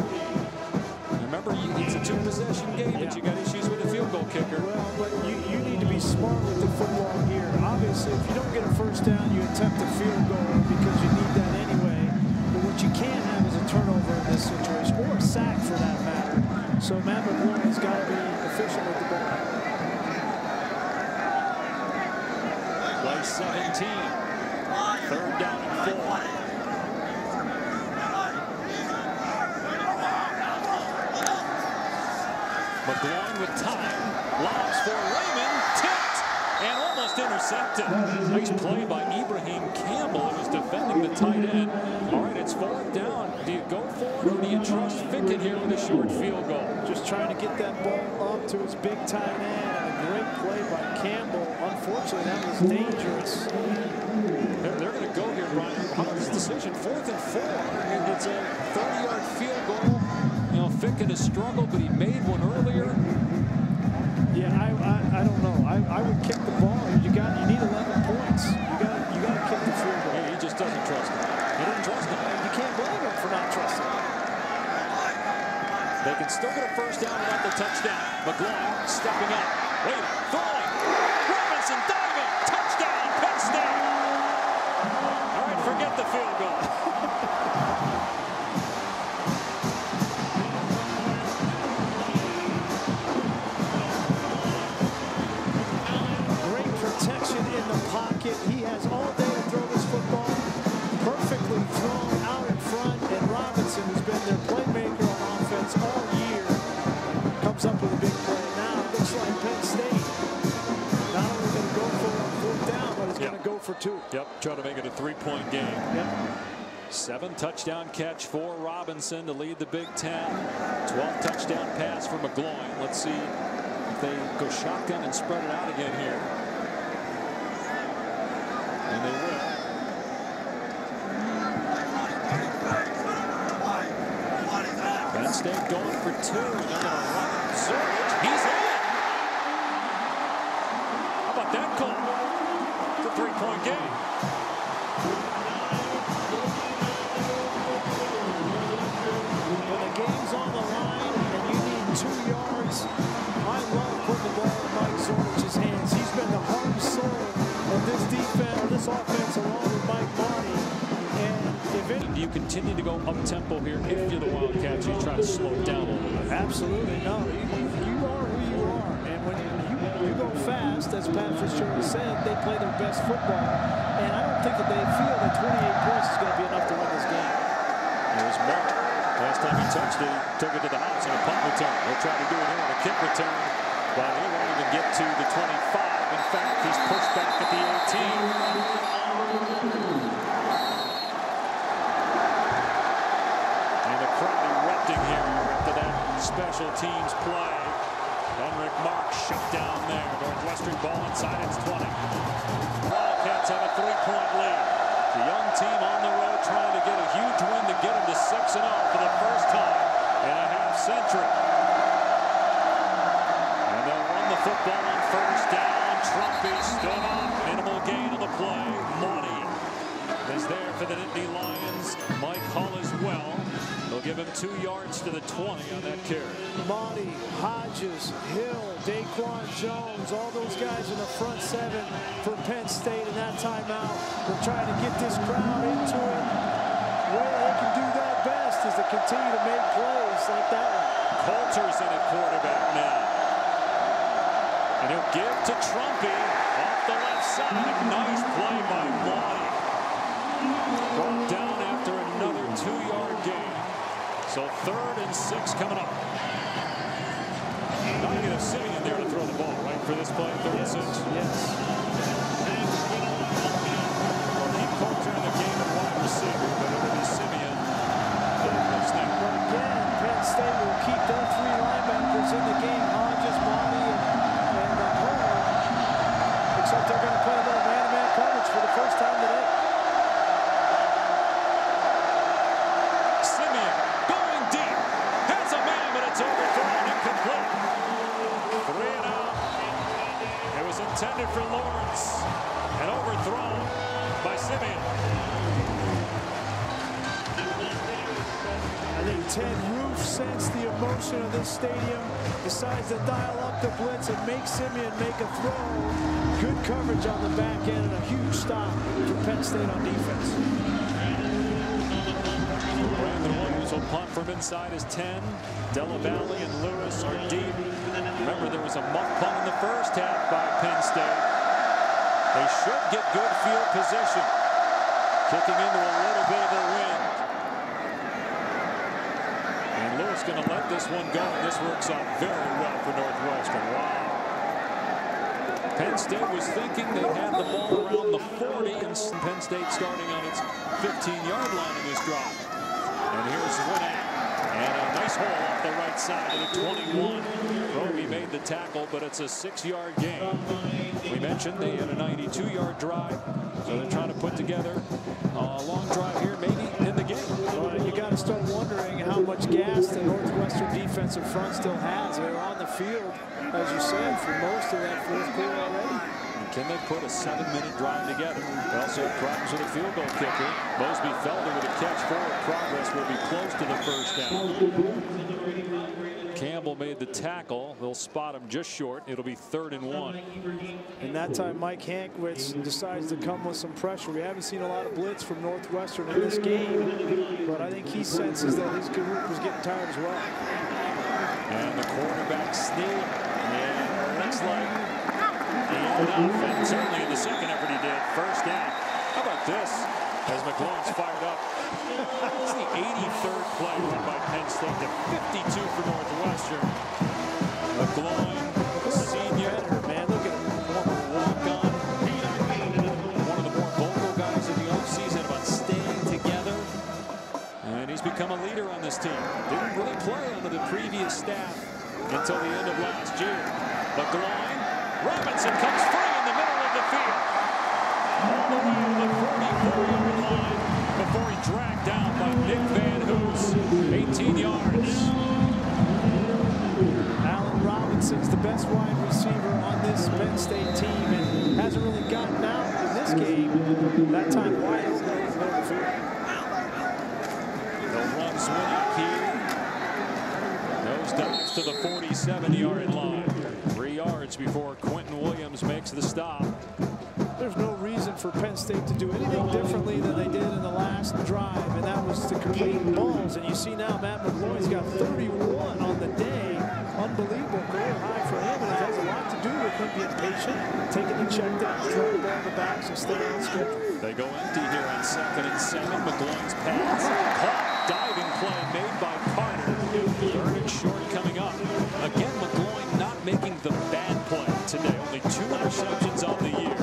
Remember, it's a two-possession game, but you got issues with the field goal kicker. Well, but you, you need to be smart with the football here. Obviously, if you don't get a first down, you attempt a field goal because you need that anyway. But what you can't have is a turnover in this situation, or a sack for that matter. So Matt McGloin has got to be efficient with the ball. seventeen. Third down and four. McGloin with time. Lobs for Lehman. Tipped and almost intercepted. Nice play by Ibraheim Campbell, who's defending the tight end. All right, it's fourth down. Do you go for it, or do you trust Ficken here with a short field goal? Just trying to get that ball up to his big tight end. Great play by Campbell. Unfortunately, that was dangerous. They're, they're going to go here, Brian. How is this decision? Fourth and four. And it's a thirty-yard field goal. You know, Ficken has struggled, but he made one earlier. Yeah, I I, I don't know. I, I would kick the ball. You got you need eleven points. You got you got to kick the field goal. They can still get a first down without the touchdown. McGloin stepping up. Wait, throwing. Robinson diving. Touchdown, Penn State. All right, forget the field goal. Great protection in the pocket. He has all day to throw this football. Perfectly thrown out in front. And Robinson has been their playmaker on offense all year. Comes up with a big play. Now it looks like Penn State not only going to go for a fourth down, but it's yep. going to go for two. Yep, trying to make it a three-point game. Yep. Seven touchdown catch for Robinson to lead the Big Ten. twelve touchdown pass for McGloin. Let's see if they go shotgun and spread it out again here. And they will. Penn State going for two. They're going to run. Zordich, he's in it. How about that call? It's a three-point game. You continue to go up-tempo here if you're the Wildcats. You try to slow it down a little bit. Absolutely. No, you, you are who you are. And when you, you, you go fast, as Pat Fitzgerald said, they play their best football. And I don't think that they feel that twenty-eight points is going to be enough to win this game. There's Mark. Last time he touched it, he took it to the house on a punt return. He'll try to do it here on a kick return. But he won't even get to the twenty-five. In fact, he's pushed back at the eighteen. Special teams play. Benrick Mark shut down there. Northwestern ball inside its twenty. Wildcats have a three-point lead. The young team on the road trying to get a huge win to get them to six and oh for the first time in a half century. And they'll run the football on first down. Trumpy stood up. Minimal gain on the play. Monty is there for the Nittany Lions. Mike Hall as well. They'll give him two yards to the twenty on that carry. Monty, Hodges, Hill, Daquan Jones, all those guys in the front seven for Penn State in that timeout. They're trying to get this crowd into it. The way they can do that best is to continue to make plays like that one. Colter's in at quarterback now. And he'll give to Trumpy off the left side. Nice play by Monty. Brought down after another two-yard gain. So third and six coming up. Not going to sit in there to throw the ball, right, for this play, third yes, and six? Yes. Well, Kain Colter in the game of wide receiver, but it'll be Siemian. But again, Penn State will keep their three linebackers in the game. Hodges, Bobby, and Cole. Except they're going to play a little man-to-man coverage for the first time today. Intended for Lawrence and overthrown by Siemian. I think Ted Roof sensed the emotion of this stadium, decides to dial up the blitz and make Siemian make a throw. Good coverage on the back end and a huge stop for Penn State on defense. Brandon Williams will punt from inside his ten. Della Valle and Lewis are deep. Remember, there was a muff punt in the first half by Penn State. They should get good field position. Kicking into a little bit of a wind. And Lewis going to let this one go, and this works out very well for Northwestern. Wow. Penn State was thinking they had the ball around the forty, and Penn State starting on its fifteen-yard line in this drop. And here's Zwinak. And a nice hole off the right side of the twenty-one. Proby made the tackle, but it's a six-yard gain. We mentioned they had a ninety-two-yard drive, so they're trying to put together a long drive here, maybe in the game. Well, you got to start wondering how much gas the Northwestern defensive front still has. They're on the field, as you said, for most of that fourth quarter already. And can they put a seven-minute drive together? They also have problems with a field goal kicker. Mosby Felder with a catch forward progress will be close to the first down. Campbell made the tackle. They'll spot him just short. It'll be third and one. And that time, Mike Hankwitz decides to come with some pressure. We haven't seen a lot of blitz from Northwestern in this game, but I think he senses that his group was getting tired as well. And the quarterback sneak. And it looks like the offense, certainly in the second effort he did, first down. How about this? As McGloin's fired up. It's the eighty-third play by Penn State to fifty-two for Northwestern. McGloin, senior. Man, look at him. Former walk-on. One of the more vocal guys in the offseason about staying together. And he's become a leader on this team. Didn't really play under the previous staff until the end of last year. McGloin, Robinson comes free in the middle of the field. All the way to the forty-four-yard line before he dragged down by Nick Van Hoos, eighteen yards. Allen Robinson's the best wide receiver on this Penn State team and hasn't really gotten out in this game. That time wide open in the middle of the field. The run Zwinak here. Dives to the forty-seven-yard line. Three yards before Quentin Williams makes the stop. There's no reason for Penn State to do anything differently than they did in the last drive, and that was to complete balls. And you see now Matt McGloin's got thirty-one on the day. Unbelievable goal high for him, and it has a lot to do with him being patient, taking the check down, throwing the ball in the backs, and staying on schedule. They go empty here on second and seven. McGloin's pass, caught, diving play made by Carter. Third and short coming up. Again, McGloin not making the bad play today. Only two interceptions on the year.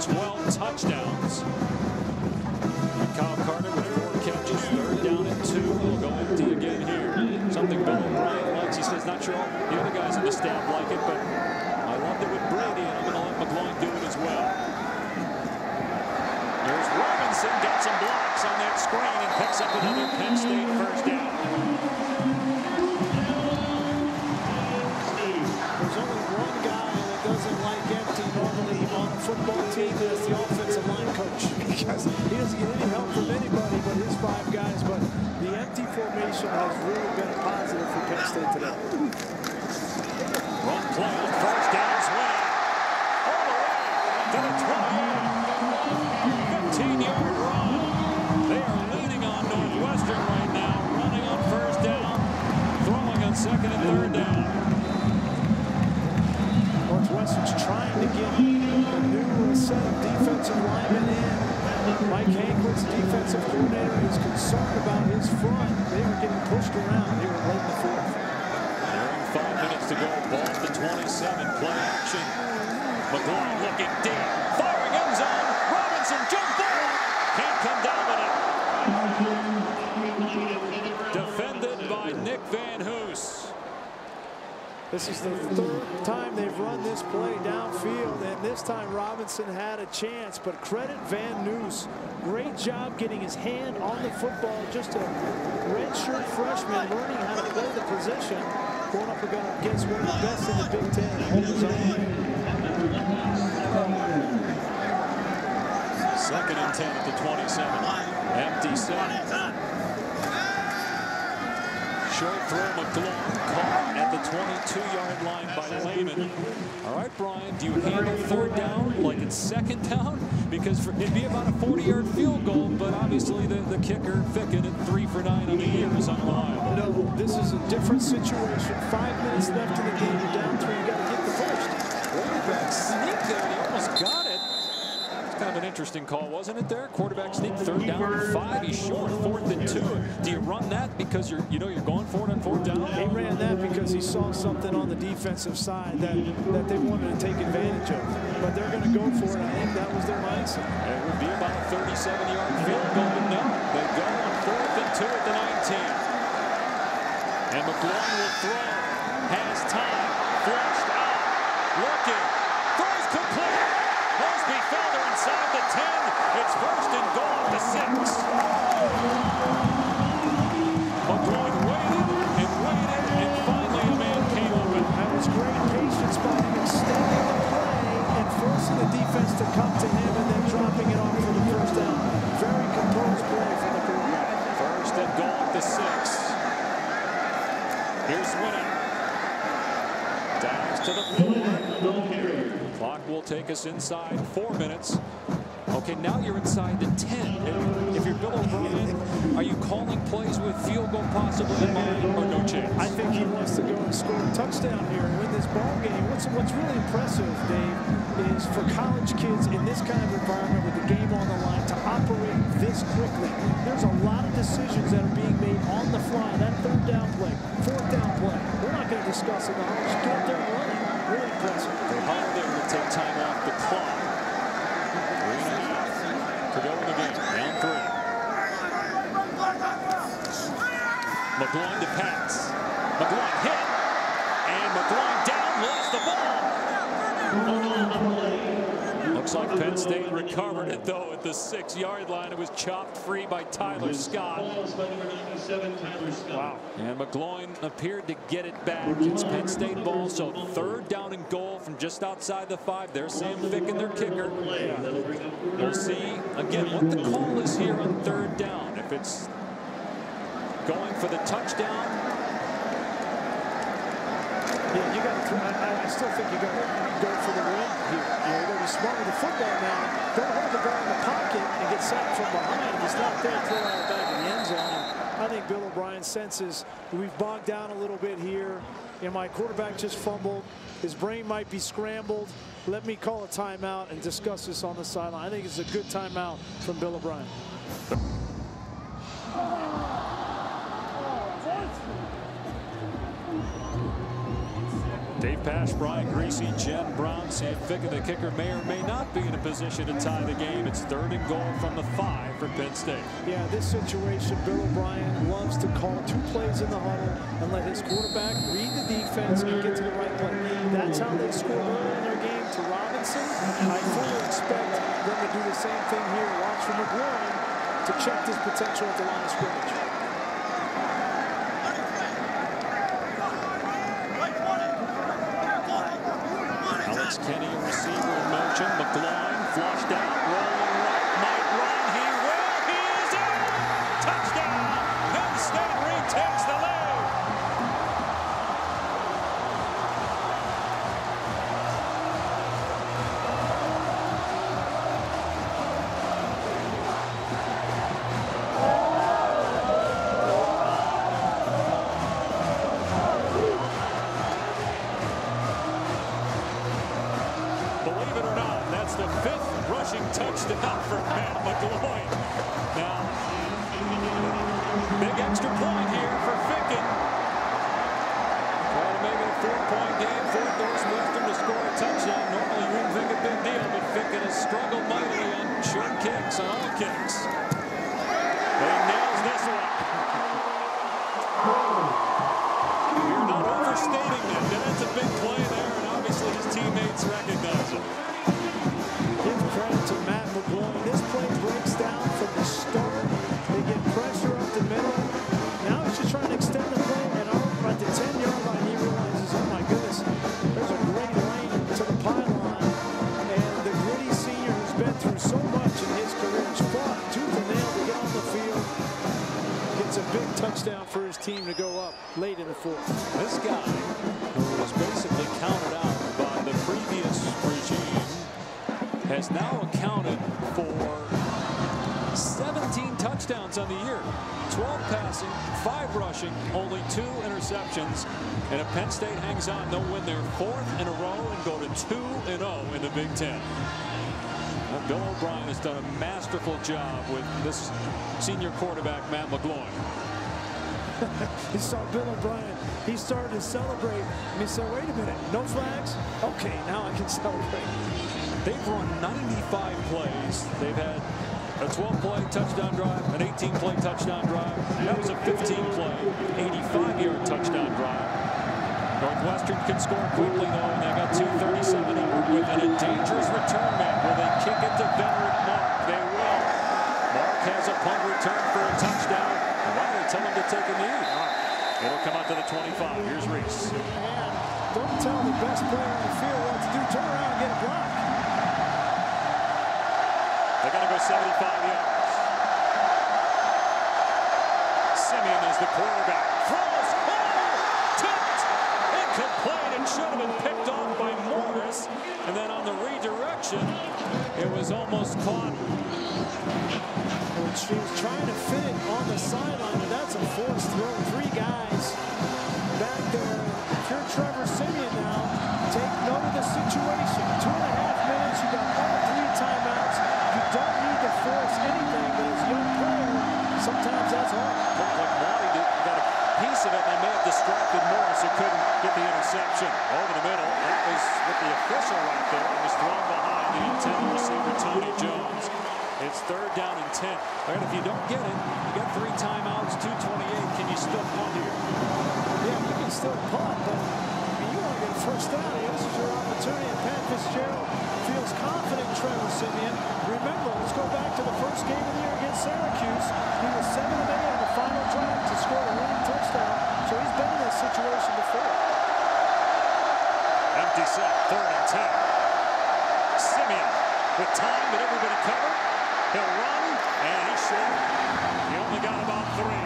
twelve touchdowns. And Kyle Carter with four catches. Third down and two. We'll go empty again here. Something Bill O'Brien likes. He says, not sure all the other guys in the staff like it, but I loved it with Brady, and I'm going to let McGloin do it as well. There's Robinson. Got some blocks on that screen and picks up another Penn State first down. Football team is the offensive line coach, because he doesn't get any help from anybody but his five guys. But the empty formation has really been a positive for Penn State today. Run play on first down as well. All the way to the twenty-eight. fifteen-yard run. They are leaning on Northwestern right now, running on first down, throwing on second and third down. Northwestern's trying to get a new set of defensive linemen in. Mike Hankwitz, defensive coordinator, is concerned about his front. They were getting pushed around here late in the fourth. Five minutes to go. Ball at the twenty-seven. Play action. McGloin looking deep. Firing end zone. Robinson jumped there. Can't come down with it. Defended by Nick Van Hoos. This is the third time they've run this play downfield, and this time Robinson had a chance, but credit Van Hoos. Great job getting his hand on the football. Just a redshirt freshman learning how to play the position, going up against one of the best in the Big Ten. Second and ten at the twenty-seven. Empty set. Short throw, McGloin caught at the twenty-two-yard line by Lehman. All right, Brian, do you handle third down like it's second down? Because for, it'd be about a forty-yard field goal, but obviously the, the kicker, Ficken, at three for nine on the year is unreliable. No, this is a different situation. Five minutes left in the game. You're down three. You got to get the first. Quarterback sneak there. He almost got it. Kind of an interesting call, wasn't it there? Quarterback sneak, third down and five. He's short, fourth and two. Do you run that because you're, you know, you're going for it on fourth down? He ran that because he saw something on the defensive side that, that they wanted to take advantage of. But they're going to go for it. I think that was their mindset. It would be about a thirty-seven-yard field goal, but no, they go on fourth and two at the nineteen. And McGloin will throw. Has time. Flushed out. Looking. Throws complete. Mosby Felder inside the ten. It's first and goal at the six. McGloin waited and waited, and finally a man came open. That was great patience by him, extending the play and forcing the Here's Zwinak. Dives to the floor. Clock will take us inside four minutes. Okay, now you're inside the ten. If you're Bill O'Brien, are you calling plays with field goal possibly in mind, or no chance? I think he wants to go and score a touchdown here and win this ball game. What's, what's really impressive, Dave, is for college kids in this kind of environment with the game on the line to operate this quickly. There's a lot of decisions that are being made on the fly. That third down play, fourth down play, we're not going to discuss it all. Just get there and run it. Really impressive. They hung there to take time off the clock. To go in the game, down three. McGloin to pass. McGloin hit, and McGloin down, lost the ball. Looks like Penn State recovered it though at the six-yard line. It was chopped free by Tyler Scott. Wow. And McGloin appeared to get it back. It's Penn State ball, so third down and goal from just outside the five. There's Sam Ficken, their kicker. We'll see again what the call is here on third down. If it's going for the touchdown, yeah, you got to. I, I still think you got to go for the win here. You know, they're smart with the football now. Don't hold the guy in the pocket and get sacked from behind. If it's not there, throw out back in the end zone. I think Bill O'Brien senses we've bogged down a little bit here. And my quarterback just fumbled. His brain might be scrambled. Let me call a timeout and discuss this on the sideline. I think it's a good timeout from Bill O'Brien. Dave Pasch, Brian Griese, Jen Brown, Sam Ficken, the kicker, may or may not be in a position to tie the game. It's third and goal from the five for Penn State. Yeah, this situation, Bill O'Brien loves to call two plays in the huddle and let his quarterback read the defense and get to the right play. That's how they scored early in their game to Robinson. I fully expect them to do the same thing here. Watch for McGloin to check this potential at the line of scrimmage. Kenny, a receiver in motion. McGloin flushed out, rolling right, might run. He will. He is in. Touchdown. Penn State retakes the lead. Touchdown for Matt McGloin. Now, big extra point here for Ficken. Trying to make it a four-point game. Ford forced Western to score a touchdown. Normally, you wouldn't think a big deal, but Ficken has struggled mightily on short kicks, on all kicks. But he nails this one. You're not overstating that. That's a big play there, and obviously his teammates recognize it. To Matt McGloin. This play breaks down from the start. They get pressure up the middle. Now he's just trying to extend the play, and over at the ten-yard line, he realizes, oh my goodness, there's a great lane to the pylon. And the gritty senior who's been through so much in his career has fought tooth and nail to get on the field. Gets a big touchdown for his team to go up late in the fourth. This guy was basically counted out by the previous regime. Has now accounted for seventeen touchdowns on the year, twelve passing, five rushing, only two interceptions. And if Penn State hangs on, they'll win their fourth in a row and go to two and oh in the Big Ten. Well, Bill O'Brien has done a masterful job with this senior quarterback, Matt McGloin. You saw Bill O'Brien. He started to celebrate. And he said, wait a minute, no flags? Okay, now I can celebrate. They've run ninety-five plays. They've had a twelve-play touchdown drive, an eighteen-play touchdown drive. That was a fifteen-play, eighty-five-yard touchdown drive. Northwestern can score quickly, though, and they got two thirty-seven with an, a dangerous return man where they kick it to Benrick Mark. They will. Mark has a punt return for a touchdown. Tell him to take a knee. It'll come out to the twenty-five. Here's Reese. And don't tell the best player on the field what to do. Turn around and get a block. They're going to go seventy-five yards. Siemian is the quarterback. Throws. Oh! motion. It was almost caught. And she was trying to fit it on the sideline, but that's a forced throw. Three guys back there. If you're Trevor Siemian now, take note of the situation. Two and a half minutes, you got all three timeouts. You don't need to force anything, but as young player, sometimes that's hard. Looked like Marty did, got a piece of it. They may have distracted Morris, who couldn't get the interception. Over the middle, that was with the official right there. It was thrown behind the intended receiver, Tony Jones. It's third down and ten. And if you don't get it, you got three timeouts, two twenty-eight. Can you still punt here? Yeah, you can still punt, but I mean, you want to get a first down. This is your opportunity. And Pat Fitzgerald feels confident in Trevor Siemian. Remember, let's go back to the first game of the year against Syracuse. He was seven and eight on the final drive to score the winning touchdown. So he's been in this situation before. Empty set, third and ten. Siemian with time, but everybody covered. He'll run, and he should. He only got about three.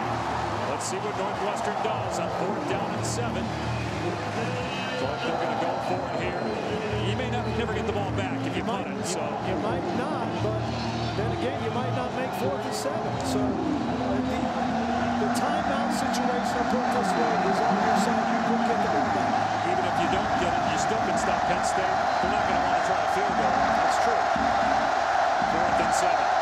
Let's see what Northwestern does on fourth down and seven. But they're going to go for it here. You may not never get the ball back if you, you punt might, it. So you might not, but then again, you might not make fourth and seven. So the, the timeout situation, put this way, is on your side. You could get the ball back. Even if you don't get it, you still can stop Penn State. They're not going to want to try a field goal. That's true. Fourth and seven.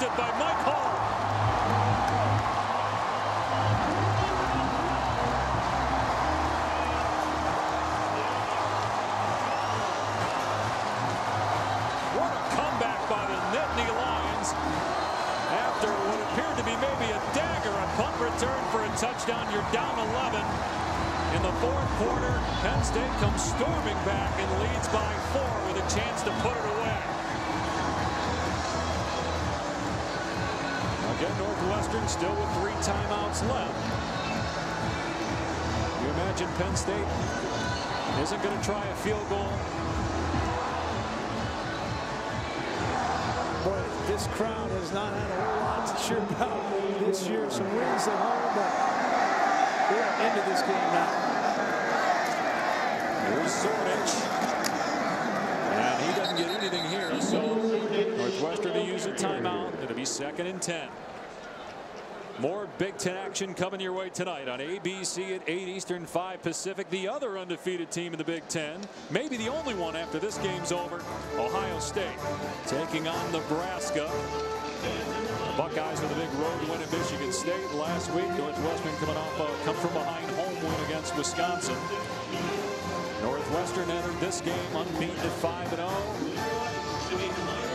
By Mike Hall. What a comeback by the Nittany Lions after what appeared to be maybe a dagger, a punt return for a touchdown. You're down eleven in the fourth quarter. Penn State comes storming back and leads by four with a chance to put it away. Again, Northwestern still with three timeouts left. You imagine Penn State isn't going to try a field goal. But this crowd has not had a whole lot to cheer about this year. Some wins at home, but we are into this game now. Here's Zordich, and he doesn't get anything here, so Northwestern to use a timeout. It'll be second and ten. More Big Ten action coming your way tonight on A B C at eight Eastern, five Pacific. The other undefeated team in the Big Ten, maybe the only one after this game's over, Ohio State taking on Nebraska. The Buckeyes with a big road win at Michigan State last week. Northwestern coming off a come from behind home win against Wisconsin. Northwestern entered this game unbeaten at five and zero.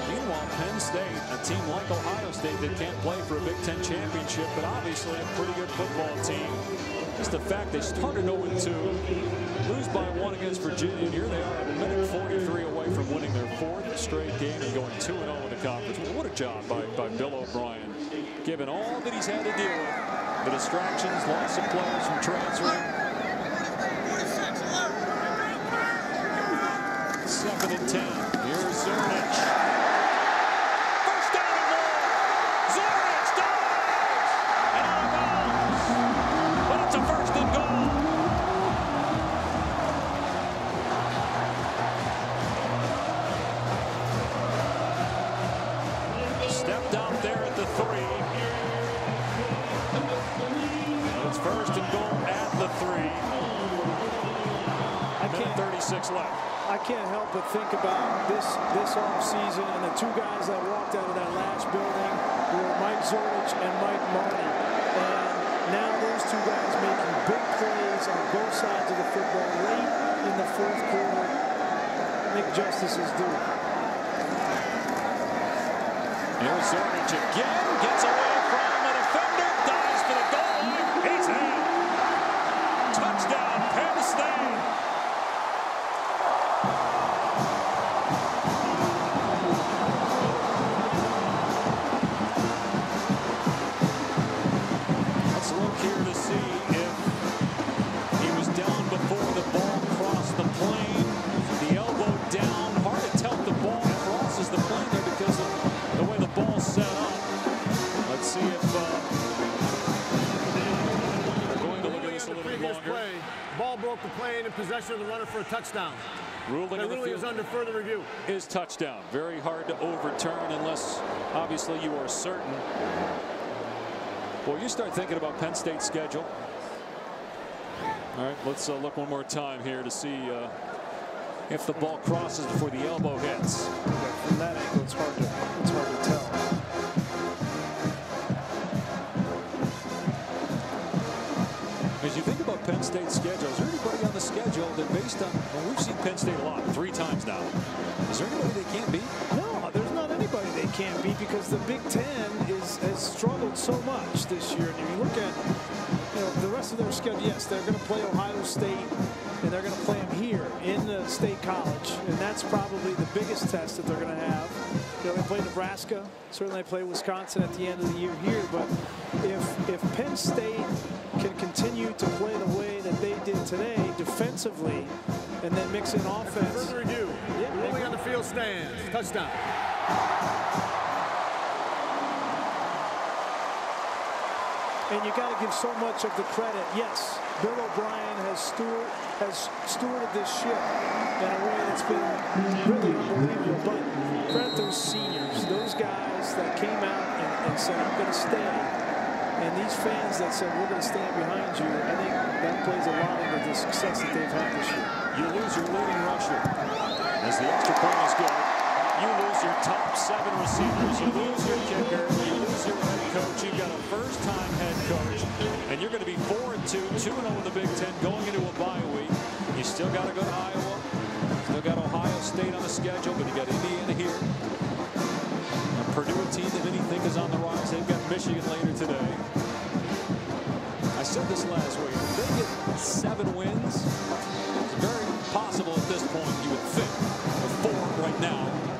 Meanwhile, Penn State, a team like Ohio State that can't play for a Big Ten championship, but obviously a pretty good football team. Just the fact they started oh and two, lose by one against Virginia, and here they are a minute forty-three away from winning their fourth straight game and going two and oh in the conference. Well, what a job by, by Bill O'Brien, given all that he's had to deal with, the distractions, loss of players from transferring. Second and ten. Here's Zordich. I can't help but think about this this offseason and the two guys that walked out of that last building were Mike Zordich and Mike Marty. And now those two guys making big plays on both sides of the football late in the fourth quarter. I think justice is due. Here's Zordich again, gets away from the defender, dives for the goal line. He's in. Touchdown, Penn State. broke the play and in possession of the runner for a touchdown. Rule in the field is under further review. Is touchdown. Very hard to overturn unless obviously you are certain. Well, you start thinking about Penn State's schedule. All right, let's uh, look one more time here to see uh, if the ball crosses before the elbow hits. Yeah, from that angle, it's hard to, it's hard to tell. As you think about Penn State's schedule, is there anybody on the schedule that based on, well, we've seen Penn State a lot, three times now. Is there anybody they can't beat? No, there's not anybody they can't beat because the Big Ten is, has struggled so much this year. And if you look at, you know, the rest of their schedule, yes, they're going to play Ohio State, and they're going to play them here in the State College. And that's probably the biggest test that they're going to have. You know, they play Nebraska. Certainly they play Wisconsin at the end of the year here. But if, if Penn State can continue to play the way that they did today defensively and then mix in offense. Further ado, yeah, ruling on the field stands. Touchdown. And you got to give so much of the credit. Yes, Bill O'Brien has steward, has stewarded this ship in a way that's been really unbelievable. But credit those seniors, those guys that came out and, and said, I'm going to stay. And these fans that said, we're going to stand behind you, I think that plays a lot into the success that they've had this year. You lose your leading rusher. As the extra point is good, you lose your top seven receivers. You lose your kicker. You lose your head coach. You've got a first-time head coach. And you're going to be four and two, two and oh in the Big Ten, going into a bye week. You still got to go to Iowa. Still got Ohio State on the schedule, but you got Indiana here. Purdue, a team that anything is on the rise. They've got Michigan later today. I said this last week. If they get seven wins, it's very possible at this point, you would think, before right now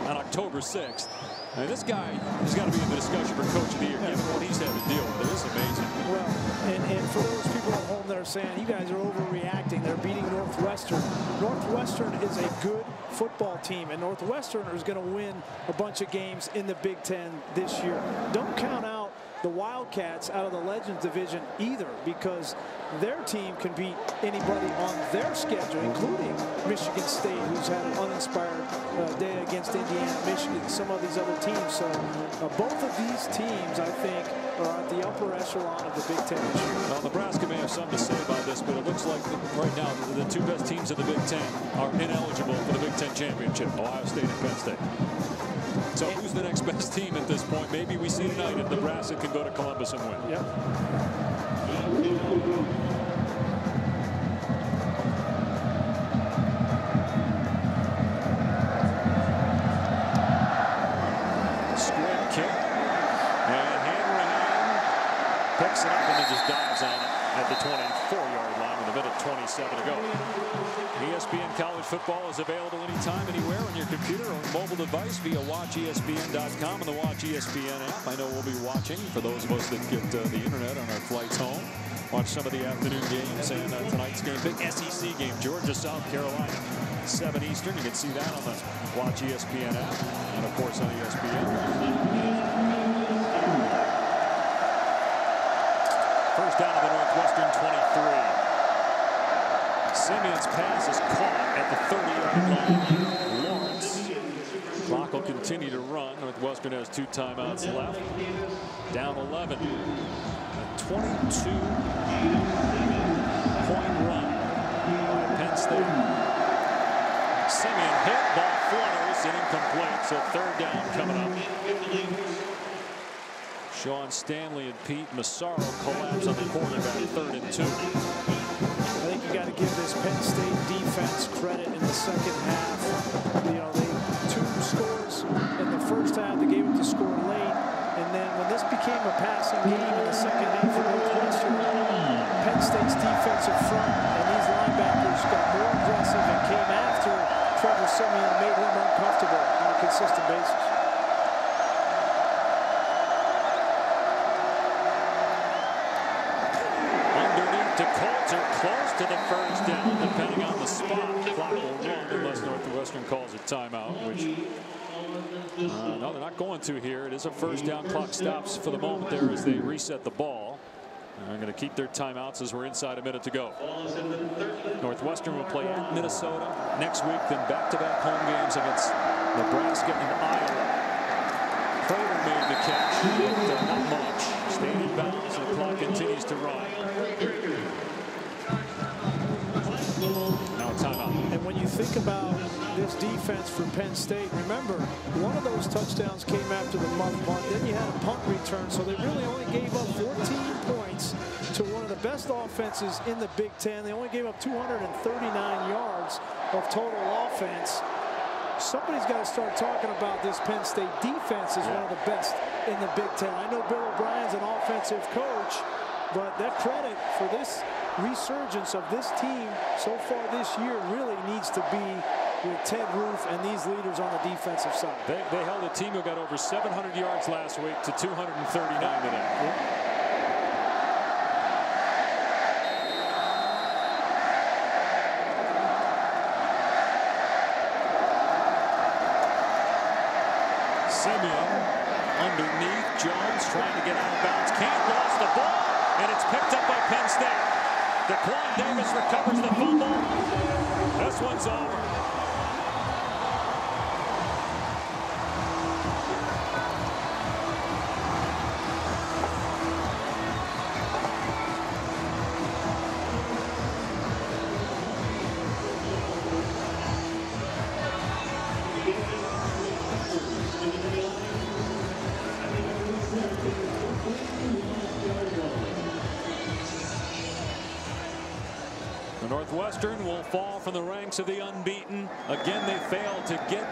on October sixth. I mean, this guy has got to be in the discussion for Coach of the Year, given what he's had to deal with. It is amazing. Well, and, and for those people at home that are saying, you guys are overreacting, they're beating Northwestern. Northwestern is a good football team, and Northwestern is going to win a bunch of games in the Big Ten this year. Don't count out the Wildcats out of the Legends division either, because their team can beat anybody on their schedule, including Michigan State, who's had an uninspired uh, day against Indiana, Michigan, some of these other teams. So uh, both of these teams, I think, are at the upper echelon of the Big Ten this year. Well, Nebraska may have something to say about this, but it looks like the, right now the two best teams in the Big Ten are ineligible for the Big Ten championship, Ohio State and Penn State. So who's the next best team at this point? Maybe we see tonight if Nebraska can go to Columbus and win. Yep. Squid kick. And Hanrahan picks it up and then just dives on it at the twenty-four yard line with a minute twenty-seven to go. E S P N College Football is available anytime, anywhere on your computer or mobile device via watch E S P N dot com and the Watch E S P N app. I know we'll be watching for those of us that get uh, the internet on our flights home. Watch some of the afternoon games and uh, tonight's game. Big S E C game, Georgia, South Carolina, seven Eastern. You can see that on the Watch E S P N app and, of course, on E S P N. First down to the Northwestern twenty-three. Simeon's pass is caught at the thirty yard line. Lawrence. Clock will continue to run. Northwestern has two timeouts left. Down eleven. A twenty-two point run by Penn State. Siemian hit, ball flutters and incomplete. So third down coming up. Sean Stanley and Pete Massaro collapse on the quarterback. Third and two. I think you got to give this Penn State defense credit in the second half. You know, they two scores in the first half. They gave it the score late, and then when this became a passing game in the second half of Northwestern, Penn State's defensive front and these linebackers got more aggressive and came after Trevor Siemian and made him uncomfortable on a consistent basis. Close to the first down, depending on the spot. The clock will run unless Northwestern calls a timeout, which uh, no, they're not going to here. It is a first down. Clock stops for the moment there as they reset the ball. They're going to keep their timeouts as we're inside a minute to go. Northwestern will play at Minnesota next week, then back-to-back home games against Nebraska and Iowa. Prater made the catch, but uh, not much. Staying in bounds, and the clock continues to run. Now a timeout. And when you think about this defense for Penn State, remember, one of those touchdowns came after the muff punt. Then you had a punt return, so they really only gave up fourteen points to one of the best offenses in the Big Ten. They only gave up two hundred thirty-nine yards of total offense. Somebody's got to start talking about this Penn State defense as one of the best in the Big Ten. I know Bill O'Brien's an offensive coach, but that credit for this resurgence of this team so far this year really needs to be with Ted Roof and these leaders on the defensive side. They, they held a team who got over seven hundred yards last week to two hundred thirty-nine today. Yeah. Siemian underneath Jones, trying to get out of bounds. Can't lose the ball, and it's picked up by Penn State. Daquan Davis recovers the fumble. This one's over. Northwestern will fall from the ranks of the unbeaten. Again, they failed to get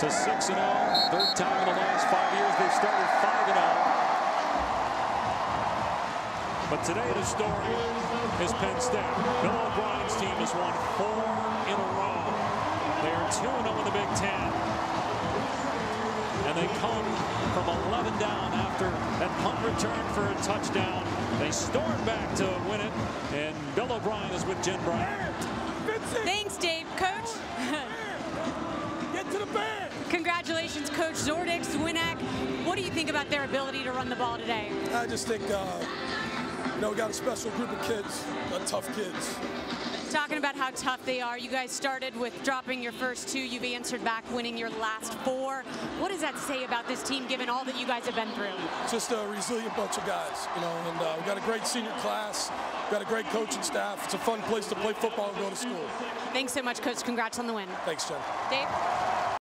to six and oh. Third time in the last five years they've started five and oh. But today the story is Penn State. Bill O'Brien's team has won four in a row. They are two and oh in the Big Ten. And they come from eleven down after that punt return for a touchdown. They storm back to win it, and Bill O'Brien is with Jen Bryant. Thanks, Dave. Coach? Get to the bag. Congratulations, Coach Zordich, Zwinak. What do you think about their ability to run the ball today? I just think, uh, you know, we got a special group of kids, uh, tough kids. Talking about how tough they are, you guys started with dropping your first two. You've answered back, winning your last four. What does that say about this team, given all that you guys have been through? Just a resilient bunch of guys, you know, and uh, we've got a great senior class. We've got a great coaching staff. It's a fun place to play football and go to school. Thanks so much, Coach. Congrats on the win. Thanks, Jen. Dave?